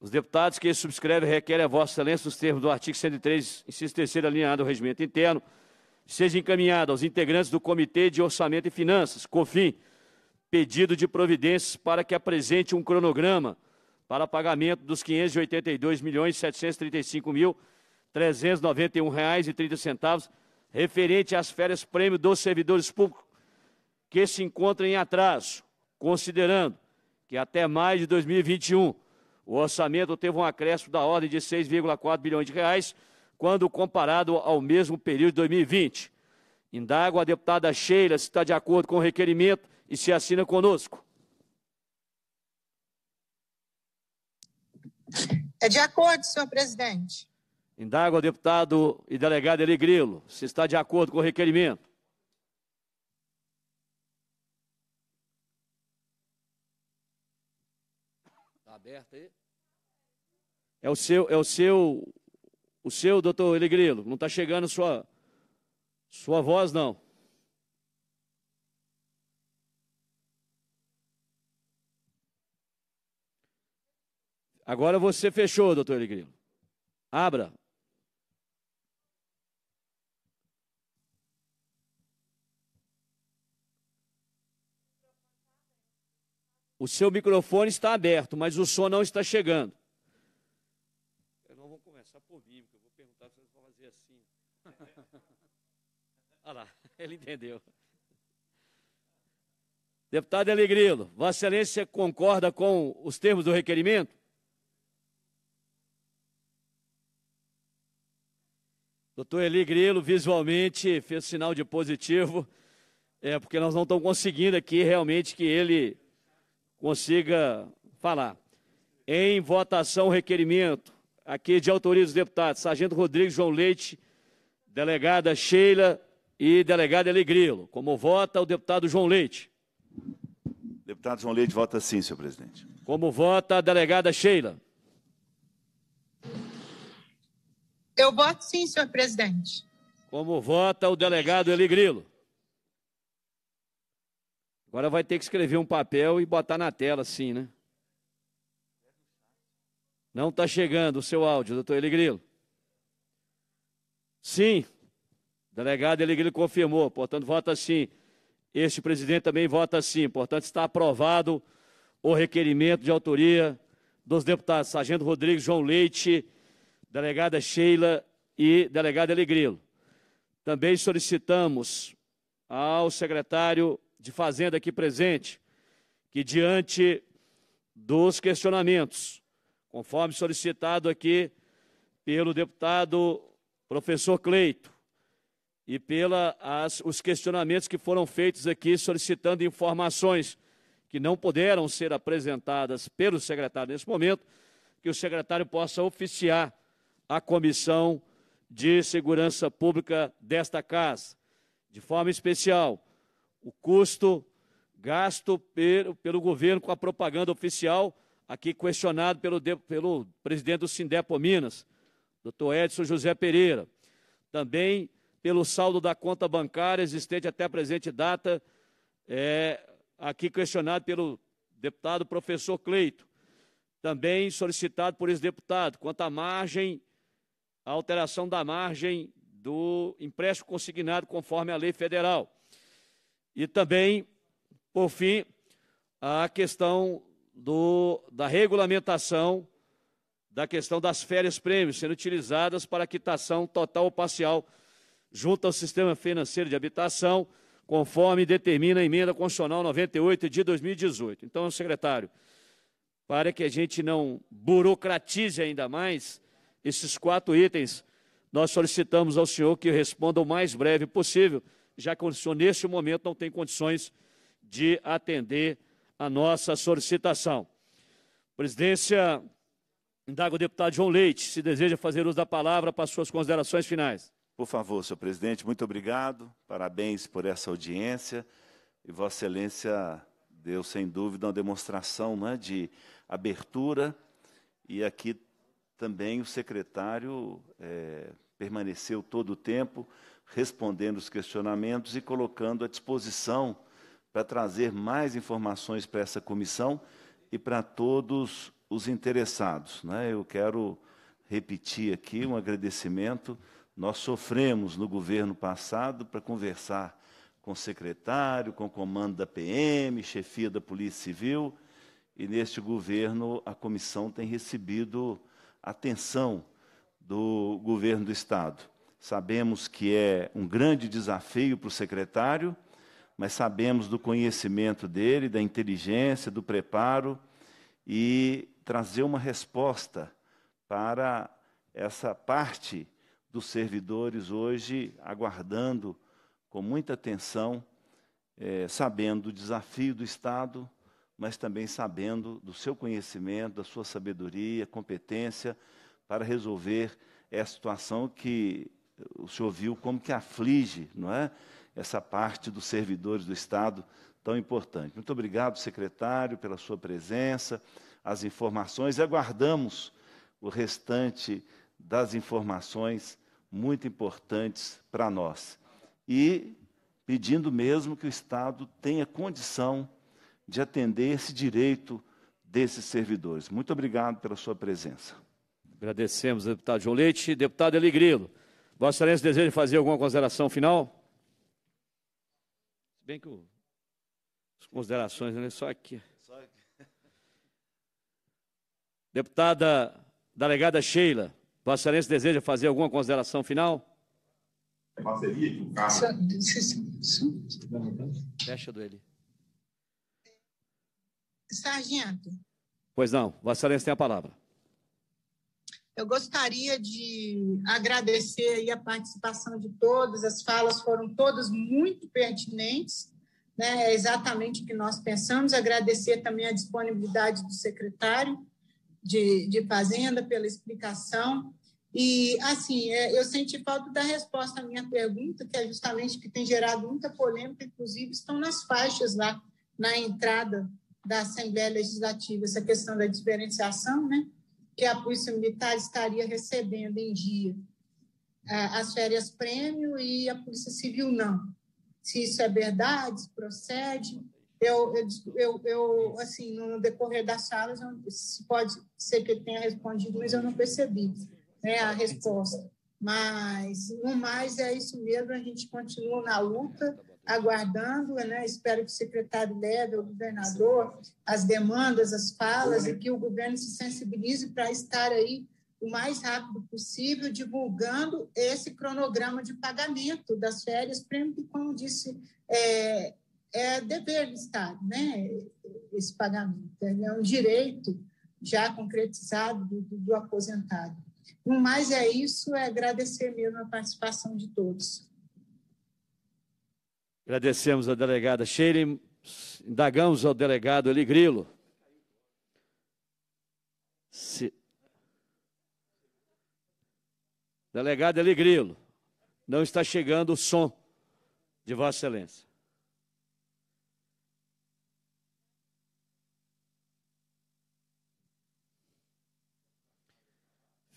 Os deputados que subscrevem requerem a Vossa Excelência, nos termos do artigo 103, inciso 3º alineado ao regimento interno, seja encaminhado aos integrantes do Comitê de Orçamento e Finanças, COFIN, pedido de providências para que apresente um cronograma para pagamento dos R$ 582.735.391,30, referente às férias-prêmio dos servidores públicos que se encontram em atraso, considerando que até maio de 2021 o orçamento teve um acréscimo da ordem de R$ 6,4 bilhões de reais, quando comparado ao mesmo período de 2020. Indago a deputada Sheila se está de acordo com o requerimento e se assina conosco. É de acordo, senhor presidente. Indago ao deputado e delegado Heli Grilo se está de acordo com o requerimento. Está aberto aí? É o seu, doutor Heli Grilo. Não está chegando sua voz, não. Agora você fechou, doutor Heli Grilo. Abra. O seu microfone está aberto, mas o som não está chegando. Eu não vou começar por mim, porque eu vou perguntar se vocês vão fazer assim. Olha lá, ele entendeu. Deputado Heli Grilo, Vossa Excelência concorda com os termos do requerimento? Doutor Heli Grilo visualmente fez sinal de positivo, porque nós não estamos conseguindo aqui realmente que ele consiga falar. Em votação, requerimento, aqui de autoria dos deputados, sargento Rodrigues, João Leite, delegada Sheila e delegado Heli Grilo. Como vota o deputado João Leite? Deputado João Leite vota sim, senhor presidente. Como vota a delegada Sheila? Eu voto sim, senhor presidente. Como vota o delegado Heli Grilo? Agora vai ter que escrever um papel e botar na tela, assim, né? Não está chegando o seu áudio, doutor Heli Grilo. Sim. O delegado Heli Grilo confirmou, portanto, vota sim. Este presidente também vota sim. Portanto, está aprovado o requerimento de autoria dos deputados sargento Rodrigues, João Leite, delegada Sheila e delegado Heli Grilo. Também solicitamos ao secretário de Fazenda aqui presente que, diante dos questionamentos, conforme solicitado aqui pelo deputado professor Cleito e os questionamentos que foram feitos aqui solicitando informações que não puderam ser apresentadas pelo secretário nesse momento, que o secretário possa oficiar a Comissão de Segurança Pública desta Casa. De forma especial, o custo gasto pelo governo com a propaganda oficial aqui questionado pelo presidente do Sindepo Minas, doutor Edson José Pereira, também pelo saldo da conta bancária existente até a presente data, aqui questionado pelo deputado professor Cleito, também solicitado por esse deputado, quanto à margem, a alteração da margem do empréstimo consignado conforme a lei federal. E também, por fim, a questão da regulamentação da questão das férias-prêmios sendo utilizadas para quitação total ou parcial junto ao Sistema Financeiro de Habitação, conforme determina a Emenda Constitucional 98 de 2018. Então, secretário, para que a gente não burocratize ainda mais esses 4 itens, nós solicitamos ao senhor que responda o mais breve possível, já que o senhor, neste momento, não tem condições de atender a nossa solicitação. Presidência, indaga o deputado João Leite, se deseja fazer uso da palavra para suas considerações finais. Por favor, senhor presidente, muito obrigado, parabéns por essa audiência, e Vossa Excelência deu, sem dúvida, uma demonstração, né, de abertura, e aqui também o secretário permaneceu todo o tempo respondendo os questionamentos e colocando à disposição para trazer mais informações para essa comissão e para todos os interessados, né? Eu quero repetir aqui um agradecimento. Nós sofremos no governo passado para conversar com o secretário, com o comando da PM, chefia da Polícia Civil, e neste governo a comissão tem recebido atenção do governo do Estado. Sabemos que é um grande desafio para o secretário, mas sabemos do conhecimento dele, da inteligência, do preparo, e trazer uma resposta para essa parte dos servidores hoje, aguardando com muita atenção, sabendo o desafio do Estado, mas também sabendo do seu conhecimento, da sua sabedoria, competência, para resolver essa situação que o senhor viu como que aflige, não é? Essa parte dos servidores do Estado tão importante. Muito obrigado, secretário, pela sua presença, as informações, e aguardamos o restante das informações muito importantes para nós. E pedindo mesmo que o Estado tenha condição de atender esse direito desses servidores. Muito obrigado pela sua presença. Agradecemos, deputado João Leite. Deputado Heli Grilo, Vossa Excelência deseja fazer alguma consideração final? Se bem que as considerações, né, só aqui. Deputada delegada Sheila, Vossa Excelência deseja fazer alguma consideração final? É parceria com o Carlos. Fecha do Heli. Sargento. Pois não, Vossa Excelência tem a palavra. Eu gostaria de agradecer aí a participação de todos, as falas foram todas muito pertinentes, né? É exatamente o que nós pensamos. Agradecer também a disponibilidade do secretário de Fazenda pela explicação. E, assim, eu senti falta da resposta à minha pergunta, que é justamente que tem gerado muita polêmica, inclusive estão nas faixas lá, na entrada da Assembleia Legislativa, essa questão da diferenciação, né? Que a Polícia Militar estaria recebendo em dia as férias-prêmio e a Polícia Civil não. Se isso é verdade, se procede, eu assim, no decorrer das salas, pode ser que ele tenha respondido, mas eu não percebi, né, a resposta. Mas, no mais, é isso mesmo, a gente continua na luta, aguardando, né? Espero que o secretário leve, o governador, as demandas, as falas, e que o governo se sensibilize para estar aí o mais rápido possível, divulgando esse cronograma de pagamento das férias-prêmio, que, como disse, é dever do Estado, né? Esse pagamento é um direito já concretizado do aposentado. No mais, é isso, é agradecer mesmo a participação de todos. Agradecemos a delegada Sheila, indagamos ao delegado Heli Grilo. Delegado Heli Grilo, não está chegando o som de Vossa Excelência.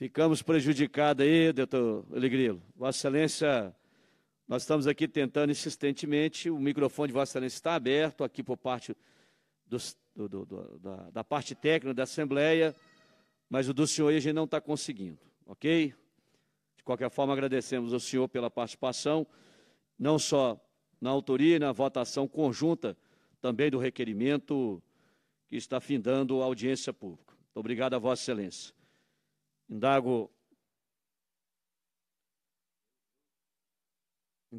ficamos prejudicados aí, doutor Heli Grilo. Vossa Excelência, nós estamos aqui tentando insistentemente, o microfone de Vossa Excelência está aberto aqui por parte da parte técnica da Assembleia, mas o do senhor aí a gente não está conseguindo, ok? De qualquer forma, agradecemos ao senhor pela participação, não só na autoria e na votação conjunta também do requerimento que está findando a audiência pública. Muito obrigado a Vossa Excelência. Indago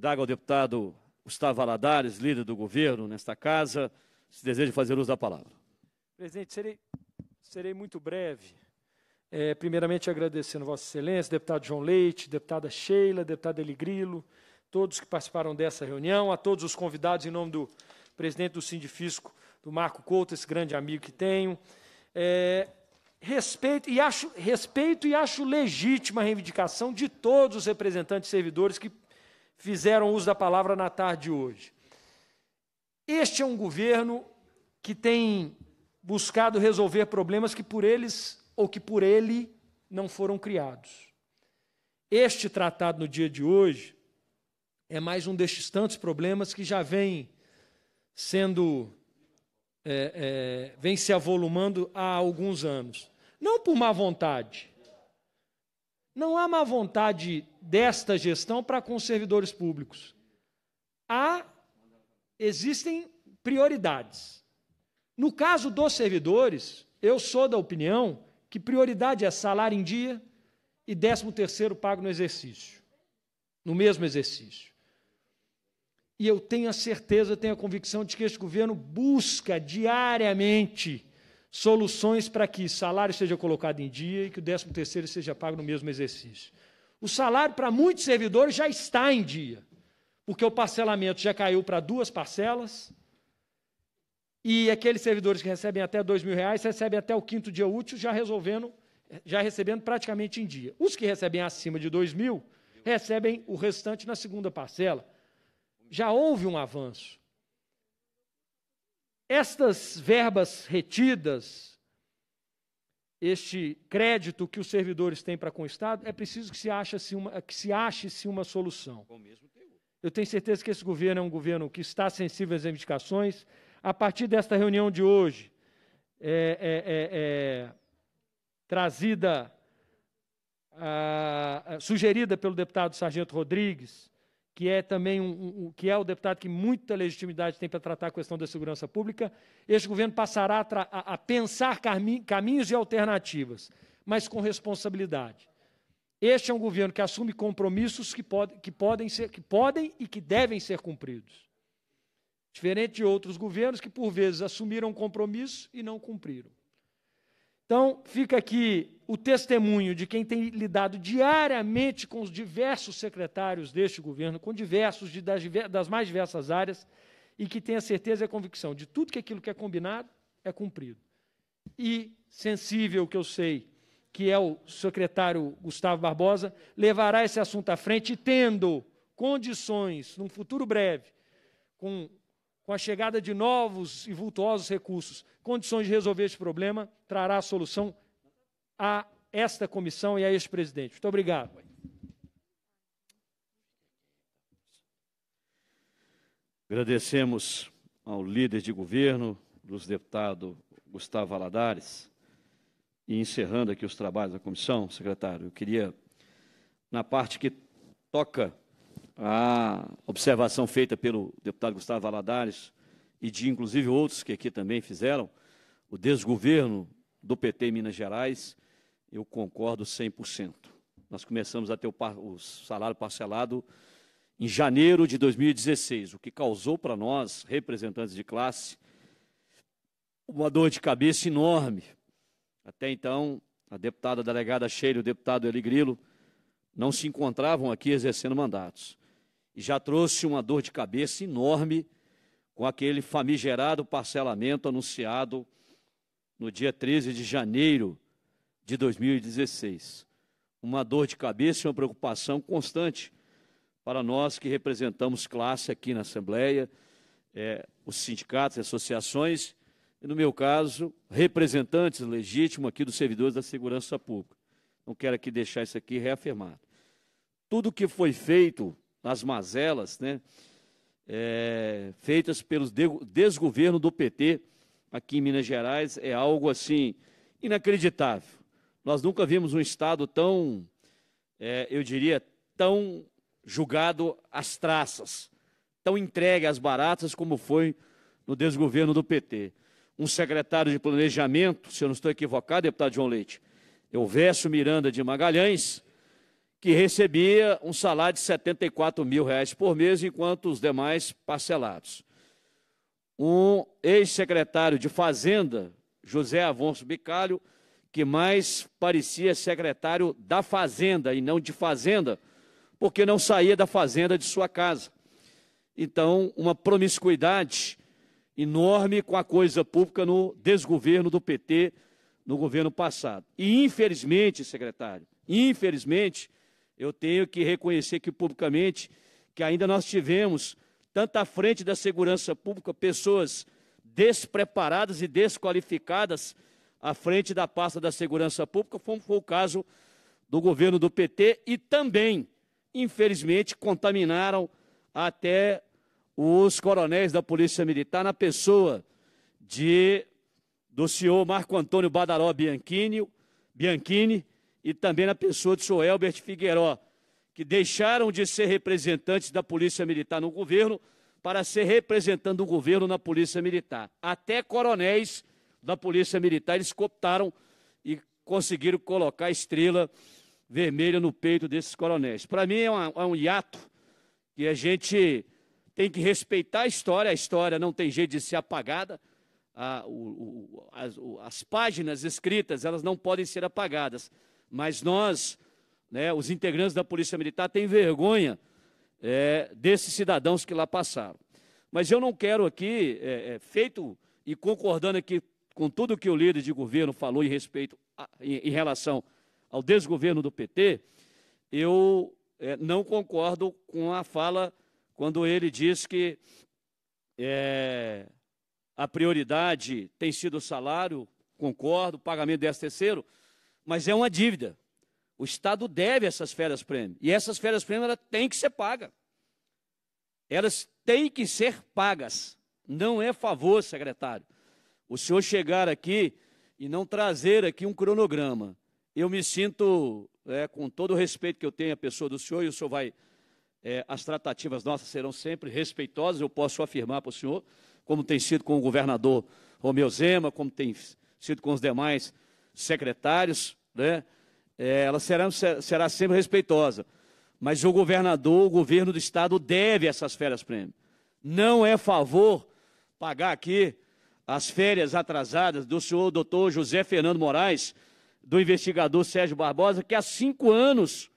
ao deputado Gustavo Valadares, líder do governo nesta casa, se deseja fazer uso da palavra. Presidente, serei muito breve. Primeiramente, agradecendo a Vossa Excelência, deputado João Leite, deputada Sheila, deputado Heli Grilo, todos que participaram dessa reunião, a todos os convidados, em nome do presidente do Sindifisco, do Marco Couto, esse grande amigo que tenho. Respeito e acho legítima a reivindicação de todos os representantes e servidores que fizeram uso da palavra na tarde de hoje. Este é um governo que tem buscado resolver problemas que por eles ou que por ele não foram criados. Este tratado no dia de hoje é mais um destes tantos problemas que já vem sendo, vem se avolumando há alguns anos. Não por má vontade. Não há má vontade desta gestão para com os servidores públicos. Existem prioridades. No caso dos servidores, eu sou da opinião que prioridade é salário em dia e 13º pago no exercício. No mesmo exercício. E eu tenho a certeza, tenho a convicção de que este governo busca diariamente soluções para que salário seja colocado em dia e que o 13º seja pago no mesmo exercício. O salário para muitos servidores já está em dia, porque o parcelamento já caiu para 2 parcelas e aqueles servidores que recebem até R$ 2.000 recebem até o 5º dia útil, já recebendo praticamente em dia. Os que recebem acima de R$ 2.000 recebem o restante na 2ª parcela. Já houve um avanço. Estas verbas retidas, este crédito que os servidores têm para com o Estado, é preciso que se ache-se uma solução. Eu tenho certeza que esse governo é um governo que está sensível às reivindicações. A partir desta reunião de hoje, sugerida pelo deputado Sargento Rodrigues, que é também o deputado que muita legitimidade tem para tratar a questão da segurança pública, este governo passará a pensar caminhos e alternativas, mas com responsabilidade. Este é um governo que assume compromissos que podem e que devem ser cumpridos. Diferente de outros governos que, por vezes, assumiram compromisso e não cumpriram. Então, fica aqui o testemunho de quem tem lidado diariamente com os diversos secretários deste governo, com diversos das mais diversas áreas, e que tem a certeza e a convicção de tudo que aquilo que é combinado é cumprido. E sensível, que eu sei, que é o secretário Gustavo Barbosa, levará esse assunto à frente e tendo condições, num futuro breve, com a chegada de novos e vultuosos recursos, condições de resolver este problema, trará a solução a esta comissão e a este presidente. Muito obrigado. Agradecemos ao líder de governo, dos deputados Gustavo Valadares, e encerrando aqui os trabalhos da comissão, secretário, eu queria, na parte que toca a observação feita pelo deputado Gustavo Valadares e de, inclusive, outros que aqui também fizeram, o desgoverno do PT em Minas Gerais, eu concordo 100%. Nós começamos a ter o salário parcelado em janeiro de 2016, o que causou para nós, representantes de classe, uma dor de cabeça enorme. Até então, a deputada delegada Sheila e o deputado Heli Grilo não se encontravam aqui exercendo mandatos. E já trouxe uma dor de cabeça enorme com aquele famigerado parcelamento anunciado no dia 13 de janeiro de 2016. Uma dor de cabeça e uma preocupação constante para nós que representamos classe aqui na Assembleia, os sindicatos, as associações, e, no meu caso, representantes legítimos aqui dos servidores da segurança pública. Não quero aqui deixar isso aqui reafirmado. Tudo que foi feito, as mazelas, né, feitas pelo desgoverno do PT aqui em Minas Gerais, é algo assim inacreditável. Nós nunca vimos um Estado tão, eu diria, tão julgado às traças, tão entregue às baratas como foi no desgoverno do PT. Um secretário de planejamento, se eu não estou equivocado, deputado João Leite, Elvésio Miranda de Magalhães, que recebia um salário de R$ 74 mil por mês, enquanto os demais parcelados. Um ex-secretário de Fazenda, José Afonso Bicalho, que mais parecia secretário da Fazenda e não de Fazenda, porque não saía da Fazenda de sua casa. Então, uma promiscuidade enorme com a coisa pública no desgoverno do PT, no governo passado. E, infelizmente, secretário, infelizmente, eu tenho que reconhecer que publicamente que ainda nós tivemos, tanto à frente da segurança pública, pessoas despreparadas e desqualificadas à frente da pasta da segurança pública, como foi o caso do governo do PT, e também, infelizmente, contaminaram até os coronéis da Polícia Militar, na pessoa do senhor Marco Antônio Badaró Bianchini e também na pessoa do senhor Helbert Figueiró, que deixaram de ser representantes da Polícia Militar no governo para ser representando o governo na Polícia Militar. Até coronéis da Polícia Militar eles cooptaram e conseguiram colocar a estrela vermelha no peito desses coronéis. Para mim é um hiato que a gente tem que respeitar a história não tem jeito de ser apagada, as páginas escritas, elas não podem ser apagadas, mas nós, né, os integrantes da Polícia Militar, têm vergonha desses cidadãos que lá passaram. Mas eu não quero aqui, feito e concordando aqui com tudo que o líder de governo falou em respeito em relação ao desgoverno do PT, eu não concordo com a fala quando ele diz que a prioridade tem sido o salário, concordo, o pagamento do 13º, mas é uma dívida. O Estado deve essas férias-prêmio, e essas férias-prêmio elas têm que ser pagas. Elas têm que ser pagas. Não é favor, secretário, o senhor chegar aqui e não trazer aqui um cronograma. Eu me sinto, com todo o respeito que eu tenho à pessoa do senhor, e o senhor vai... as tratativas nossas serão sempre respeitosas, eu posso afirmar para o senhor, como tem sido com o governador Romeu Zema, como tem sido com os demais secretários, né? Ela será sempre respeitosa. Mas o governador, o governo do Estado deve essas férias-prêmio. Não é favor pagar aqui as férias atrasadas do senhor doutor José Fernando Moraes, do investigador Sérgio Barbosa, que há 5 anos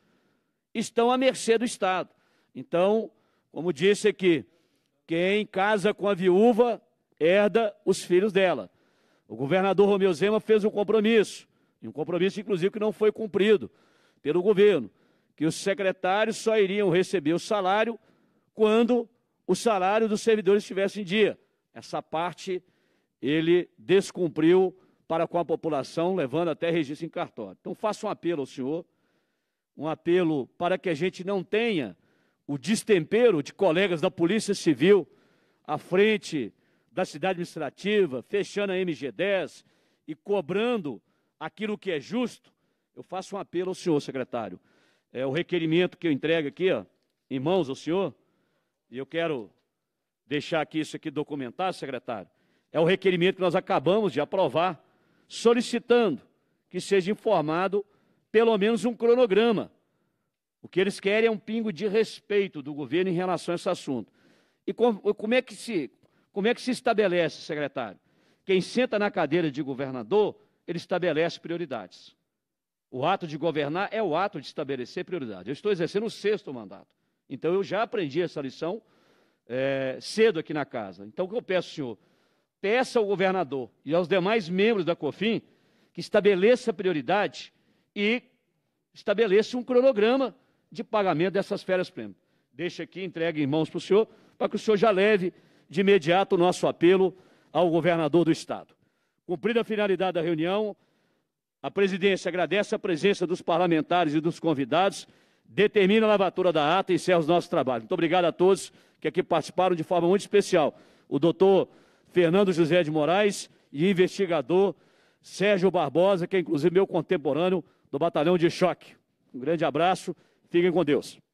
estão à mercê do Estado. Então, como disse aqui, quem casa com a viúva herda os filhos dela. O governador Romeu Zema fez um compromisso, inclusive, que não foi cumprido pelo governo, que os secretários só iriam receber o salário quando o salário dos servidores estivesse em dia. Essa parte ele descumpriu para com a população, levando até registro em cartório. Então, faço um apelo ao senhor, um apelo para que a gente não tenha o destempero de colegas da Polícia Civil à frente da cidade administrativa, fechando a MG10 e cobrando aquilo que é justo. Eu faço um apelo ao senhor, secretário. O requerimento que eu entrego aqui, em mãos ao senhor, e eu quero deixar aqui isso aqui documentado, secretário, é o requerimento que nós acabamos de aprovar, solicitando que seja informado pelo menos um cronograma. O que eles querem é um pingo de respeito do governo em relação a esse assunto. E como é que se estabelece, secretário? Quem senta na cadeira de governador, ele estabelece prioridades. O ato de governar é o ato de estabelecer prioridades. Eu estou exercendo o 6º mandato. Então, eu já aprendi essa lição cedo aqui na casa. Então, o que eu peço, senhor? Peça ao governador e aos demais membros da COFIN que estabeleça prioridade e estabeleça um cronograma de pagamento dessas férias-prêmio. Deixa aqui, entregue em mãos para o senhor, para que o senhor já leve de imediato o nosso apelo ao governador do Estado. Cumprida a finalidade da reunião, A presidência agradece a presença dos parlamentares e dos convidados, determina a lavatura da ata e encerra os nossos trabalhos. Muito obrigado a todos que aqui participaram de forma muito especial. O doutor Fernando José de Moraes e investigador Sérgio Barbosa, que é inclusive meu contemporâneo do Batalhão de Choque. Um grande abraço, fiquem com Deus.